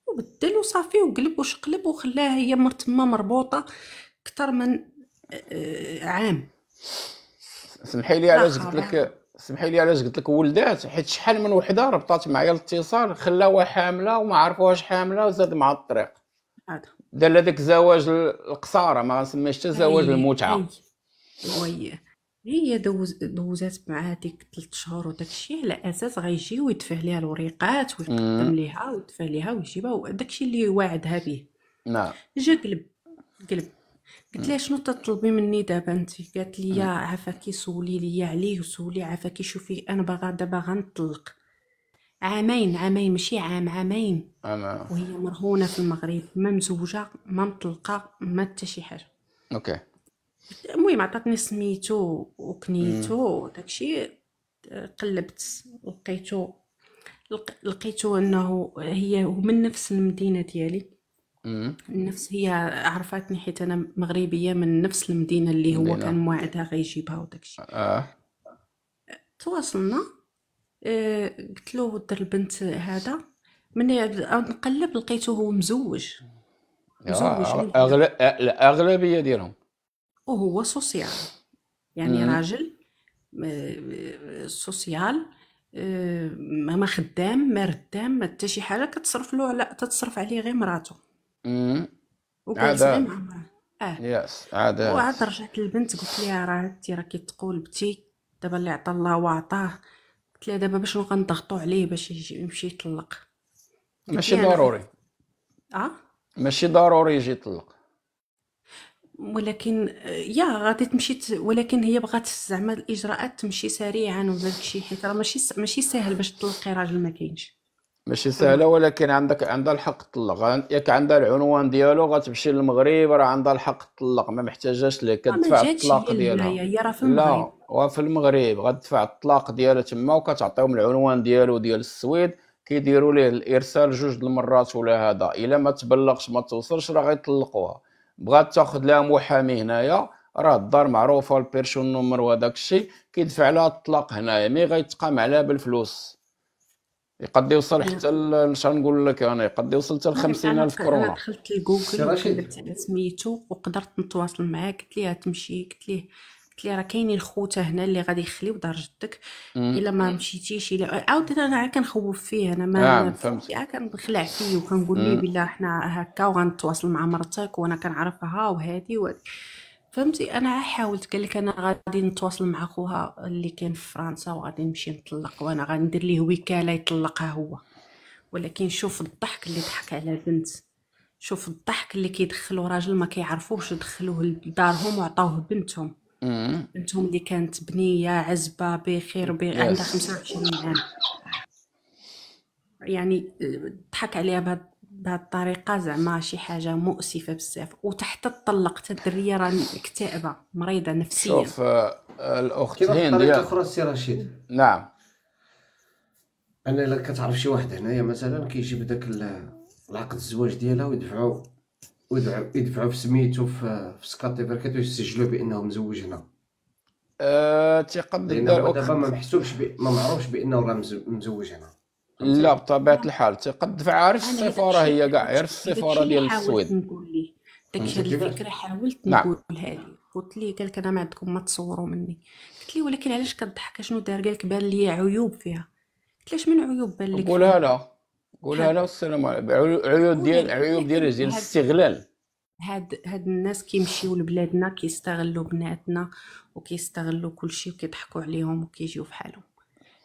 وبدل وصافي وقلب وشقلب وخلاها هي مر تما مربوطه اكثر من عام. سمحي لي علاش قلت لك، سمحي لي علاش قلت لك ولدات، حيت شحال من وحده ربطات معايا الاتصال خلاوها حامله وما عرفوهاش حامله وزاد مع الطريق هذا دار لها داك زواج القصاره ما غنسميهش حتى زواج المتعه. وي هي دوز دوزات معاه ديك ثلاث شهور وداكشي على اساس غيجي ويدفع ليها الوريقات ويقدم ليها ويدفع ليها ويجيبها وداكشي اللي واعدها به. نعم جا قلب قلب. قلت لها شنو تطلبي مني دابا انت؟ قالت لي عافاكي سولي لي عليه وسولي عافاكي شوفي انا باغا دابا غنطلق. عامين عامين ماشي عام عامين أنا. وهي مرهونه في المغرب ما مزوجه ما مطلقه ما حتى شي حاجه. اوكي المهم عطاتني سميتو وكنيتو داكشي. قلبت لقيتو لقيتو انه هي من نفس المدينه ديالي. مم. نفس هي عرفاتني حيت انا مغربيه من نفس المدينه اللي هو مدينة. كان موعدها غيجيبها وداكشي. اه تواصلنا. آه قلت له در البنت هذا ملي نقلب لقيته هو مزوج مزوج الاغلبيه ديالهم وهو سوسيال يعني مم. راجل سوسيال ما خدام ما ردام ما حتى شي حاجه كتصرف له على تتصرف عليه غير مراته. امم عاده اه يس عاده. وعاد رجعت للبنت قلت لها راه انت راكي تقولبتي دابا اللي عطا الله وعطاه، قلت لها دابا باش غنضغطوا عليه باش يمشي يطلق. ماشي ضروري اه ماشي ضروري يجي يطلق ولكن يا غادي تمشي، ولكن هي بغات زعما الاجراءات تمشي سريعا وداك الشيء حيت راه ماشي ماشي ساهل باش تطلقي راجل ما كاينش. ماشي سهله، ولكن عندك عندها الحق تطلق، ياك عندها العنوان ديالو غتمشي للمغرب راه عندها الحق تطلق، ما محتاجاش لك تدفع الطلاق ديالها. هي راه في المغرب، لا وفي المغرب غتدفع الطلاق ديالها تما وكتعطيهم العنوان ديالو ديال السويد، كيديروا ليه الارسال جوج المرات ولا هذا، الا ما تبلغش ما توصلش راه غيطلقوها. بغات تاخذ لها محامي هنايا راه الدار معروفه البيرسون نومر وهداك الشيء، كيدفع لها الطلاق هنايا مي غيتقام عليها بالفلوس، يقد يوصل حتى اش غنقول لك انا يقد يوصل حتى ل خمسين ألف كرونه. انا دخلت لجوجل كتبت على سميتو وقدرت نتواصل معاه، قلت ليه تمشي، قلت ليه قلت ليه راه كاينين خوته هنا اللي غادي يخليو دار جدك الا ما مشيتيش. الا عاود انا كنخوف فيه، انا ما آه كنخلع فيه وكنقول ليه بلا حنا هكا وغنتواصل مع مرتك وانا كنعرفها وهادي وهادي فهمتي. انا حاولت، قال لك انا غادي نتواصل مع خوها اللي كان في فرنسا وغادي نمشي نطلق وانا غادي ندير ليه وكاله يطلقها هو، ولكن شوف الضحك اللي ضحك على البنت، شوف الضحك اللي كيدخلوا راجل ما كيعرفوش دخلوه لدارهم وعطاوه بنتهم بنتهم اللي كانت بنيه عزبه بخير بي عندها خمسة وعشرين عام، يعني ضحك عليها بهاد بهاد الطريقه، زعما شي حاجه مؤسفه بزاف. وتحت تطلق حتى الدريه راه مكتئبه مريضه نفسيا. شوف الاختين ديال بطريقه اخرى سي رشيد، نعم انا الا كتعرف شي واحد هنايا مثلا كيجيب داك العقد الزواج ديالها ويدفعوا ويدفعوا يدفعوا بسميتو في في سكاتيفر كتو يسجلوا بانه مزوج هنا، أه تيقد دار دابا ما محسوبش ما معروفش بانه راه مزوج هنا. لا بطبيعه الحال تيقد دفعها غير في السفاره، هي كاع غير في السفاره ديال السويد. نقول ليه داكشي الفكره حاولت نقولها ليه، قلت ليه قال لك انا ما عندكم ما تصوروا مني، قلت ليه ولكن علاش كضحك شنو دار؟ قال لك بان لي عيوب فيها، قلت لاش من عيوب بان لك؟ قولها لها قولها لها والسلام عليكم. عيوب ديال عيوب ديال ديال الاستغلال، هاد هاد الناس كيمشيو لبلادنا كيستغلوا بناتنا وكيستغلوا كلشي وكيضحكوا عليهم وكيجيو فحالهم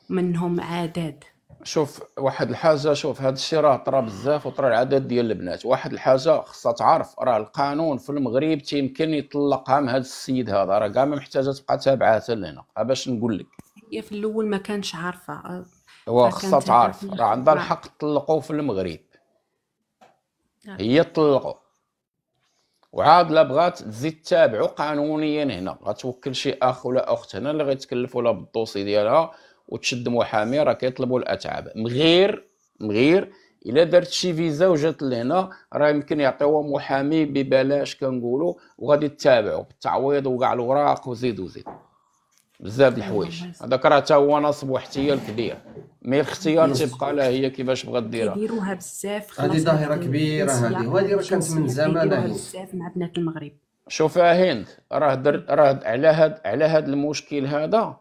منهم عادات. شوف واحد الحاجه، شوف هذا الشيء راه طرا بزاف وطرا العدد ديال البنات. واحد الحاجه خصها تعرف، راه القانون في المغرب تيمكن يطلقها من هذا السيد هذا، راه كاع ما محتاجه تبقى تابعه حتى لهنا. باش نقول لك هي في الاول ما كانش عارفه، هو خصها تعرف راه عندها الحق تطلقوا في المغرب، هي تطلقوا وعاد لا بغات تزيد تابعوا قانونيا هنا، غتوكل شي اخ ولا اخت هنا اللي غيتكلفوا لها بالدوسي ديالها وتشد محامي، راه كيطلبوا الاتعاب. مغير مغير الا درت شي فيزا وجات لهنا راه يمكن يعطيوها محامي ببلاش كنقولوا، وغادي تتابعوا بالتعويض وكاع الوراق وزيد وزيد بزاف د الحوايج. هذاك راه حتى هو نصب واحتيال كبير، مي الاختيار تيبقى لها هي كيفاش بغات ديرها. كيديروها بزاف، هذه ظاهره كبيره هذه، وهذه راه كانت من زمان هذه بزاف مع بنات المغرب. شوفها هند راه درت راه على هاد على هاد المشكل هذا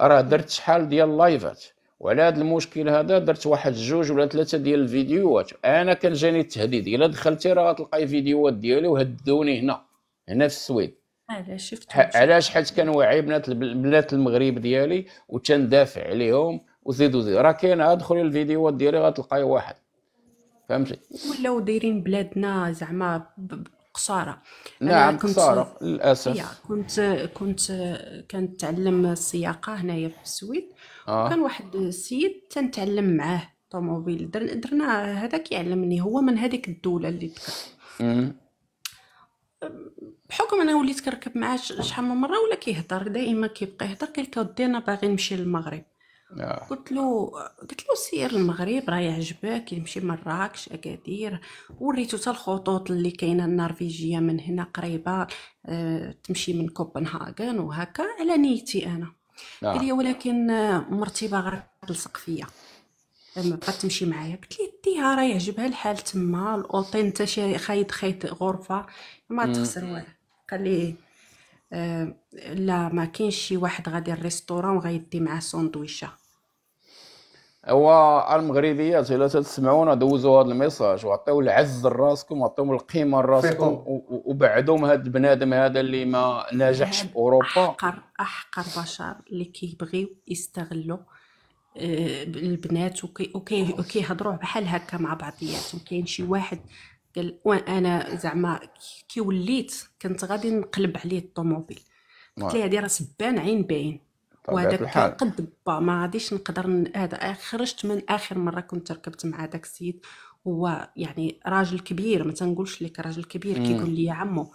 راه درت شحال ديال لايفات، وعلى هذا المشكل هذا درت واحد جوج ولا ثلاثه ديال الفيديوهات. انا كان جاني التهديد الا دخلتي راه غتلقاي فيديوهات ديالي وهددوني هنا هنا في السويد. علاش شفت؟ علاش؟ حيت كنوعي بنات بنات المغرب ديالي وتندافع عليهم وزيد وزيد. راه كاين، ادخلي الفيديوهات ديالي غتلقاي واحد فهمتي. ولاو دايرين بلادنا زعما قصارة. نعم قصارة للأسف. كنت كنت كنتعلم السياقة هنايا في السويد، آه. وكان واحد السيد تنتعلم معاه طوموبيل، درنا درنا هذا كيعلمني، هو من هذيك الدولة اللي ذكرت. بحكم أنا وليت كنركب معاه شحال من مرة ولا كيهضر دائما كيبقى يهضر، قال لي ودي أنا باغي نمشي للمغرب. قلت له قلت له سير المغرب راه يعجبك، يمشي مراكش اكادير، وريتو حتى الخطوط اللي كاينه النرويجيه من هنا قريبه، أه تمشي من كوبنهاغن وهكا على نيتي انا. قال لي ولكن مرتي باغا تلصق فيا ما بقات تمشي معايا، قلت ليه ديها راه يعجبها الحال تما، الاوطين انت شاري خايد خايد غرفه ما تخسر والو. قال لي أه لا ما كاينش شي واحد غادي للريستوران وغيدي معاه سندويشه. هو المغربيات الا تسمعونا دوزوا هذا الميساج وعطيو العز لراسكم وعطيو القيمه لراسكم وبعدهم هذا البنادم هذا اللي ما ناجحش باوروبا، احقر احقر بشر اللي كيبغيو يستغلوا البنات وكي وكيهضروا بحال هكا مع بعضياتهم. كاين شي واحد قال وانا زعما كي وليت كنت غادي نقلب عليه الطوموبيل، قلت ليه هذه راه سبان عين باين، وهذاك كنقد دبا ما غاديش نقدر هذا. خرجت من اخر مره كنت ركبت مع داك السيد، هو يعني راجل كبير، ما تنقولش لك راجل كبير، كيقول لي يا عمو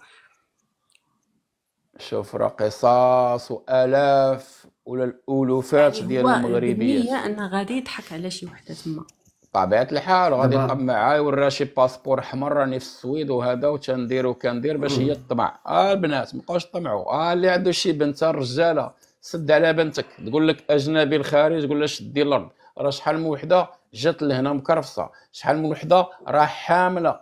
شوف راه قصاص والاف ولا الالوفات ديال المغربيين. هو انا غادي يضحك على شي وحده تما طبيعة الحال، غادي يطلب معايا ورا شي باسبور احمر راني في السويد وهذا وتندير وكندير باش هي تطمع. اه البنات مابقاوش طمعوا، اه اللي عنده شي بنت الرجاله سد على بنتك، تقول لك اجنبي الخارج تقول لها شدي الارض، راه شحال من وحده جات لهنا مكرفصه، شحال من وحده راه حامله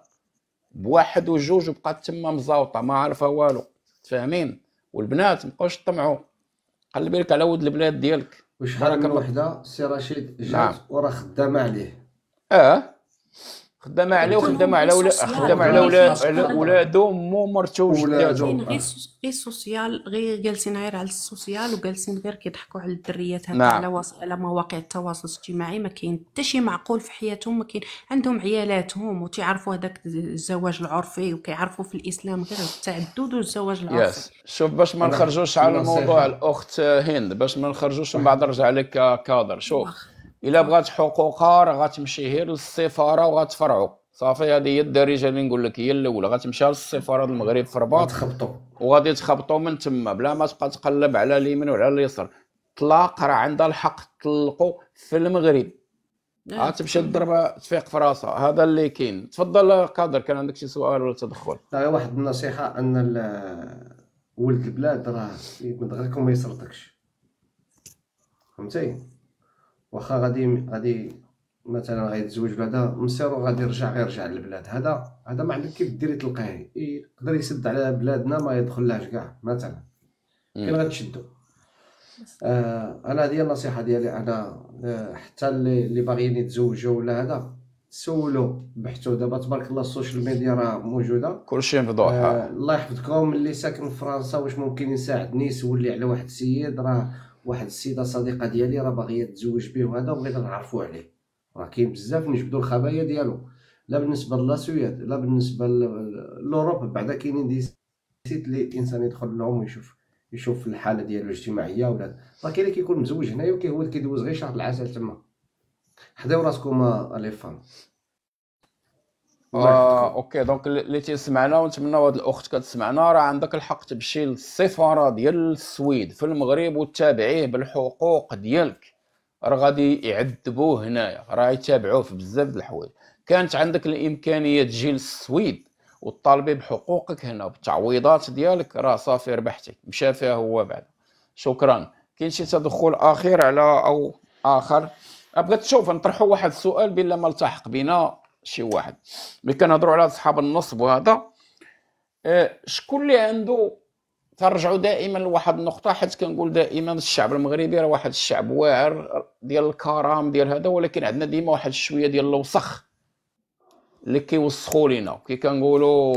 بواحد وجوج وبقات تما مزاوطه ما عارفه والو، فاهمين؟ والبنات مابقاوش طمعوا، خلي بالك على ود البلاد ديالك. وشحال من وحده سي رشيد جات نعم. وراه خدامه عليه. اه خدامه عليه وخدامه على ولا خدامه على ولا ولادو مو مرتو وجداتو، غير غير سوسيال، غير جالسين غير على السوسيال وجالسين غير كيضحكوا على الدريات هكا على وص... على مواقع التواصل الاجتماعي. ما كاين حتى شي معقول في حياتهم، ما كاين، عندهم عيالاتهم وتيعرفوا هذاك الزواج العرفي وكيعرفوا في الاسلام غير التعدد والزواج العرفي. يس شوف باش ما نخرجوش على الموضوع الاخت هند، باش ما نخرجوش من بعد نرجع لك كادر. شوف إلا بغات حقوقها راه غتمشي غير للسفارة وغتفرعوا، صافي هذه هي الدارجة اللي نقول لك هي الأولى، غتمشي للسفارة ديال المغرب في الرباط غتخبطوا وغادي تخبطوا من تما بلا ما تبقى تقلب على اليمين وعلى اليسار. طلاق راه عندها الحق تطلقوا في المغرب، غتمشي تضرب تفيق في راسها، هذا اللي كاين. تفضل كادر كان عندك شي سؤال ولا تدخل؟ غير واحد النصيحة أن ولد البلاد راه من دغياكم ما يسرطكش، فهمتي؟ واخا غادي غادي مثلا غيتزوج بعدا مسيرو غادي يرجع غير يرجع للبلاد، هذا هذا ما عندك كيف ديري تلقاه يقدر يسد على بلادنا ما يدخلهاش كاع مثلا كاين غتشدو. آه انا هذه النصيحه ديالي انا، آه حتى اللي, اللي باغيين يتزوجوا ولا هذا سولوا بحثوا، دابا تبارك الله السوشيال ميديا راه موجوده كلشي مفضوح. آه الله يحفظكم اللي ساكن في فرنسا واش ممكن يساعدني يسولي على واحد السيد، راه واحد السيده صديقه ديالي راه باغيه تزوج به وهذا وبغيت نعرفوا عليه، راه كاين بزاف نجبدوا الخبايا ديالو، لا بالنسبه للسويد لا بالنسبه لأوروب، بعدا كاينين دي سيت اللي الانسان يدخل لهم ويشوف يشوف الحاله ديالو الاجتماعيه ولا، راه كاين اللي كيكون مزوج هنايا وكيهود كيدوز غير شهر العسل تما. حداو راسكم لي فان. آه اوكي دونك اللي تيسمعنا ونتمناو هاد الاخت كتسمعنا راه عندك الحق تمشي للسفاره ديال السويد في المغرب وتتابعيه بالحقوق ديالك، راه غادي يعذبوه هنايا، راه يتابعوه في بزاف د الحوايج. كانت عندك الامكانيه تجي للسويد وتطالبي بحقوقك هنا بالتعويضات ديالك، راه صافي ربحتي، مشى فيها هو بعد. شكرا. كاين شي تدخل اخير على او اخر؟ بغيت تشوف نطرحوا واحد السؤال بلا ما التحق بنا شي واحد، ملي كنهضروا على صحاب النصب وهذا اه شكون اللي عنده، ترجعوا دائما لواحد النقطه حيت كنقول دائما الشعب المغربي راه واحد الشعب واعر ديال الكرام ديال هذا، ولكن عندنا ديما واحد الشويه ديال الوسخ اللي كيوسخوا لينا، كي كنقولوا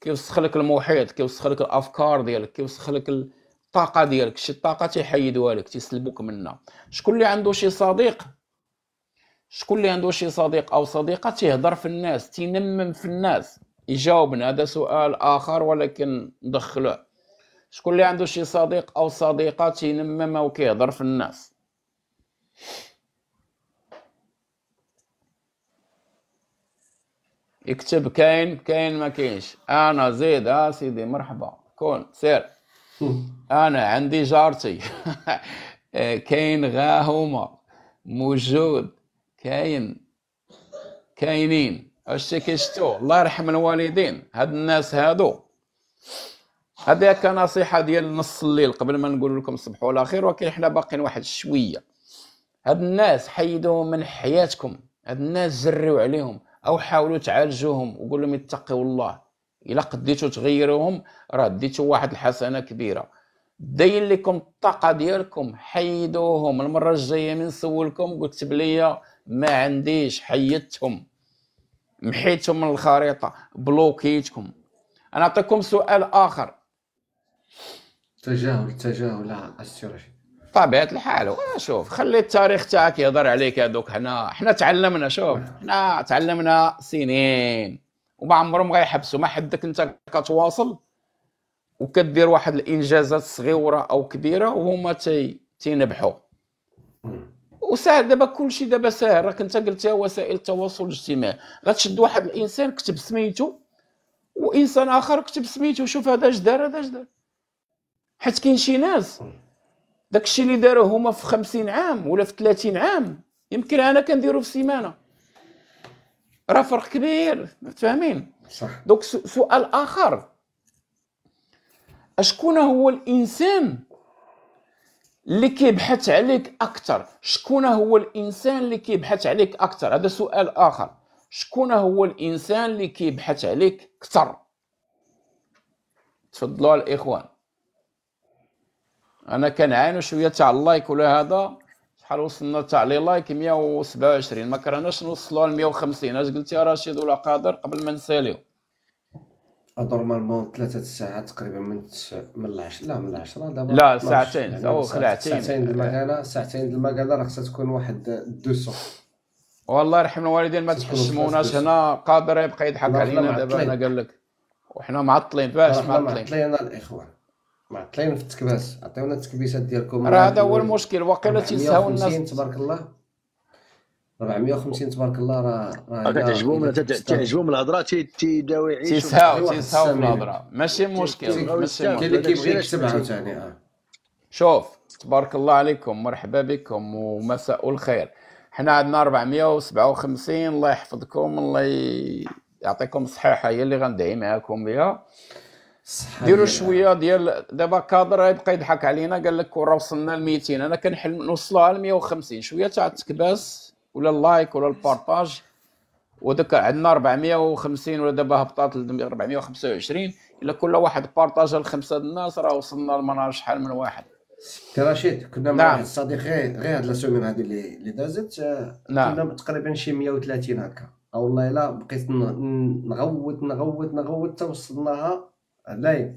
كيوسخ لك المحيط، كيوسخ لك الافكار ديالك، كيوسخ لك الطاقه ديالك، شي طاقه تيحيدوها لك تيسلبوك منها. شكون اللي عنده شي صديق، شكون اللي عنده شي صديق او صديقه تيهضر في الناس تينمم في الناس، يجاوبنا، هذا سؤال اخر ولكن ندخلوه. شكون اللي عنده شي صديق او صديقه تينمم وكيهضر في الناس؟ اكتب كاين كاين ما كاينش. انا زيد اه سيدي مرحبا كون سير. انا عندي جارتي كاين غا هما موجود كاين كاينين اش كيشتو الله يرحم الوالدين. هاد الناس هادو هذه كنصيحه ديال نص الليل قبل ما نقول لكم صباح ولا خير، ولكن حنا باقيين واحد شويه. هاد الناس حيدوهم من حياتكم، هاد الناس جريو عليهم او حاولوا تعالجوهم وقول لهم اتقوا الله. الا قديتو تغيروهم راه ديتو واحد الحسنه كبيره. داين لكم الطاقه ديالكم، حيدوهم. المره الجايه من نسولكم قلت بلي ما عنديش، حيدتهم، محيتهم من الخريطه، بلوكيتكم. انا نعطيكم سؤال اخر. تجاهل تجاهل السي رشيد طبيعه الحال. شوف خلي التاريخ تاعك يهضر عليك. هذوك حنا حنا تعلمنا، شوف حنا تعلمنا سنين وما عمرهم غيحبسوا. ما حدك انت كتواصل وكدير واحد الانجازات صغيره او كبيره وهما تي تينبحوا. وساهل دابا كلشي دابا ساهل، راك انت قلتيها وسائل التواصل الاجتماعي، غتشد واحد الانسان كتب سميتو وانسان اخر كتب سميتو، شوف هذا اش دار هذا اش دار. حيت كاين شي ناس داكشي اللي داروه هما في خمسين عام ولا في ثلاثين عام يمكن انا كنديرو في سيمانه، راه فرق كبير، فاهمين؟ صح. دونك سؤال اخر، شكون هو الانسان اللي كيبحث عليك اكثر؟ شكون هو الانسان اللي كيبحث عليك اكثر؟ هذا سؤال اخر، شكون هو الانسان اللي كيبحث عليك اكثر؟ تفضلوا الاخوان. انا كنعانوا شويه تاع اللايك ولا هذا، شحال وصلنا تاع لي لايك؟ مية وسبعة وعشرين، ما كرهناش نوصلوا ل مية وخمسين. اش قلتي يا رشيد ولا قادر قبل ما نساليو؟ نورمالمون ثلاثة الساعات تقريبا من من العشرة، لا من العشرة دابا، لا ساعتين او ساعتين، ساعتين ديال المكانه، ساعتين ديال المكانه راه خصها تكون واحد مئتين. والله يرحم الوالدين ما تحشموناش هنا، قادر يبقى يضحك علينا دابا، انا قال لك وحنا معطلين، باش معطلين معطلين الاخوان، معطلين في التكباس، عطيونا التكبيسات ديالكم. راه هذا هو المشكل، واقيلا تينساو الناس. تبارك الله أربعمية وخمسين تبارك الله، راه راه تعجبهم تعجبهم الهضره، تيبداو يعيشوا تيساو تيساو الهضره، ماشي مشكل ماشي مشكل. اللي كيبغي يكتب عاوتاني اه شوف، تبارك الله عليكم، مرحبا بكم ومساء الخير. حنا عندنا أربعمية وسبعة وخمسين، الله يحفظكم، الله يعطيكم الصحه، هي اللي غندعي معاكم بها. ديروا شويه ديال دابا، كادر يبقى يضحك علينا قال لك ورا وصلنا ل مئتين، انا كنحلم نوصلوها ل مية وخمسين، شويه تاع التكباس ولا اللايك ولا البارطاج. وداك عندنا أربعمية وخمسين ولا دابا هبطات ل أربعمية وخمسة وعشرين، الا كل واحد بارطاجها لخمسه الناس راه وصلنا لمنار شحال من واحد. سي رشيد كنا مع واحد الصديق غير غير هاد لا سومين هادي اللي اللي دازت، كنا تقريبا شي مية وثلاثين هكا، والله الا بقيت نغوت نغوت نغوت حتى وصلناها لايف.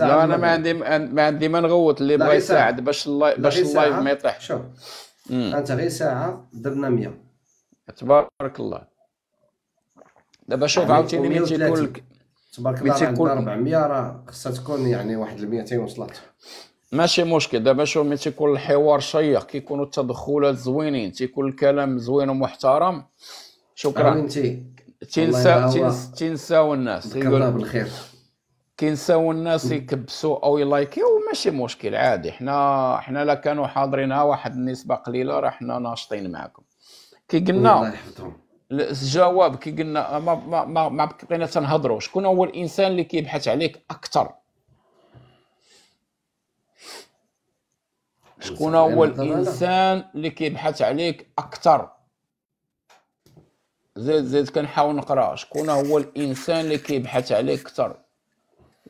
لا انا ما عندي ما عندي ما نغوت، اللي بغى يساعد باش اللايف باش اللايف ما يطيحش. شوف انت غير ساعه درنا مية، تبارك الله. دابا شوف عاوتاني ملي تيكون لك تبارك الله عندنا أربعمية، راه خصها تكون يعني واحد مئتين وصلت، ماشي مشكل. دابا شوف ملي تيكون الحوار شيق، كيكونوا التدخلات زوينين، تيكون الكلام زوين ومحترم، شكرا. تنساو تنساو الناس يقولوا بالخير، كينساو الناس يكبسوا او يلايكيو، ماشي مشكل عادي. حنا حنا لا كانوا حاضرينها واحد النسبه قليله راه حنا ناشطين معاكم. كي قلنا الجواب، كي قلنا ما ما ما, ما بقينا تنهضروا، شكون هو الانسان اللي كيبحث عليك اكثر؟ شكون هو الانسان اللي كيبحث عليك اكثر؟ زيد زيد كنحاول نقرا، شكون هو الانسان اللي كيبحث عليك اكثر؟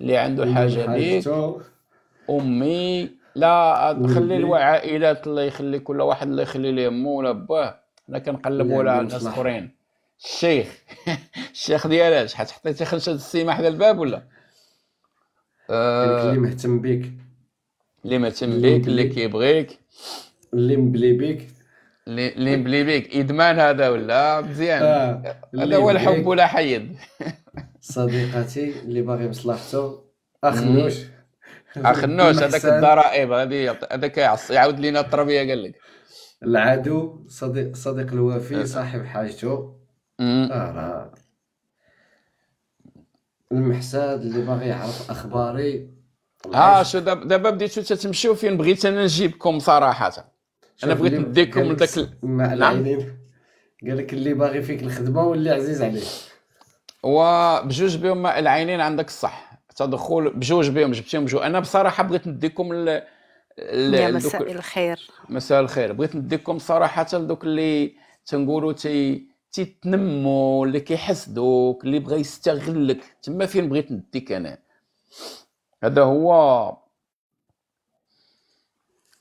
اللي عنده حاجه بيك، امي، لا خلي العائلات الله يخلي كل واحد الله يخلي ليه امه ولا باه، حنا كنقلبوا على ناس اخرين. الشيخ الشيخ ديالاش حيت حطيتي خلشه السيمه حدا الباب ولا؟ اللي مهتم بيك، اللي مهتم بيك، اللي كيبغيك، اللي مبلي بيك، اللي مبلي بيك، ادمان هذا ولا مزيان؟ هذا هو الحب ولا حيد. صديقتي اللي باغي مصلحته، اخنوش اخنوش هذاك الضرائب هذه، هذاك يعاود لينا التربيه قال لك. العدو صديق صديق الوفي صاحب حاجته، راه المحساد اللي باغي يعرف اخباري. اه شو دابا بديتو تتمشيو فين بغيت انا نجيبكم صراحه، انا بغيت نديكم لذاك مع العينين، قال لك اللي باغي فيك الخدمه واللي عزيز عليك. وبجوج بهم العينين عندك الصح، تدخل بجوج بهم جبتيهم بجوج. انا بصراحه بغيت نديكم ال يا مساء الخير، مساء الخير، بغيت نديكم صراحه لدوك اللي تنقولوا تي تيتنموا، اللي كيحسدوك، اللي بغى يستغلك، تما فين بغيت نديك انا. هذا هو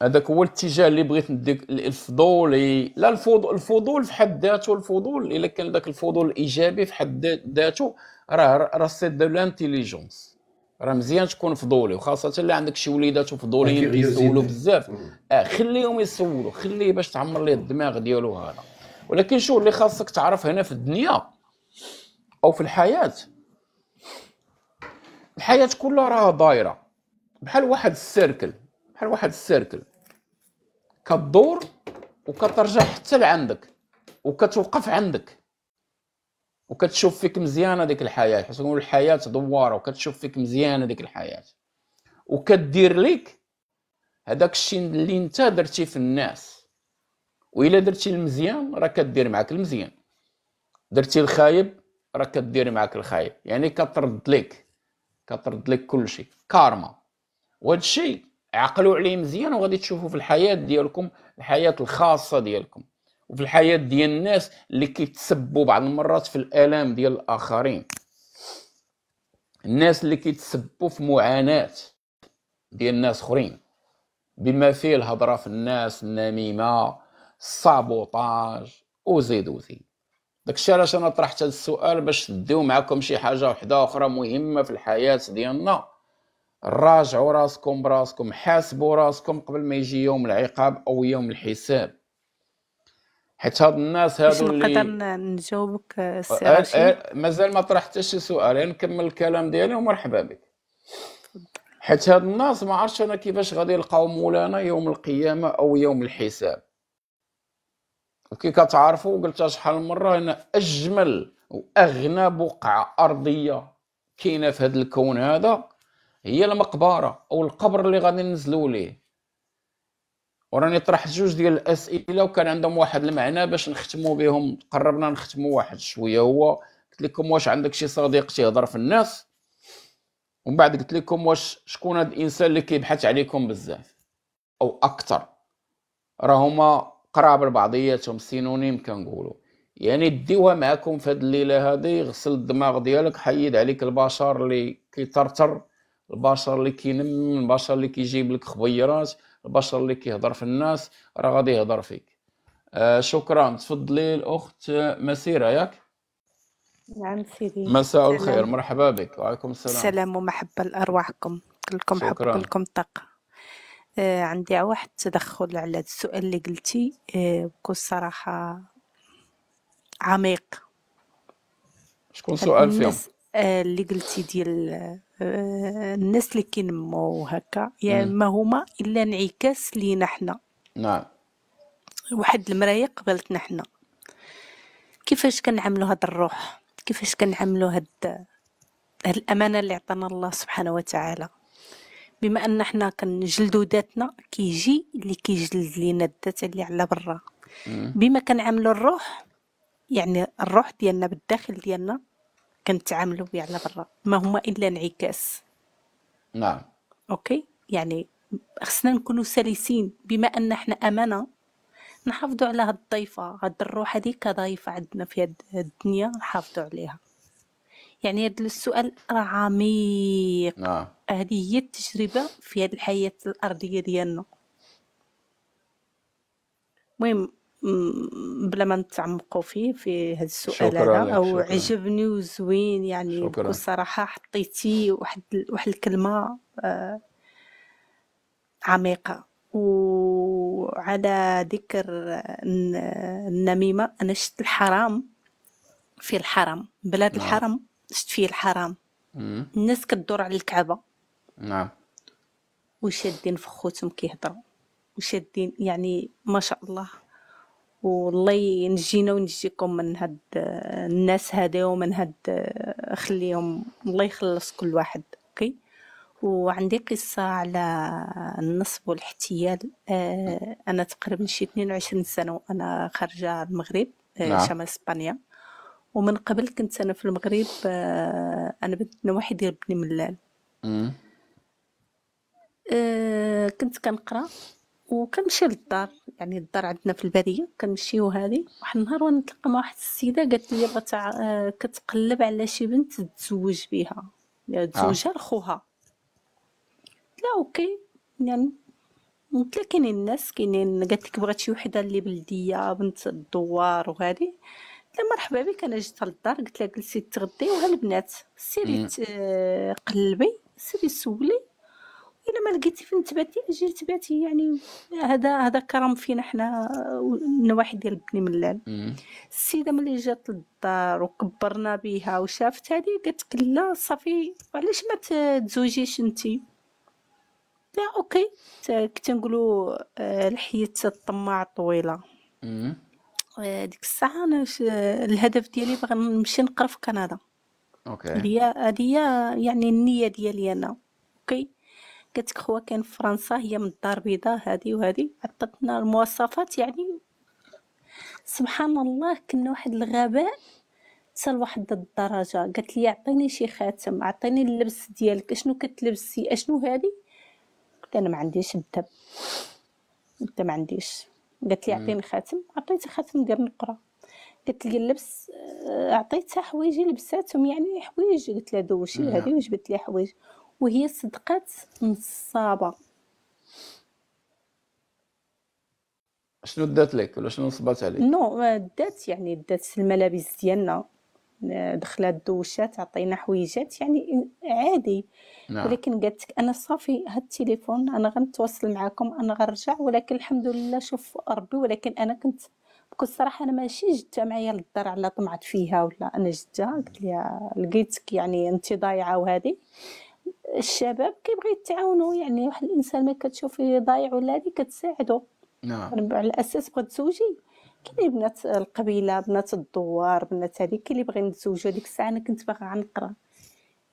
هذاك هو الاتجاه اللي بغيت نديك، الفضولي، لا الفضول، الفضول في حد ذاته، الفضول الا كان ذاك الفضول الايجابي في حد ذاته راه راه سي دو لانتيليجونس، راه مزيان تكون فضولي، وخاصه اللي عندك شي وليدات فضوليين كيسولوا بزاف، اه خليهم يسولوا، خليه باش تعمر ليه الدماغ ديالو هذا. ولكن شو اللي خاصك تعرف هنا في الدنيا او في الحياه، الحياه كلها راه دايره بحال واحد السيركل، بحال واحد السيركل، كدور وكترجع حتى لعندك وكتوقف عندك وكتشوف فيك مزيانه ديك الحياه، حيت نقول الحياه دواره، وكتشوف فيك مزيانه ديك الحياه وكدير ليك هذاك الشيء اللي انت درتي في الناس. وإلا درتي المزيان راه كدير معاك المزيان، درتي الخايب راه كدير معاك الخايب، يعني كترد ليك كترد ليك كل شيء كارما. وهذا الشيء عقلوا عليه مزيان وغادي تشوفوا في الحياه ديالكم، الحياه الخاصه ديالكم وفي الحياه ديال الناس اللي كيتسبوا بعض المرات في الالام ديال الاخرين، الناس اللي كيتسبوا في معاناه ديال الناس اخرين، بما فيه الهضره في الناس، النميمه، السابوطاج وزيد وزيد. داكشي علاش انا طرحت هذا السؤال، باش نديو معكم شي حاجه وحده اخرى مهمه في الحياه ديالنا. راجعوا راسكم براسكم، حاسبوا راسكم قبل ما يجي يوم العقاب او يوم الحساب، حيت هاد الناس هادو اللي نقدر نجاوبك السي رشيد. مازال ما طرحتش شي سؤال، يعني نكمل الكلام ديالي ومرحبا بك. حيت هاد الناس ما عرفتش انا كيفاش غادي يلقاو مولانا يوم القيامه او يوم الحساب. وكي كتعرفوا قلتها شحال من مره ان اجمل واغنى بقعه ارضيه كاينه في هاد الكون هذا هي المقبره او القبر اللي غادي ننزلوا ليه. وراني طرحت جوج ديال الاسئله وكان عندهم واحد المعنى باش نختموا بهم، قربنا نختموا واحد شويه. هو قلت لكم واش عندك شي صديق تيهضر في الناس، ومن بعد قلت لكم واش شكون هاد الانسان اللي كيبحث عليكم بزاف او اكثر، راهما قراب لبعضياتهم، سينونيم كنقولوا. يعني ديوها معكم في هاد الليله هادي، غسل الدماغ ديالك، حيد عليك البشر اللي كيطرطر، البشر اللي كينم، البشر اللي كيجيب لك خبيرات، البشر اللي كيهضر في الناس راه غادي يهضر فيك. آه شكرا. تفضلي الاخت مسيره ياك. نعم سيدي، مساء الخير، مرحبا بك. وعليكم السلام. السلام ومحبه لارواحكم كلكم، حب كلكم طاقه. آه عندي واحد التدخل على السؤال اللي قلتي، آه بكل صراحه عميق. شكون سؤال فيهم؟ آه اللي قلتي ديال الناس اللي كينمو هكا، يعني ما هما الا انعكاس لينا حنا. نعم، واحد المرايه قبلتنا حنا. كيفاش كنعملوا هاد الروح، كيفاش كنعملوا هاد هاد الامانه اللي عطانا الله سبحانه وتعالى، بما ان حنا كنجلدوا ذاتنا كيجي اللي كيجلد لينا الذات اللي على برا. بما كنعملوا الروح، يعني الروح ديالنا بالداخل ديالنا كنتعاملوا بيه على برا، ما هما الا انعكاس. نعم اوكي، يعني خصنا نكونوا سلسين، بما ان احنا امانه نحافظوا على هاد الضيفه، هاد الروح هذيك ضيفه عندنا في هاد الدنيا نحافظوا عليها. يعني هاد السؤال راه عميق. نعم، هذه هي التجربه في هاد الحياه الارضيه ديالنا. المهم بلا ما نتعمقوا فيه في هذا السؤال هذا، او عجبني وزوين. يعني بصراحه حطيتي واحد واحد الكلمه عميقه. وعلى ذكر النميمه، انا شفت الحرام في الحرام، بلاد الحرام شفت فيه الحرام. مم. الناس كتدور على الكعبه. نعم، وشادين في خوتهم كيهضروا وشادين، يعني ما شاء الله. والله ينجينا ونجيكم من هاد الناس هادي ومن هاد، خليهم الله يخلص كل واحد. اوكي، وعندي قصه على النصب والاحتيال. آه انا تقريبا شي اثنين وعشرين سنه وانا خارجه المغرب، آه شمال اسبانيا. ومن قبل كنت انا في المغرب، آه انا بنت نواحي ديال بني ملال. آه كنت كنقرا وكنمشي للدار، يعني الدار عندنا في الباديه كنمشيو هذه. واحد النهار وانا نتلاقى مع واحد السيده قالت لي بغات كتقلب على شي بنت تتزوج بها، يعني تزوجها لخوها. لا اوكي، يعني قلت لها كاينين الناس كاينين. قالت لك بغات شي وحده اللي بلديه بنت الدوار وهذه. لا مرحبا بك. انا جيت للدار قلت لها جلسي تغدي وهالبنات، سيري قلبي، سيري سولي، الا ما لقيتي فين تباتي اجي تباتي. يعني هذا هذا كرم فينا حنا النواحي ديال بني ملال. السيده ملي جات للدار وكبرنا بها وشافت هذه قالت لا صافي، علاش ما تزوجيش انت؟ اوكي كنت نقولوا الحياة الطماع الطويله. ديك الساعه انا الهدف ديالي باغي نمشي نقرا في كندا. اوكي هي هذه يعني النيه ديالي انا. اوكي قلت لك خويا كان في فرنسا هي من الدار البيضاء هذه وهذه، عطاتنا المواصفات يعني سبحان الله كنا واحد الغباء حتى لواحد الدرجه. قالت لي عطيني شي خاتم، عطيني اللبس ديالك، اشنو كتلبسي اشنو هذه. قلت انا ما عنديش الذهب، انت ما عنديش. قالت لي عطيني خاتم، عطيتها خاتم ديال النقره. قالت لي اللبس، عطيتها حوايجي لبساتهم يعني حوايج. قلت لها دوشي هذه وجبت لي حوايج، وهي صدقات نصابه. شنو دات لك ولا شنو صبات عليك؟ نو دات يعني دات الملابس ديالنا، دخلات دوشات، عطينا حويجات يعني عادي. نعم. ولكن قالت لك انا صافي هاد التليفون انا غنتواصل معكم انا غنرجع، ولكن الحمد لله شوف ربي. ولكن انا كنت بكل الصراحه انا ماشي جدتها معايا للدار على طمعت فيها ولا انا جدتها. قلت لها لقيتك يعني انت ضايعه، وهذه الشباب كيبغي يتعاونوا يعني واحد الانسان ما كتشوفيه ضايع ولا هذه كتساعده. نعم. على الاساس بغيت تزوجي. كاين بنات القبيله، بنات الدوار، بنات هذيك اللي بغينا نتزوجوا. ديك الساعه انا كنت باغا غنقرا،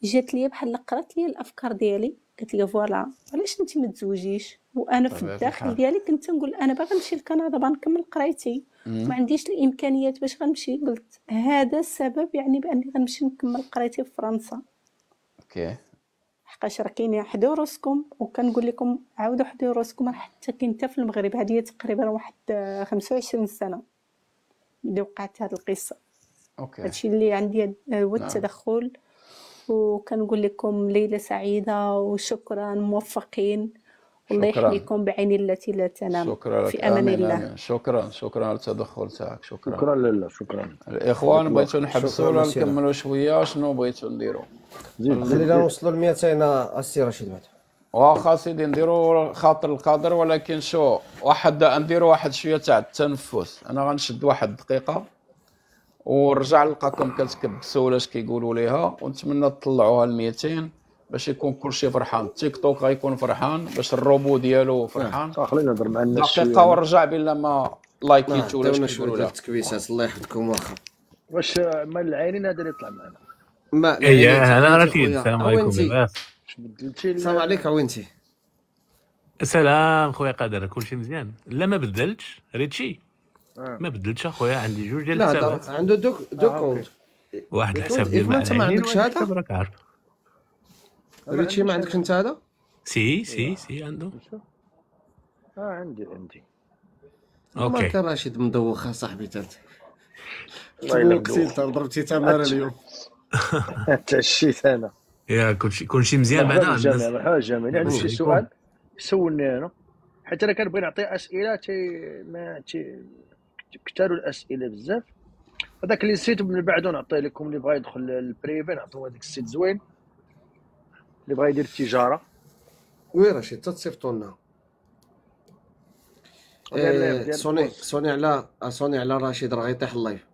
جات لي بحال قرات لي الافكار ديالي. قالت لي فوالا علاش انت ما تزوجيش. وانا في الداخل ديالي كنت نقول انا باغا نمشي لكندا بنكمل قرايتي، ما عنديش الامكانيات باش غنمشي. قلت هذا السبب يعني باني غنمشي نكمل قرايتي في فرنسا. اوكي حقاش راه كاين حدوا راسكم، وكنقول لكم عاودوا حدوا راسكم حتى كاين حتى في المغرب. هذه تقريبا واحد خمسة وعشرين سنه اللي وقعت هذه القصه. اوكي هادشي اللي عندي هو التدخل. وكنقول لكم ليله سعيده وشكرا، موفقين والله يحييكم بعين التي لا تنام. في امان الله. شكرا شكرا على التدخل تاعك. شكرا شكرا لله. شكرا الاخوان. بغيتو نحبسوا ولا نكملوا شويه؟ شنو بغيتو نديروا؟ خلينا نوصلوا ل مئتين السي رشيد مدحت. واخا سيدي نديروا خاطر القدر، ولكن شو واحد نديروا واحد شويه تاع التنفس. انا غنشد واحد دقيقه ونرجع نلقاكم كتكبسوا ولا اش كيقولوا ليها، ونتمنى تطلعوها ل مئتين باش يكون كلشي فرحان. تيك توك غيكون فرحان باش الروبو ديالو فرحان. خلينا نهضر مع الناس دقيقه ونرجع بلا ما لايكيتو ولا اش كيقولوا لها. التكبيسات الله يحفظكم. واخا واش مال العينين هذا اللي طلع معنا؟ ما ايه انا رشيد. السلام عليكم. لاباس؟ السلام عليك عوينتي. سلام خويا قادر، كلشي مزيان؟ لا ما بدلتش ريتشي، ما بدلتش اخويا. عندي جوج ديال الحسابات. عنده دوك دو كونت، واحد الحساب ديال ما عندكش هذا راك عارف. ريتشي ما عندكش انت هذا؟ سي سي سي عنده. اه عندي عندي. اوكي ماك رشيد مدوخه صاحبي انت. الله يلاه قتلتها، ضربتي تماره اليوم. تعشيت انا. يا كلشي كلشي مزيان بعدا. جميل حاجه جميل. عندي شي سؤال سولني انا، حيت انا كنبغي نعطي اسئله تي ما تي كثروا الاسئله بزاف. هذاك اللي نسيت من بعد نعطيه لكم. اللي بغى يدخل للبريفي نعطوه هذاك السيت زوين، اللي بغى يدير التجاره. وي رشيد تصيفطوا لنا. صوني صوني على صوني على رشيد راه غيطيح اللايف.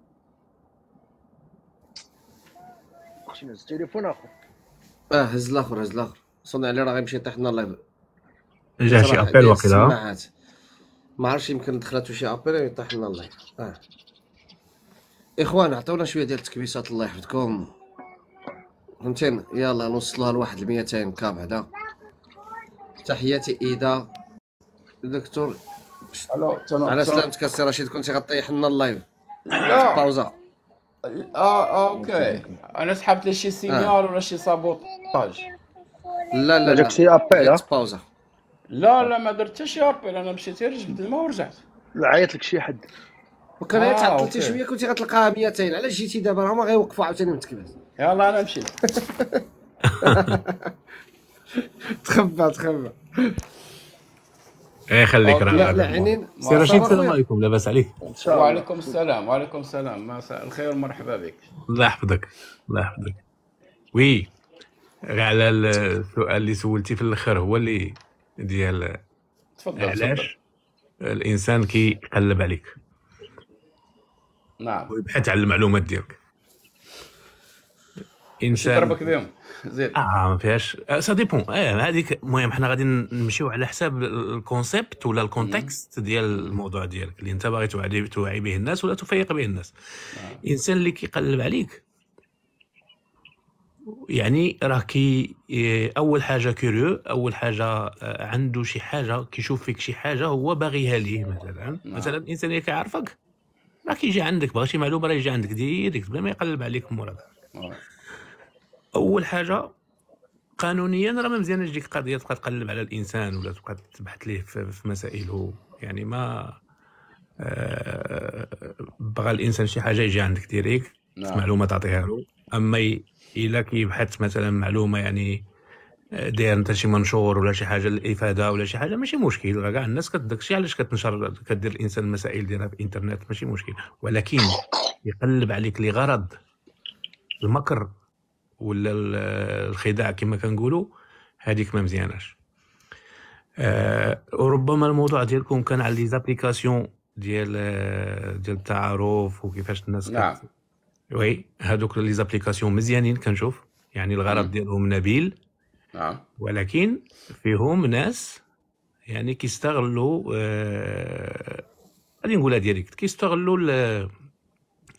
هز التليفون اخو. اه هز الاخر هز الاخر. صنع عليه راه غيمشي يطيح لنا اللايف. جا شي ابيل واقيلا ما عرفتش، يمكن دخلاتو شي ابيل يطيح لنا اللايف. اه اخوان عطونا شويه ديال التكبيسات الله يحفظكم. فهمتين؟ يلا نوصلوها لواحد مئتين كا بعدا. تحياتي ايدا دكتور. على سلامتك السي رشيد، كنتي غطيح لنا اللايف. لا باوزه. اه اوكي انا سحبت لي شي سينيال آه. ولا شي سابوطاج. لا لا داك شي ابيل باوزه. لا لا ما درت حتى شي ابيل، انا مشيت غير جبت الماء ورجعت. عيط لك شي حد وكان آه تعطلتي شويه كنتي غتلقاها مئتين. علاش جيتي دابا؟ هما غيوقفوا عاوتاني من التكباس. يلا انا مشيت. تخبى تخبى. ايه خليك راه. لا لا عينين سي رشيد. السلام عليكم. لاباس عليك؟ وعليكم السلام. وعليكم السلام. مساء الخير ومرحبا بك. الله يحفظك الله يحفظك. وي غير على السؤال اللي سولتي في الاخر هو اللي ديال تفضل. علاش الانسان كيقلب عليك؟ نعم ويبحث على المعلومات ديالك. انسان يضربك بهم. زين اه ما فيهاش سا ديبون. اه هذيك المهم حنا غادي نمشيو على حساب الكونسيبت ولا الكونتكست ديال الموضوع ديالك اللي انت باغي توعي توعي به الناس ولا تفيق به الناس. الانسان اللي كيقلب عليك يعني راه كي اول حاجه كيوريو، اول حاجه عنده شي حاجه كيشوف فيك شي حاجه هو باغيها ليه. مثلا مثلا الانسان اللي كيعرفك راه كيجي عندك بغى شي معلومه راه يجي عندك ديريكت بلا ما يقلب عليك موراك. اول حاجه قانونيا راه ما مزيانه تجيك قضيه تبقى تقلب على الانسان ولا تبقى تبحث ليه في مسائله. يعني ما بغى الانسان شي حاجه يجي عندك ديريكت معلومه تعطيها له. اما الا كيبحث مثلا معلومه يعني داير انت شي منشور ولا شي حاجه للافاده ولا شي حاجه ماشي مشكل، راه كاع الناس كداكشي علاش كتنشر كدير الانسان المسائل ديالها في الانترنت ماشي مشكل. ولكن يقلب عليك لغرض المكر ولا الخداع كما كنقولوا هذيك ما مزياناش. أه وربما الموضوع ديالكم كان على لي زابليكاسيون ديال ديال التعارف وكيفاش الناس نعم وي هذوك لي زابليكاسيون مزيانين كنشوف، يعني الغرض ديالهم نبيل نعم، ولكن فيهم ناس يعني كيستغلوا غادي أه نقولها ديريكت كيستغلوا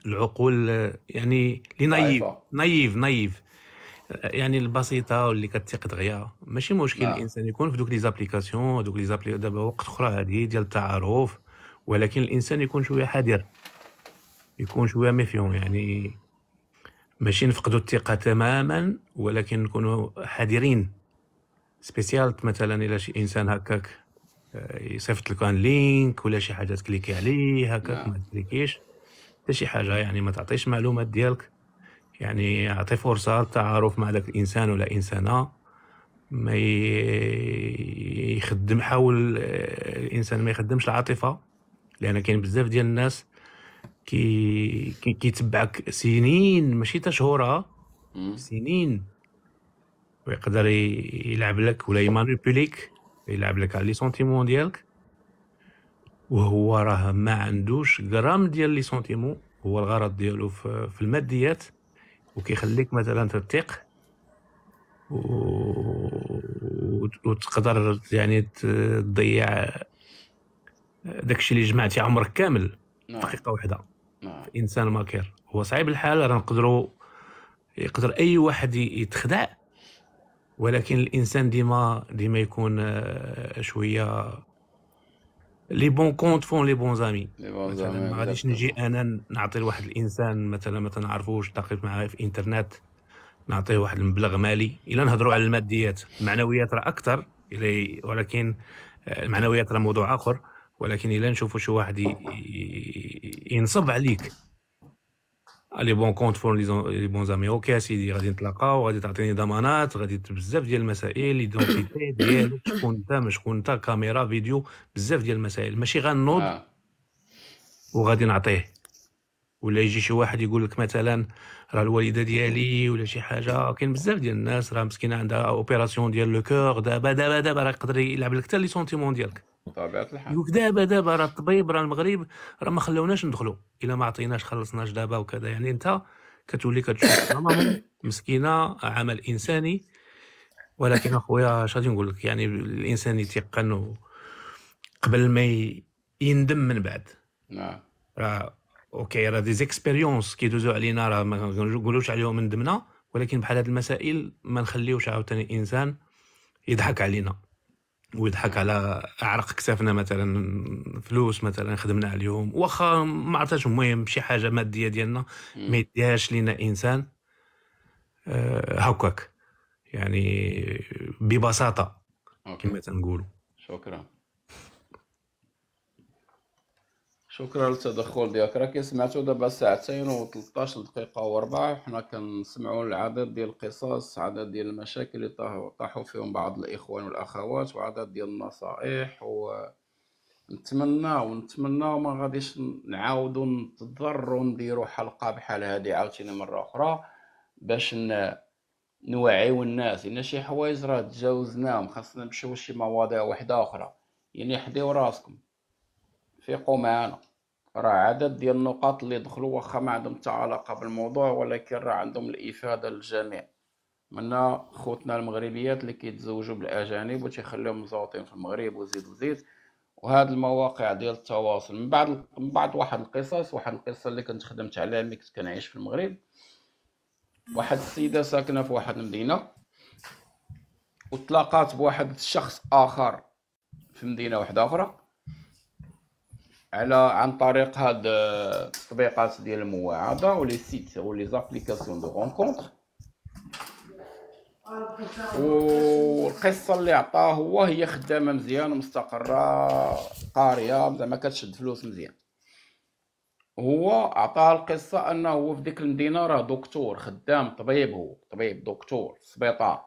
العقول يعني لي نايف نايف نايف يعني البسيطه واللي كتيق دغيا ماشي مشكل. نعم. الانسان يكون في دوك لي زابليكاسيون هذوك لي زابلي دابا وقت اخرى هذه ديال التعارف، ولكن الانسان يكون شويه حذر يكون شويه ميفيون، يعني ماشي نفقدوا الثقه تماما ولكن نكونوا حذرين سبيسيال. مثلا الى شي انسان هكاك يصيفط لك ان لينك ولا شي حاجه تكليكي عليه هكاك ما تكليكيش حتى شي حاجه، يعني ما تعطيش معلومات ديالك، يعني اعطي فرصه للتعارف مع داك الانسان ولا انسانه ما يخدم. حاول الانسان ما يخدمش العاطفه لان كاين بزاف ديال الناس كي كيتبعك سنين ماشي تا شهور سنين ويقدر يلعب لك ولا يمانيبيليك يلعب لك على لي سونتيمون ديالك وهو راه ما عندوش غرام ديال لي سونتيمون، هو الغرض ديالو في الماديات وكيخليك مثلا تثق وتقدر يعني تضيع داكشي اللي جمعتي عمرك كامل دقيقه واحده. نعم. انسان ماكر هو صعيب الحال، راه نقدروا يقدر اي واحد يتخدع، ولكن الانسان ديما ديما يكون شويه لي بون كونت فون لي بون زامي. ما غاديش نجي انا نعطي لواحد الانسان مثلا ما تنعرفوش تقيت معاه في انترنت نعطيه واحد المبلغ مالي. الا نهضروا على الماديات المعنويات راه اكثر، ولكن المعنويات راه موضوع اخر. ولكن الا نشوفوا شي واحد ينصب عليك لي بون كونت فور لي بون زامي اوكي سيدي غادي نتلاقاو غادي تعطيني ضمانات غادي بزاف ديال المسائل ايدونتيتي ديالك شكون انت ما شكون انت كاميرا فيديو بزاف ديال المسائل ماشي غنوض وغادي نعطيه. ولا يجي شي واحد يقول لك مثلا راه الوالده ديالي ولا شي حاجه، كاين بزاف ديال الناس راه مسكينه عندها اوبيراسيون ديال لو كور دابا دابا دابا راه يقدر يلعب لك حتى لي سونتيمون ديالك بطبيعه الحال. يقول دابا دابا راه الطبيب راه المغرب راه ما خلوناش ندخلوا الا ما عطيناش خلصناش دابا وكذا. يعني انت كتولي كتشوف ماما مسكينه عمل انساني، ولكن اخويا اش غادي نقول لك يعني الانسان يتيقن قبل ما يندم من بعد. نعم راه اوكي راه دي زيكسبيريونس كيدوزو علينا راه ما نقولوش عليهم ندمنا، ولكن بحال هاد المسائل ما نخليوش عاوتاني انسان يضحك علينا ويضحك على اعرق كتافنا مثلا فلوس مثلا خدمنا عليهم واخا ما عرفتش المهم شي حاجه ماديه ديالنا ما يديهاش لينا انسان أه هكاك يعني ببساطه كما تنقولوا. شكرا شكرا للتدخل ديالك. راه كيسمعتو دابا ساعتين وثلاثطاش دقيقه وربع وحنا كنسمعوا العدد ديال القصص، عدد ديال المشاكل اللي طاحوا طاحوا فيهم بعض الاخوان والاخوات وعدد ديال النصائح، ونتمنى ونتمنى وما غاديش نعاودوا نتضروا نديروا حلقه بحال هذه عاوتاني مره اخرى باش نوعيو الناس ان شي حوايج راه تجاوزناهم خاصنا نمشيو لشي مواضيع وحده اخرى. يعني حديو راسكم فيقوا معانا، راه عدد ديال النقاط اللي دخلوا واخا ما عندهم حتى علاقه بالموضوع ولكن راه عندهم الافاده للجميع. منا خوتنا المغربيات اللي كيتزوجوا بالاجانب وتيخليهم مزوطين في المغرب وزيد وزيد. وهاد المواقع ديال التواصل من بعد من بعد واحد القصص، واحد القصه اللي كنت خدمت عليها ملي كنت كنعيش في المغرب. واحد السيده ساكنه في واحد المدينه وتلاقات بواحد الشخص اخر في مدينه واحده اخرى على عن طريق هاد التطبيقات ديال المواعده ولي سيت ولي زابليكاسيون دو رونكونتر. والقصه اللي عطاه هو هي خدامه مزيان ومستقره قاريه زعما كتشد فلوس مزيان. هو عطاها القصه انه هو في ديك المدينه راه دكتور خدام طبيب، هو طبيب دكتور في السبيطار.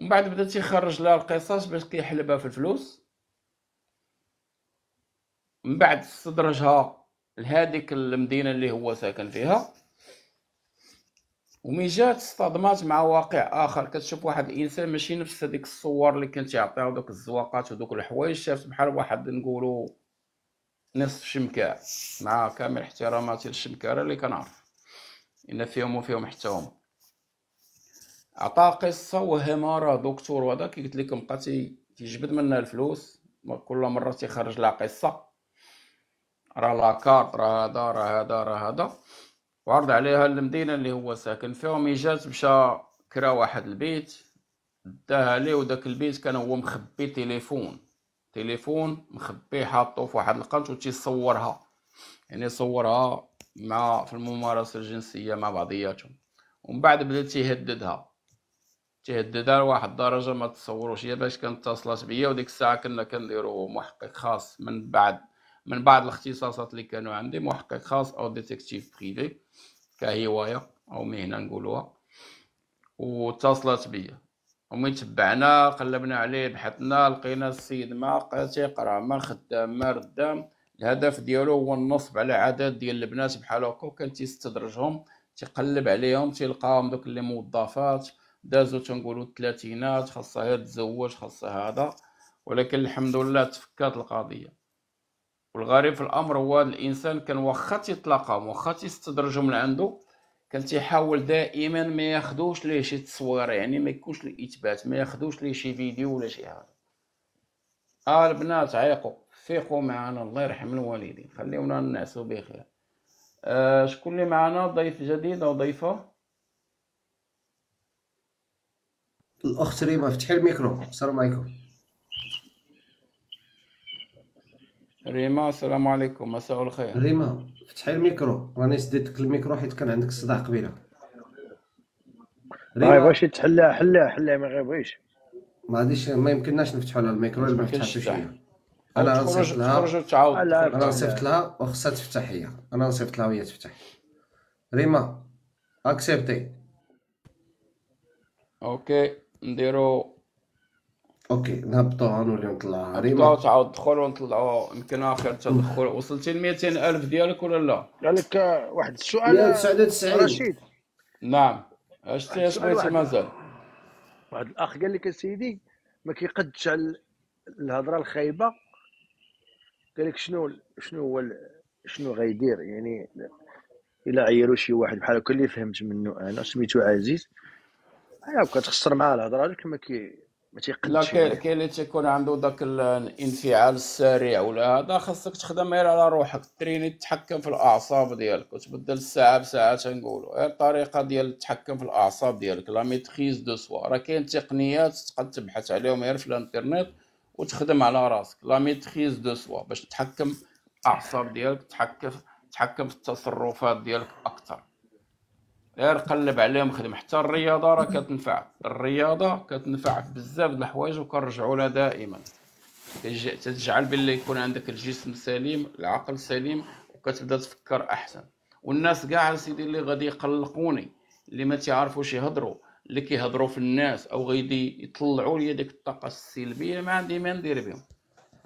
ومن بعد بدا تيخرج لها القصص باش كيحلبها في الفلوس. من بعد استدرجها لهاديك المدينه اللي هو ساكن فيها، ومي جات اصطدمات مع واقع اخر. كتشوف واحد الانسان ماشي نفس هذيك الصور اللي كان تيعطيها دوك الزواقات ودوك الحوايج، شافت بحال واحد نقولوا نصف شمكاء، مع كامل احتراماتي للشمكاره اللي كنعرف ان فيهم وفيهم حتى هما. عطاه قصه وهما راه دكتور وهذا كي قلت لكم بقى تيجبد منها الفلوس، كل مره تيخرج لها قصه راه لاكارت راه هذا راه هذا راه هذا. وعرض عليها المدينه اللي هو ساكن فيها. مي جات مشى كرا واحد البيت داها ليه، وداك البيت كان هو مخبي تليفون تليفون مخبي حاطو في واحد القنت وتيصورها، يعني صورها مع في الممارسه الجنسيه مع بعضياتهم. ومن بعد بدا تيهددها تيهددها لواحد الدرجه ما تصوروش. هي باش كانت اتصلت بيا، وديك الساعه كنا كنديرو محقق خاص من بعد من بعد الاختصاصات اللي كانوا عندي، محقق خاص او ديتكتيف بريفي كهوايه او مهنه نقولوها. واتصلت بيا ومن تبعنا قلبنا عليه بحثنا لقينا السيد ما تيقرا ما خدام ما ردام. الهدف ديالو هو النصب على عدد ديال البنات بحال هكا، كان تيستدرجهم تيقلب عليهم تيلقاهم دوك اللي موظفات دازو تنقولوا الثلاثينات خاصها تزوج خاصها هذا. ولكن الحمد لله تفكات القضيه. والغريب في الامر هو الانسان كان واخا تيطلقهم واخا تيستدرجهم لعندو كان تيحاول دائما ما ياخدوش ليه شي تصوير، يعني ما يكونش ليه اثبات، ما ياخدوش ليه شي فيديو ولا شي حاجه. اه البنات عيقوا فيقوا معنا، الله يرحم الوالدين، خليونا نعسو بخير. آه شكون اللي معنا؟ ضيف جديد او ضيفه؟ الاخت ريما، فتحي الميكرو. السلام عليكم ريما. السلام عليكم، مساء الخير ريما. فتحي الميكرو، راني سديتك الميكرو حيت كان عندك الصداع قبيله. ريما ما بغاش يتحلى، حلاه حلاه ما غيبغيش، ما غاديش ما يمكنناش نفتحوا لها الميكرو الا ما فتحتوش ليا. انا نصيفط لها انا نصيفط لها وخصها تفتح هي، انا نصيفط لها وهي تفتح. ريما اكسبتي. اوكي نديرو اوكي نهبطوها نوليو نطلعوها. ريما تعاود تدخل ونطلعو، يمكنها خير تدخل. وصلتي ل مئتين ألف ديالك ولا لا؟ قالك واحد السؤال يا سعد السعيد رشيد. نعم اش بغيتي مازال؟ واحد الاخ قال لك اسيدي ما كيقدش على الهضره الخايبه، قال لك شنو شنو هو شنو غيدير، يعني الا عيروا شي واحد بحال هكا اللي فهمت منه انا سميتو عزيز هاكا كتخسر معاه الهضره هذيك ما كي لا كاين كاين اللي تيكون عنده داك الانفعال السريع ولا هذا. خاصك تخدم غير على روحك، تريني تتحكم في الاعصاب ديالك وتبدل الساعه بساعه. تنقولوا غير الطريقه ديال التحكم في الاعصاب ديالك، لا ميتريز دو سوا. راه كاين تقنيات تقد تبحث عليهم غير في الانترنت وتخدم على راسك، لا ميتريز دو سوا باش تتحكم في الاعصاب ديالك، تتحكم تتحكم في التصرفات ديالك اكثر. غير قلب عليهم خدم. حتى الرياضه راه كتنفعك، الرياضه كتنفعك بزاف د الحوايج وكنرجعوا لها دائما. تجعل باللي يكون عندك الجسم سليم العقل سليم وكتبدا تفكر احسن. والناس كاع سيدي اللي غادي يقلقوني اللي ما تيعرفوش يهضروا اللي كيهضروا في الناس او غادي يطلعوا لي ديك الطاقه السلبيه، ما عندي ما ندير بهم،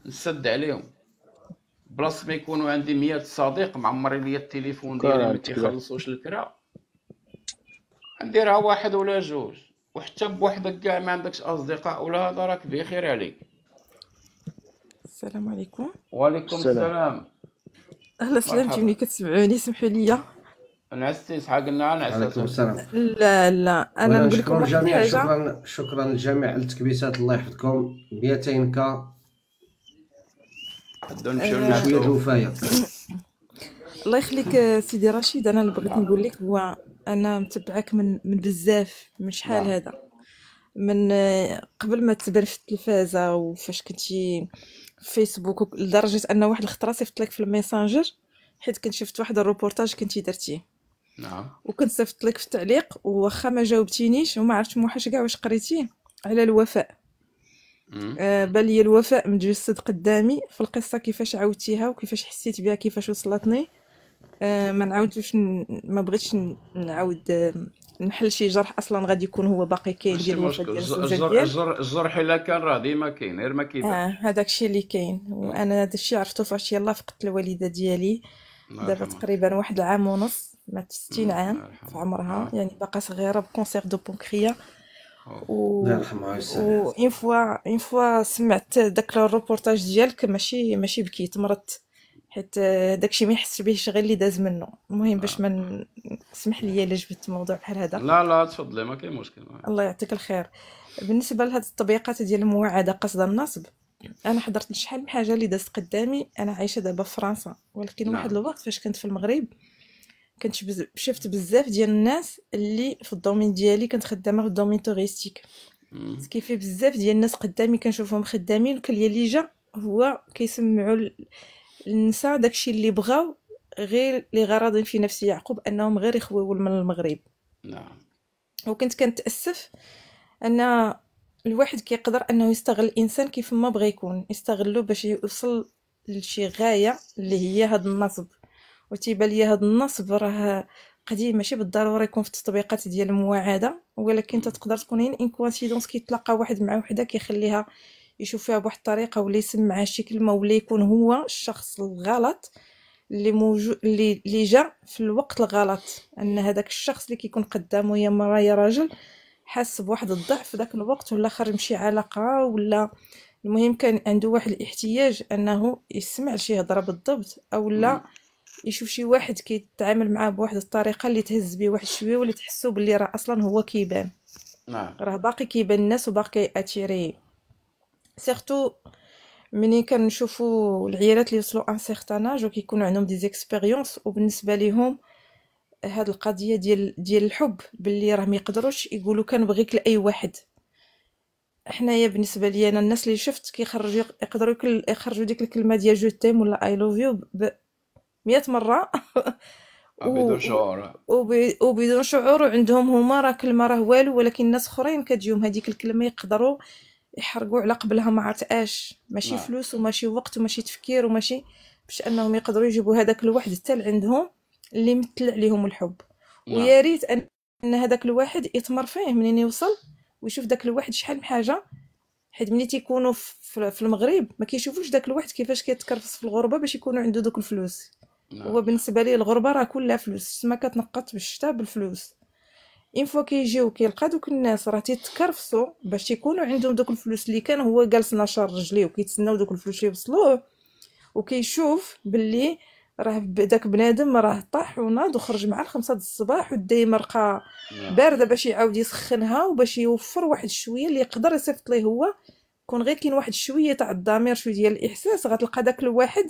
نسد عليهم. بلاص ما يكونوا عندي مية صديق معمر ليا التليفون ديالي ما تيخلصوش الكرا، نديرها واحد ولا جوج. وحتى بوحدك كاع ما عندكش اصدقاء ولا هذا راك بخير عليك. السلام عليكم. وعليكم السلام. اهلا سلامتي مني كتسمعوني، سمحوا لي نعسيس حق النعاس. عليكم السلام. لا لا انا نقول لكم حاجه. شكرا شكرا للجميع التكبيسات الله يحفظكم. مئتين كا بدنا نمشيو لشويه الوفايه. الله يخليك سيدي رشيد. انا اللي بغيت نقول لك هو انا متبعك من من بزاف من شحال هذا، من قبل ما تبان في التلفازه وفاش كنتي في فيسبوك، لدرجه ان واحد الخطره صيفط لك في الميسنجر حيت كنت شفت واحد الروبورتاج كنتي درتيه. نعم. وكنت صيفط لك في التعليق وخا ما جاوبتينيش وما عرفتش موحش كاع واش قريتيه على الوفاء. آه بالي الوفاء متجسد قدامي في القصه كيفاش عاودتيها وكيفاش حسيت بها كيفاش وصلتني. آه ما نعاودش، ما بغيتش نعاود نحل شي جرح اصلا غادي يكون هو باقي كاين ديال الوفاء ديال الجرح الا كان راه ديما كاين غير ما كيداش. اه هذاك الشيء اللي كاين وانا هذا الشيء عرفته فاش يلاه فقدت الوالده ديالي دابا تقريبا واحد العام ونص، مات ستين عام في عمرها، يعني باقا صغيره بكونسير دو بونكريا. و اون فوا اون فوا سمعت داك الروبورتاج ديالك ماشي ماشي بكيت، مرضت حيت داكشي ما يحس بيه غير اللي داز منه. المهم باش ما سمح لي الا جبت الموضوع بحال هذا. لا لا تفضلي ما كاين مشكل. الله يعطيك الخير. بالنسبه لهاد التطبيقات ديال المواعده قصد النصب، انا حضرت شحال من حاجه اللي دازت قدامي. انا عايشه دابا في فرنسا، ولكن نعم. واحد الوقت فاش كنت في المغرب كنت شفت بزاف ديال الناس اللي في الدومين ديالي، كنت خدامه في الدومين توريستيك، كيفي بزاف ديال الناس قدامي كنشوفهم خدامين، وكليا اللي جا هو كيسمعوا النساء داكشي اللي بغاو غير لغرض في نفس يعقوب انهم غير يخويو من المغرب. نعم. وكنت كنتاسف ان الواحد كيقدر انه يستغل الانسان كيف ما بغى يكون يستغلو باش يوصل لشي غايه اللي هي هذا النصب. وتيبان لي هذا النصب راه قديم، ماشي بالضروره يكون في التطبيقات ديال المواعده، ولكن تقدر تكون هي انكوانسيدونس كيتلاقى واحد مع وحده كيخليها يشوف فيها بواحد الطريقه ولا يسمعها شي كلمه ولا يكون هو الشخص الغلط اللي موجود اللي, اللي جا في الوقت الغلط. ان هذاك الشخص اللي كيكون قدامه يا مرا يا راجل حاس بواحد الضعف في ذاك الوقت، ولا خرج شي علاقه، ولا المهم كان عنده واحد الاحتياج انه يسمع شي هضره بالضبط، او لا يشوف شي واحد كيتعامل معاه بواحد الطريقه اللي تهز بيه واحد شويه واللي تحسو باللي راه اصلا هو كيبان. نعم. راه باقي كيبان الناس وباقي اتيري، سيرتو ملي كنشوفوا العيالات اللي وصلوا ان سيغتاناج وكيكونوا عندهم دي زيكسبيريونس، وبالنسبه ليهم هاد القضيه ديال ديال الحب باللي راه ما يقدروش يقولوا كنبغيك لاي واحد. حنايا بالنسبه لي انا الناس اللي شفت كيخرجوا يقدروا يخرجوا ديك الكلمه ديال جو تيم ولا اي لوف يو مئة مره بدون شعور وبدون شعور، وعندهم هما راه كلمه راه والو، ولكن الناس اخرين كتجيهم هذيك الكلمه يقدروا يحرقوا على قبلها ما عرفت اش، ماشي فلوس وماشي وقت وماشي تفكير وماشي باش انهم يقدروا يجيبوا هذاك الواحد حتى لعندهم اللي مثل عليهم الحب. ويا ريت ان هذاك الواحد يتمر فيه منين يوصل ويشوف داك الواحد شحال من حاجه، حيت ملي تيكونوا في المغرب ما كيشوفوش داك الواحد كيفاش كيتكرفس في الغربه باش يكونوا عنده دوك الفلوس. هو بالنسبه ليه الغربه راه كلها فلوس، تما كتنقط بالشتاء بالفلوس. اين فوا كيجيو كيلقى دوك الناس راه تيتكرفسوا باش يكونوا عندهم دوك الفلوس اللي كان هو جالس ناشر رجليه وكيتسناو دوك الفلوس اللي يوصلوه، وكيشوف باللي راه داك بنادم راه طاح وناض وخرج مع الخمسة د الصباح ودي مرقه بارده باش يعاود يسخنها وباش يوفر واحد شويه اللي يقدر يصيفط ليه هو. كون غير كاين واحد شويه تاع الضمير شويه ديال الاحساس غتلقى داك الواحد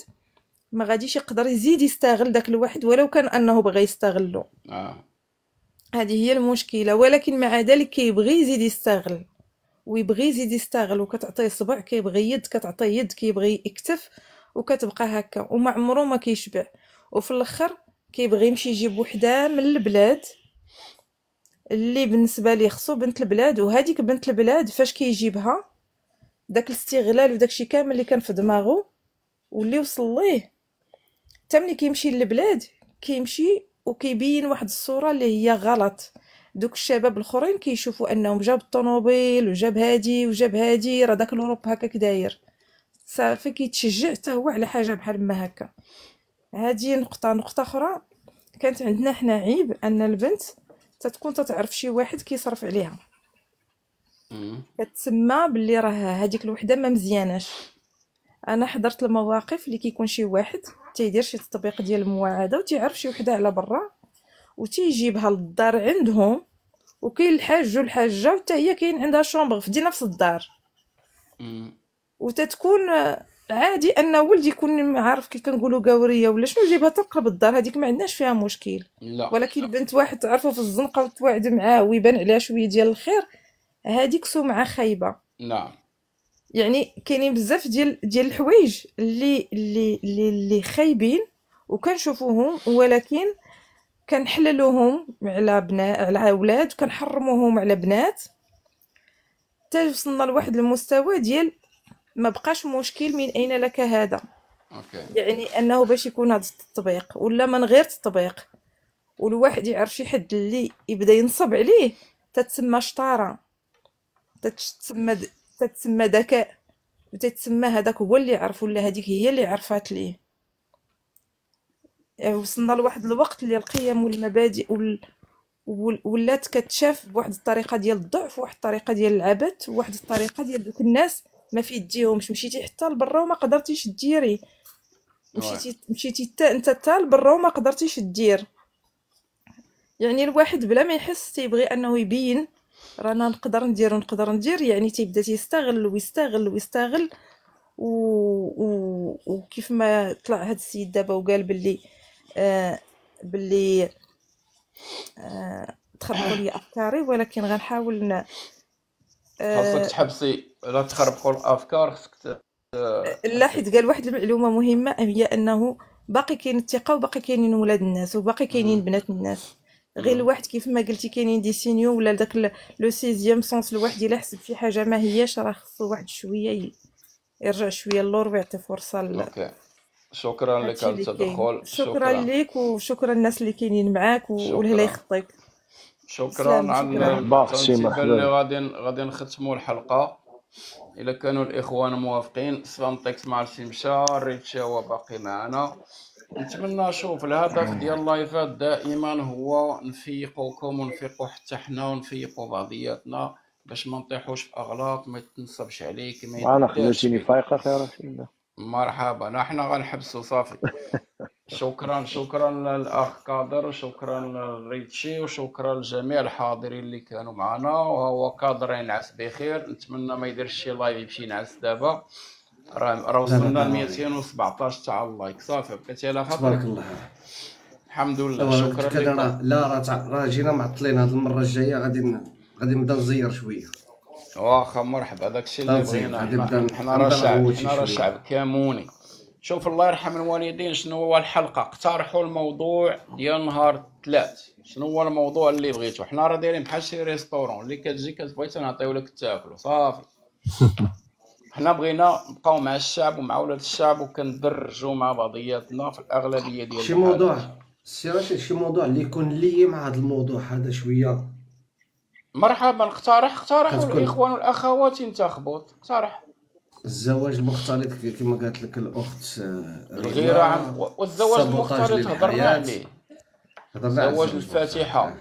ما غاديش يقدر يزيد يستغل داك الواحد ولو كان انه بغى يستغله. آه. هذه هي المشكله، ولكن مع ذلك كيبغي يزيد يستغل ويبغي يزيد يستغل، وكتعطيه صبع كيبغي يد كتعطيه يد كيبغي يكتف، وكتبقى هكا وما عمره ما كيشبع. وفي الاخر كيبغي يمشي يجيب وحده من البلاد اللي بالنسبه ليه خصو بنت البلاد، وهذيك بنت البلاد فاش كيجيبها داك الاستغلال وداكشي كامل اللي كان في دماغه واللي وصل ليه حتى ملي كيمشي للبلاد كيمشي وكيبين واحد الصوره اللي هي غلط. دوك الشباب الاخرين كيشوفوا انهم جاب الطوموبيل وجاب هادي وجاب هادي راه داك الاوروب هكاك داير صافي، كيتشجع حتى هو على حاجه بحال ما هكا. هذه نقطه. نقطه اخرى كانت عندنا حنا عيب ان البنت تتكون تتعرف شي واحد كيصرف عليها، كتسمى باللي راه هذيك الوحده ما مزياناش. انا حضرت المواقف اللي كيكون شي واحد تيدير شي تطبيق ديال المواعده وتيعرف شي وحده على برا وتيجيبها للدار عندهم، وكاين الحاج والحاجه وتا هي كاين عندها شومبغ في نفس الدار. وتتكون عادي ان ولدي يكون عارف كيف كنقولوا قاوريه ولا شنو، جيبها تقرب الدار، هذيك ما عندناش فيها مشكل. ولكن بنت واحد تعرفه في الزنقه وتواعد معاه ويبان عليها شويه ديال الخير، هذيك سمعه خايبه. نعم، يعني كاينين بزاف ديال ديال الحوايج اللي اللي اللي خايبين وكنشوفوهم، ولكن كنحللوهم على بنات على اولاد وكنحرموهم على بنات، حتى وصلنا لواحد المستوى ديال ما بقاش مشكل من اين لك هذا. أوكي. يعني انه باش يكون هذا التطبيق ولا من غير تطبيق، والواحد يعرف شي حد اللي يبدا ينصب عليه تتسمى شطاره، تتسمى تتسمى ذكاء، وتتسمى هذاك هو اللي عرف ولا هذيك هي اللي عرفات ليه. وصلنا لواحد الوقت اللي القيم والمبادئ وال... ولات كتشاف بواحد الطريقه ديال الضعف، واحد الطريقه ديال العبث، واحد الطريقه ديال دوك الناس ما في يديهمش. مشيتي حتى لبرا وما قدرتيش ديري، مشيتي مشيتي حتى انت حتى لبرا وما قدرتيش دير. يعني الواحد بلا ما يحس تيبغي انه يبين رانا نقدر ندير ونقدر ندير، يعني تيبدا تيستغل ويستغل ويستغل و... و... وكيف ما طلع هاد السيد دابا وقال باللي آه باللي آه تخربقوا لي افكاري، ولكن غنحاول ن... آه خاصك تحبسي لا تخربقوا الافكار، خاصك لا. حيت قال واحد المعلومه مهمه هي انه باقي كاين الثقه وباقي كاينين ولاد الناس وباقي كاينين بنات الناس، غير الواحد كيف ما قلتي كاينين دي سينيو ولا داك لو سيزيام سونس، الواحد الا حسب شي حاجه ما هياش راه خصو واحد شويه يرجع شويه للور ويعطي فرصه ل... اوكي. شكرا لك على التدخل، شكرا لك وشكرا الناس اللي كاينين معاك والهلا يخطيك. شكرا على الترتيبه اللي غادي غادي نختموا الحلقه. الا كانوا الاخوان موافقين سلامتكس مع شي مشى ريتشي هو باقي معنا. نتمنى نشوف الهدف ديال اللايفات دائما هو نفيقوكم ونفيقو حتى حنا ونفيقو بعضياتنا باش ما نطيحوش في اغلاط، ما تنصبش عليك ما يديرش. انا خليتيني فايقه خير رشيد، مرحبا، احنا غنحبسو صافي. شكرا شكرا للاخ كادر، شكرا لريتشي، وشكرا لجميع الحاضرين اللي كانوا معنا. وهو كادر ينعس بخير، نتمنى ما يديرش شي لايف يمشي ينعس دابا، راه راه وصلنا ل مئتين وسبعطاش تاع اللايك صافي، بقيتي على خاطرك. تبارك الله، الحمد لله، شكرا لك. لا راه راه جينا معطلين، هاد المره الجايه غادي غادي نبدا نزير شويه. واخا مرحبا، داكشي اللي بغينا، حنا راه شعب، حنا راه شعب كاموني. شوف الله يرحم الوالدين، شنو هو الحلقه، اقترحوا الموضوع ديال نهار الثلاث، شنو هو الموضوع اللي بغيتو. حنا راه دايرين بحال شي ريستورون اللي كتجي كتبغي تنعطيو لك تاكلو صافي. حنا بغينا نبقاو مع الشعب ومع ولاد الشعب وكندرجوا مع بعضياتنا في الاغلبيه ديال شي موضوع، سي رشيد شي موضوع اللي يكون لي مع هذا الموضوع هذا شويه. مرحبا، اقترح اقترح الاخوان والاخوات ينتخبوا، اقترح الزواج المختلط كما قالت لك الاخت الغيره، والزواج المختلط هضرنا عليه، زواج الفاتحه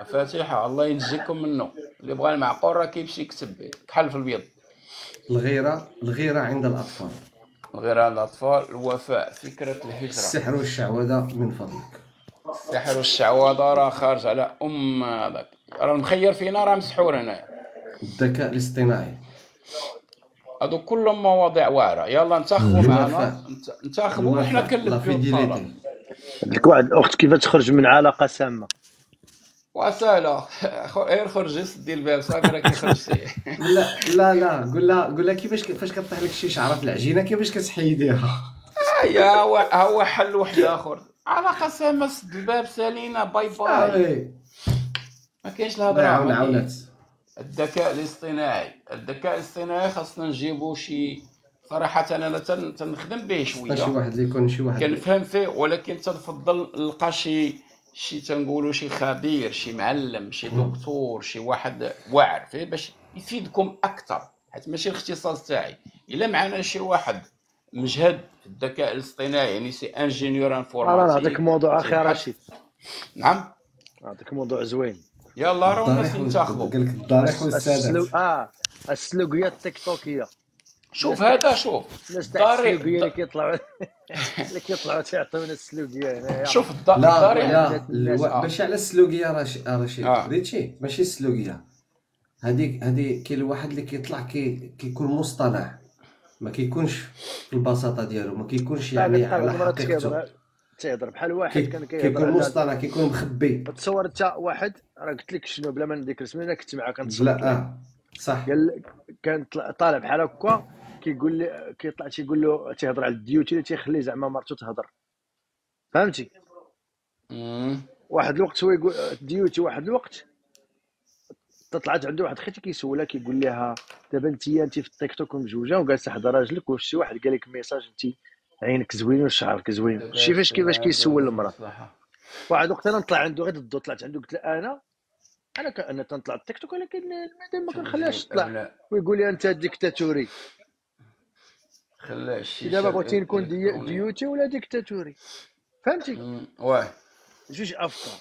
الفاتحه الله ينجيكم منه، اللي بغى المعقول راه كيمشي يكتب كحل في البيض. الغيره الغيره عند الاطفال، الغيره عند الاطفال، الوفاء، فكره الهجره، السحر والشعوذه من فضلك. السحر والشعوذه راه خارج على ام هذاك، راه المخير فينا راه مسحور هنايا. الذكاء الاصطناعي، هادو كلهم مواضيع واعره. يلا انتخبوا معنا، انتخبوا وحنا كنلبيو الطلب. ديك واحد الاخت كيفاش تخرج من علاقه سامه وسهله، غير خرجي سدي الباب صافي راه كيخرج. لا لا لا، قول لها قول لها كيفاش فاش كطيح لك شي شعره في العجينه كيفاش كتحيديها. ايوا هو هو حل واحد اخر، علاقه سامه سد الباب سالينا باي باي، ما كاينش الهضره. عاونات الذكاء الاصطناعي، الذكاء الاصطناعي خاصنا نجيبو شي، صراحه انا تنخدم به شويه، شي واحد اللي يكون شي واحد كنفهم فيه، ولكن تنفضل نلقى شي شي تنقولوا شي خبير، شي معلم، شي دكتور، شي واحد واعر فيه باش يفيدكم اكثر، حيت ماشي الاختصاص تاعي. الا معنا شي واحد مجهد في الذكاء الاصطناعي، يعني سي انجينيور انفورماتيك، انا نعطيك موضوع اخي رشيد. نعم، نعطيك موضوع زوين. يلا راه الناس ينتخبوا، قال لك الضريح والسادات، اه السلوكيه التيك توكيه. شوف هذا شوف الطريق ديالك يطلعوا لك يطلعوا تعطيونا السلوكيه هنايا. شوف الطريق باش على السلوكيه رشيد رشيد ريتشي ماشي السلوكيه هذيك هذه كاين واحد اللي كيطلع كي كيكون مصطنع ما كيكونش بالبساطه ديالو ما كيكونش يعني على حقيقته تيهضر بحال واحد كان كيهضر كيكون مصطنع كيكون مخبي. تصور انت واحد راه قلت لك شنو بلا ما نذكر سمينا كنت معاك كنتصور لا اه صح قال كان طالع بحال هكا كيقول لي كيطلع تيقول له تيهضر على الديوتي اللي تيخلي زعما مرتو تهضر فهمتي. واحد الوقت هو يقول ديوتي واحد الوقت طلعت عنده واحد خيتي كيسولها كيقول لها دابا انت انت في التيك توك مزوجه وجالسه حدا راجلك وشي شي واحد قال لك ميساج انت عينك زوينه وشعرك زوين شي فاش كيفاش كيسول المراه. واحد الوقت انا نطلع عنده غير الضو طلعت عنده قلت له انا انا كان تنطلع التيك توك ولكن المدام ما كنخليهاش تطلع ويقول لي انت ديكتاتوري خلاه شي دابا بغيتي نكون ديوتي ولا ديكتاتوري فهمتي. واه جوج افكار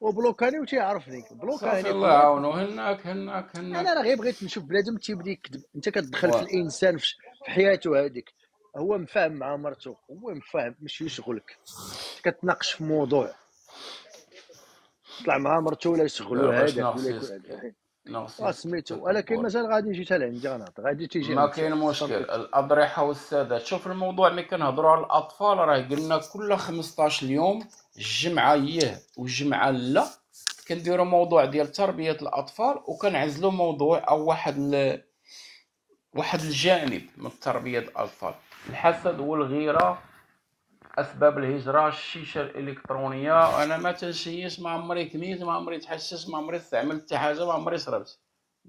وبلوكاني وتيعرفني بلوكاني الله يعاونو هناك هناك هناك. انا راه غير بغيت نشوف بنادم تيبدا يكذب انت كتدخل في الانسان في حياته هذيك هو مفاهم مع مرته هو مفاهم ماشي شغلك كتناقش في موضوع طلع مع مرته ولا يشغلوا هذاك ولا يكون هذاك ناقص سميتو ولكن مازال غادي نجي حتى لعندي غنهضر غادي تيجي ما كاين مشكل. الاضرحه والسادات شوف الموضوع ملي كنهضروا على الاطفال راه قلنا كل خمسطاش يوم الجمعه ياه والجمعه لا كنديروا موضوع ديال تربيه الاطفال وكنعزلوا موضوع او واحد ال... واحد الجانب من تربيه الاطفال الحسد والغيره اسباب الهجره الشيشه الالكترونيه. انا ما تنشيش ما عمري كنيت ما عمري تحسست ما عمري استعملت حتى حاجه ما عمري شربت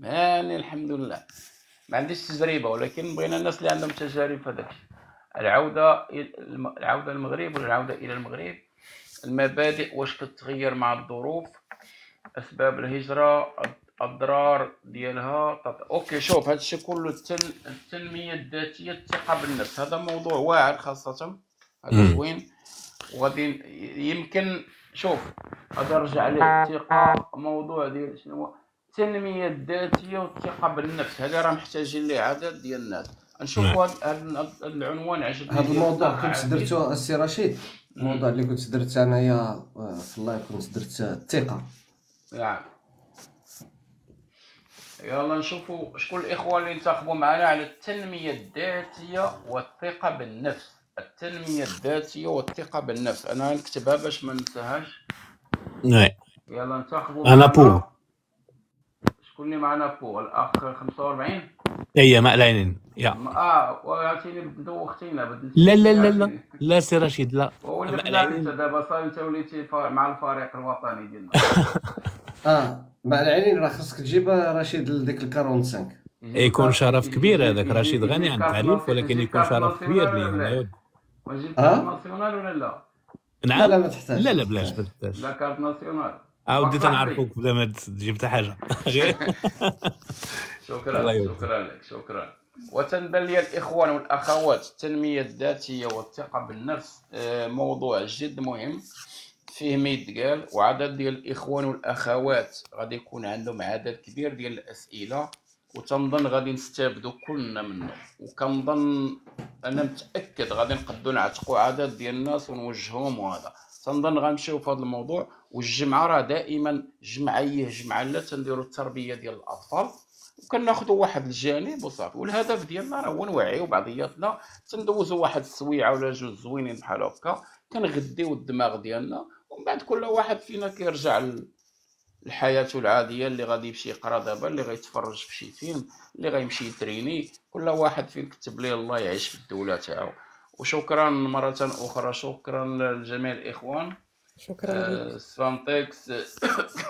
هاني الحمد لله ما عنديش تجربه ولكن بغينا الناس اللي عندهم تجارب في هذاك العوده العوده للمغرب والعوده الى المغرب المبادئ واش كتغير مع الظروف اسباب الهجره الاضرار ديالها. اوكي شوف هادشي كله التن... التنميه الذاتيه الثقه بالنفس هذا موضوع واعر خاصه هذا زوين وغادي يمكن شوف غادي نرجع للثقه موضوع ديال شنو التنميه الذاتيه والثقه بالنفس هذا راه محتاجين ليه عدد ديال الناس. نشوفوا هذا العنوان عجبني هذا الموضوع كنت درته السي رشيد الموضوع اللي كنت درت انايا في الله كنت درت الثقه. نعم يلا نشوفوا شكون الاخوه اللي انتخبوا معنا على التنميه الذاتيه والثقه بالنفس التنميه الذاتيه والثقه بالنفس انا نكتبها باش ما ننساهاش. نعم يلا انتخبوا انا بو شكون اللي معنا بو الاخ خمسة وأربعين اي مقلعين يا اه وعطيني دوختينا لا لا لا لا لا سي رشيد لا مقلعين دابا صافي انت وليتي مع الفريق الوطني ديالنا اه مع العينين راه خصك تجيب رشيد لديك الكارونسانك يكون شرف كبير هذاك رشيد غني عن التعريف ولكن يكون شرف كبير لي هنايا. واجيب كارت ناسيونال ولا لا؟ نعم لا ما تحتاج لا لا بلاش ما تحتاج لا كارت ناسيونال عاودي تنعرفوك بلا ما تجيب حتى حاجه غير شكرا شكرا لك شكرا. وتنبل لي الاخوان والاخوات التنميه الذاتيه والثقه بالنفس موضوع جد مهم فيه ما يتقال وعدد ديال الاخوان والاخوات غادي يكون عندهم عدد كبير ديال الاسئله وتنظن غادي نستافدوا كلنا منه وكنظن انا متاكد غادي نقدو نعتقوا عدد ديال الناس ونوجههم وهذا تنظن غنمشيو في هذا الموضوع. والجمعه راه دائما جمعيه جمعه لا تنديروا التربيه ديال الاطفال وكناخذوا واحد الجانب وصافي والهدف ديالنا راه هو نوعيو بعضياتنا تندوزوا واحد السويعه ولا جوج زوينين بحال هكا كنغديو الدماغ ديالنا ومن بعد كل واحد فينا كيرجع للحياة العادية اللي غادي يمشي يقرا دابا اللي غيتفرج في شي فيلم اللي غيمشي يتريني كل واحد فين كتب ليه الله يعيش في الدولة تاعو. وشكرا مرة أخرى شكرا لجميع الإخوان شكرا لك سانتيكس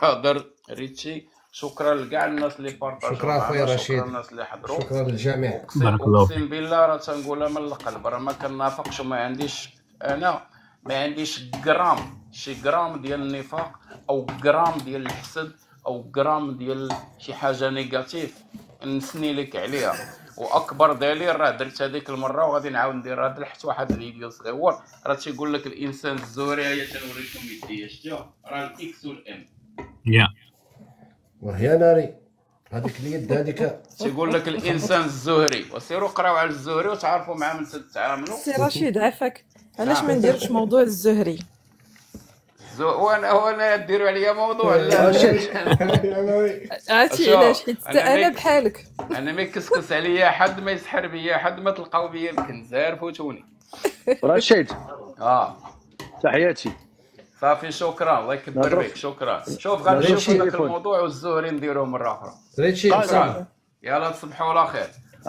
كادر ريتشي شكرا لكاع الناس اللي بارطاجوا شكرا خويا رشيد شكرا الناس اللي حضروا شكرا للجميع بارك الله فيك. أقسم بالله راه تنقولها من القلب راه ما كنافقش وما عنديش أنا ما عنديش غرام شي غرام ديال النفاق او غرام ديال الحسد او غرام ديال شي حاجه نيجاتيف نسني لك عليها. واكبر دليل راه درت هذيك المره وغادي نعاود نديرها درت واحد الفيديو صغير راه تيقول لك الانسان الزوريه تنوريكم يديا شتو راه الاكس والام يا وهي ناري هذيك اليد هذيك تيقول لك الانسان الزهري، وسيروا قراو على الزهري وتعرفوا معاه من تتعاملوا. سي رشيد عافاك، علاش ما نديرش موضوع الزهري؟ وانا وانا ديروا عليا موضوع لا عرفتي علاش؟ حيت انا بحالك انا ما يكسكس عليا حد، ما يسحر بيا حد، ما تلقاو بيا الكنزار فوتوني. رشيد اه تحياتي صافي، شكرا الله يكبر بك، شكرا. شوف غنشوف لك الموضوع والزهري نديروه مره اخرى. ريتشي صافي يلاه تصبحوا على خير.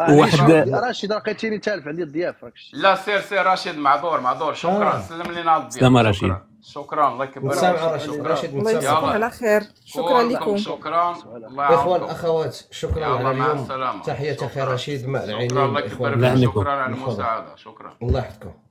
واحد رشيد لقيتيني تالف عندي الضياف راكش. لا سير سير رشيد، معذور معذور، شكرا. سلم لينا على الضياف. سلام رشيد، شكرا الله يكبر بك. شكرا رشيد، الله يجزيكم على خير، شكرا لكم، شكرا الله يعاونكم اخوان اخوات، شكرا على السلامه، تحيه اخي رشيد مع العينين، شكرا الله يكبر بك، شكرا على المساعده، شكرا الله يحفظكم.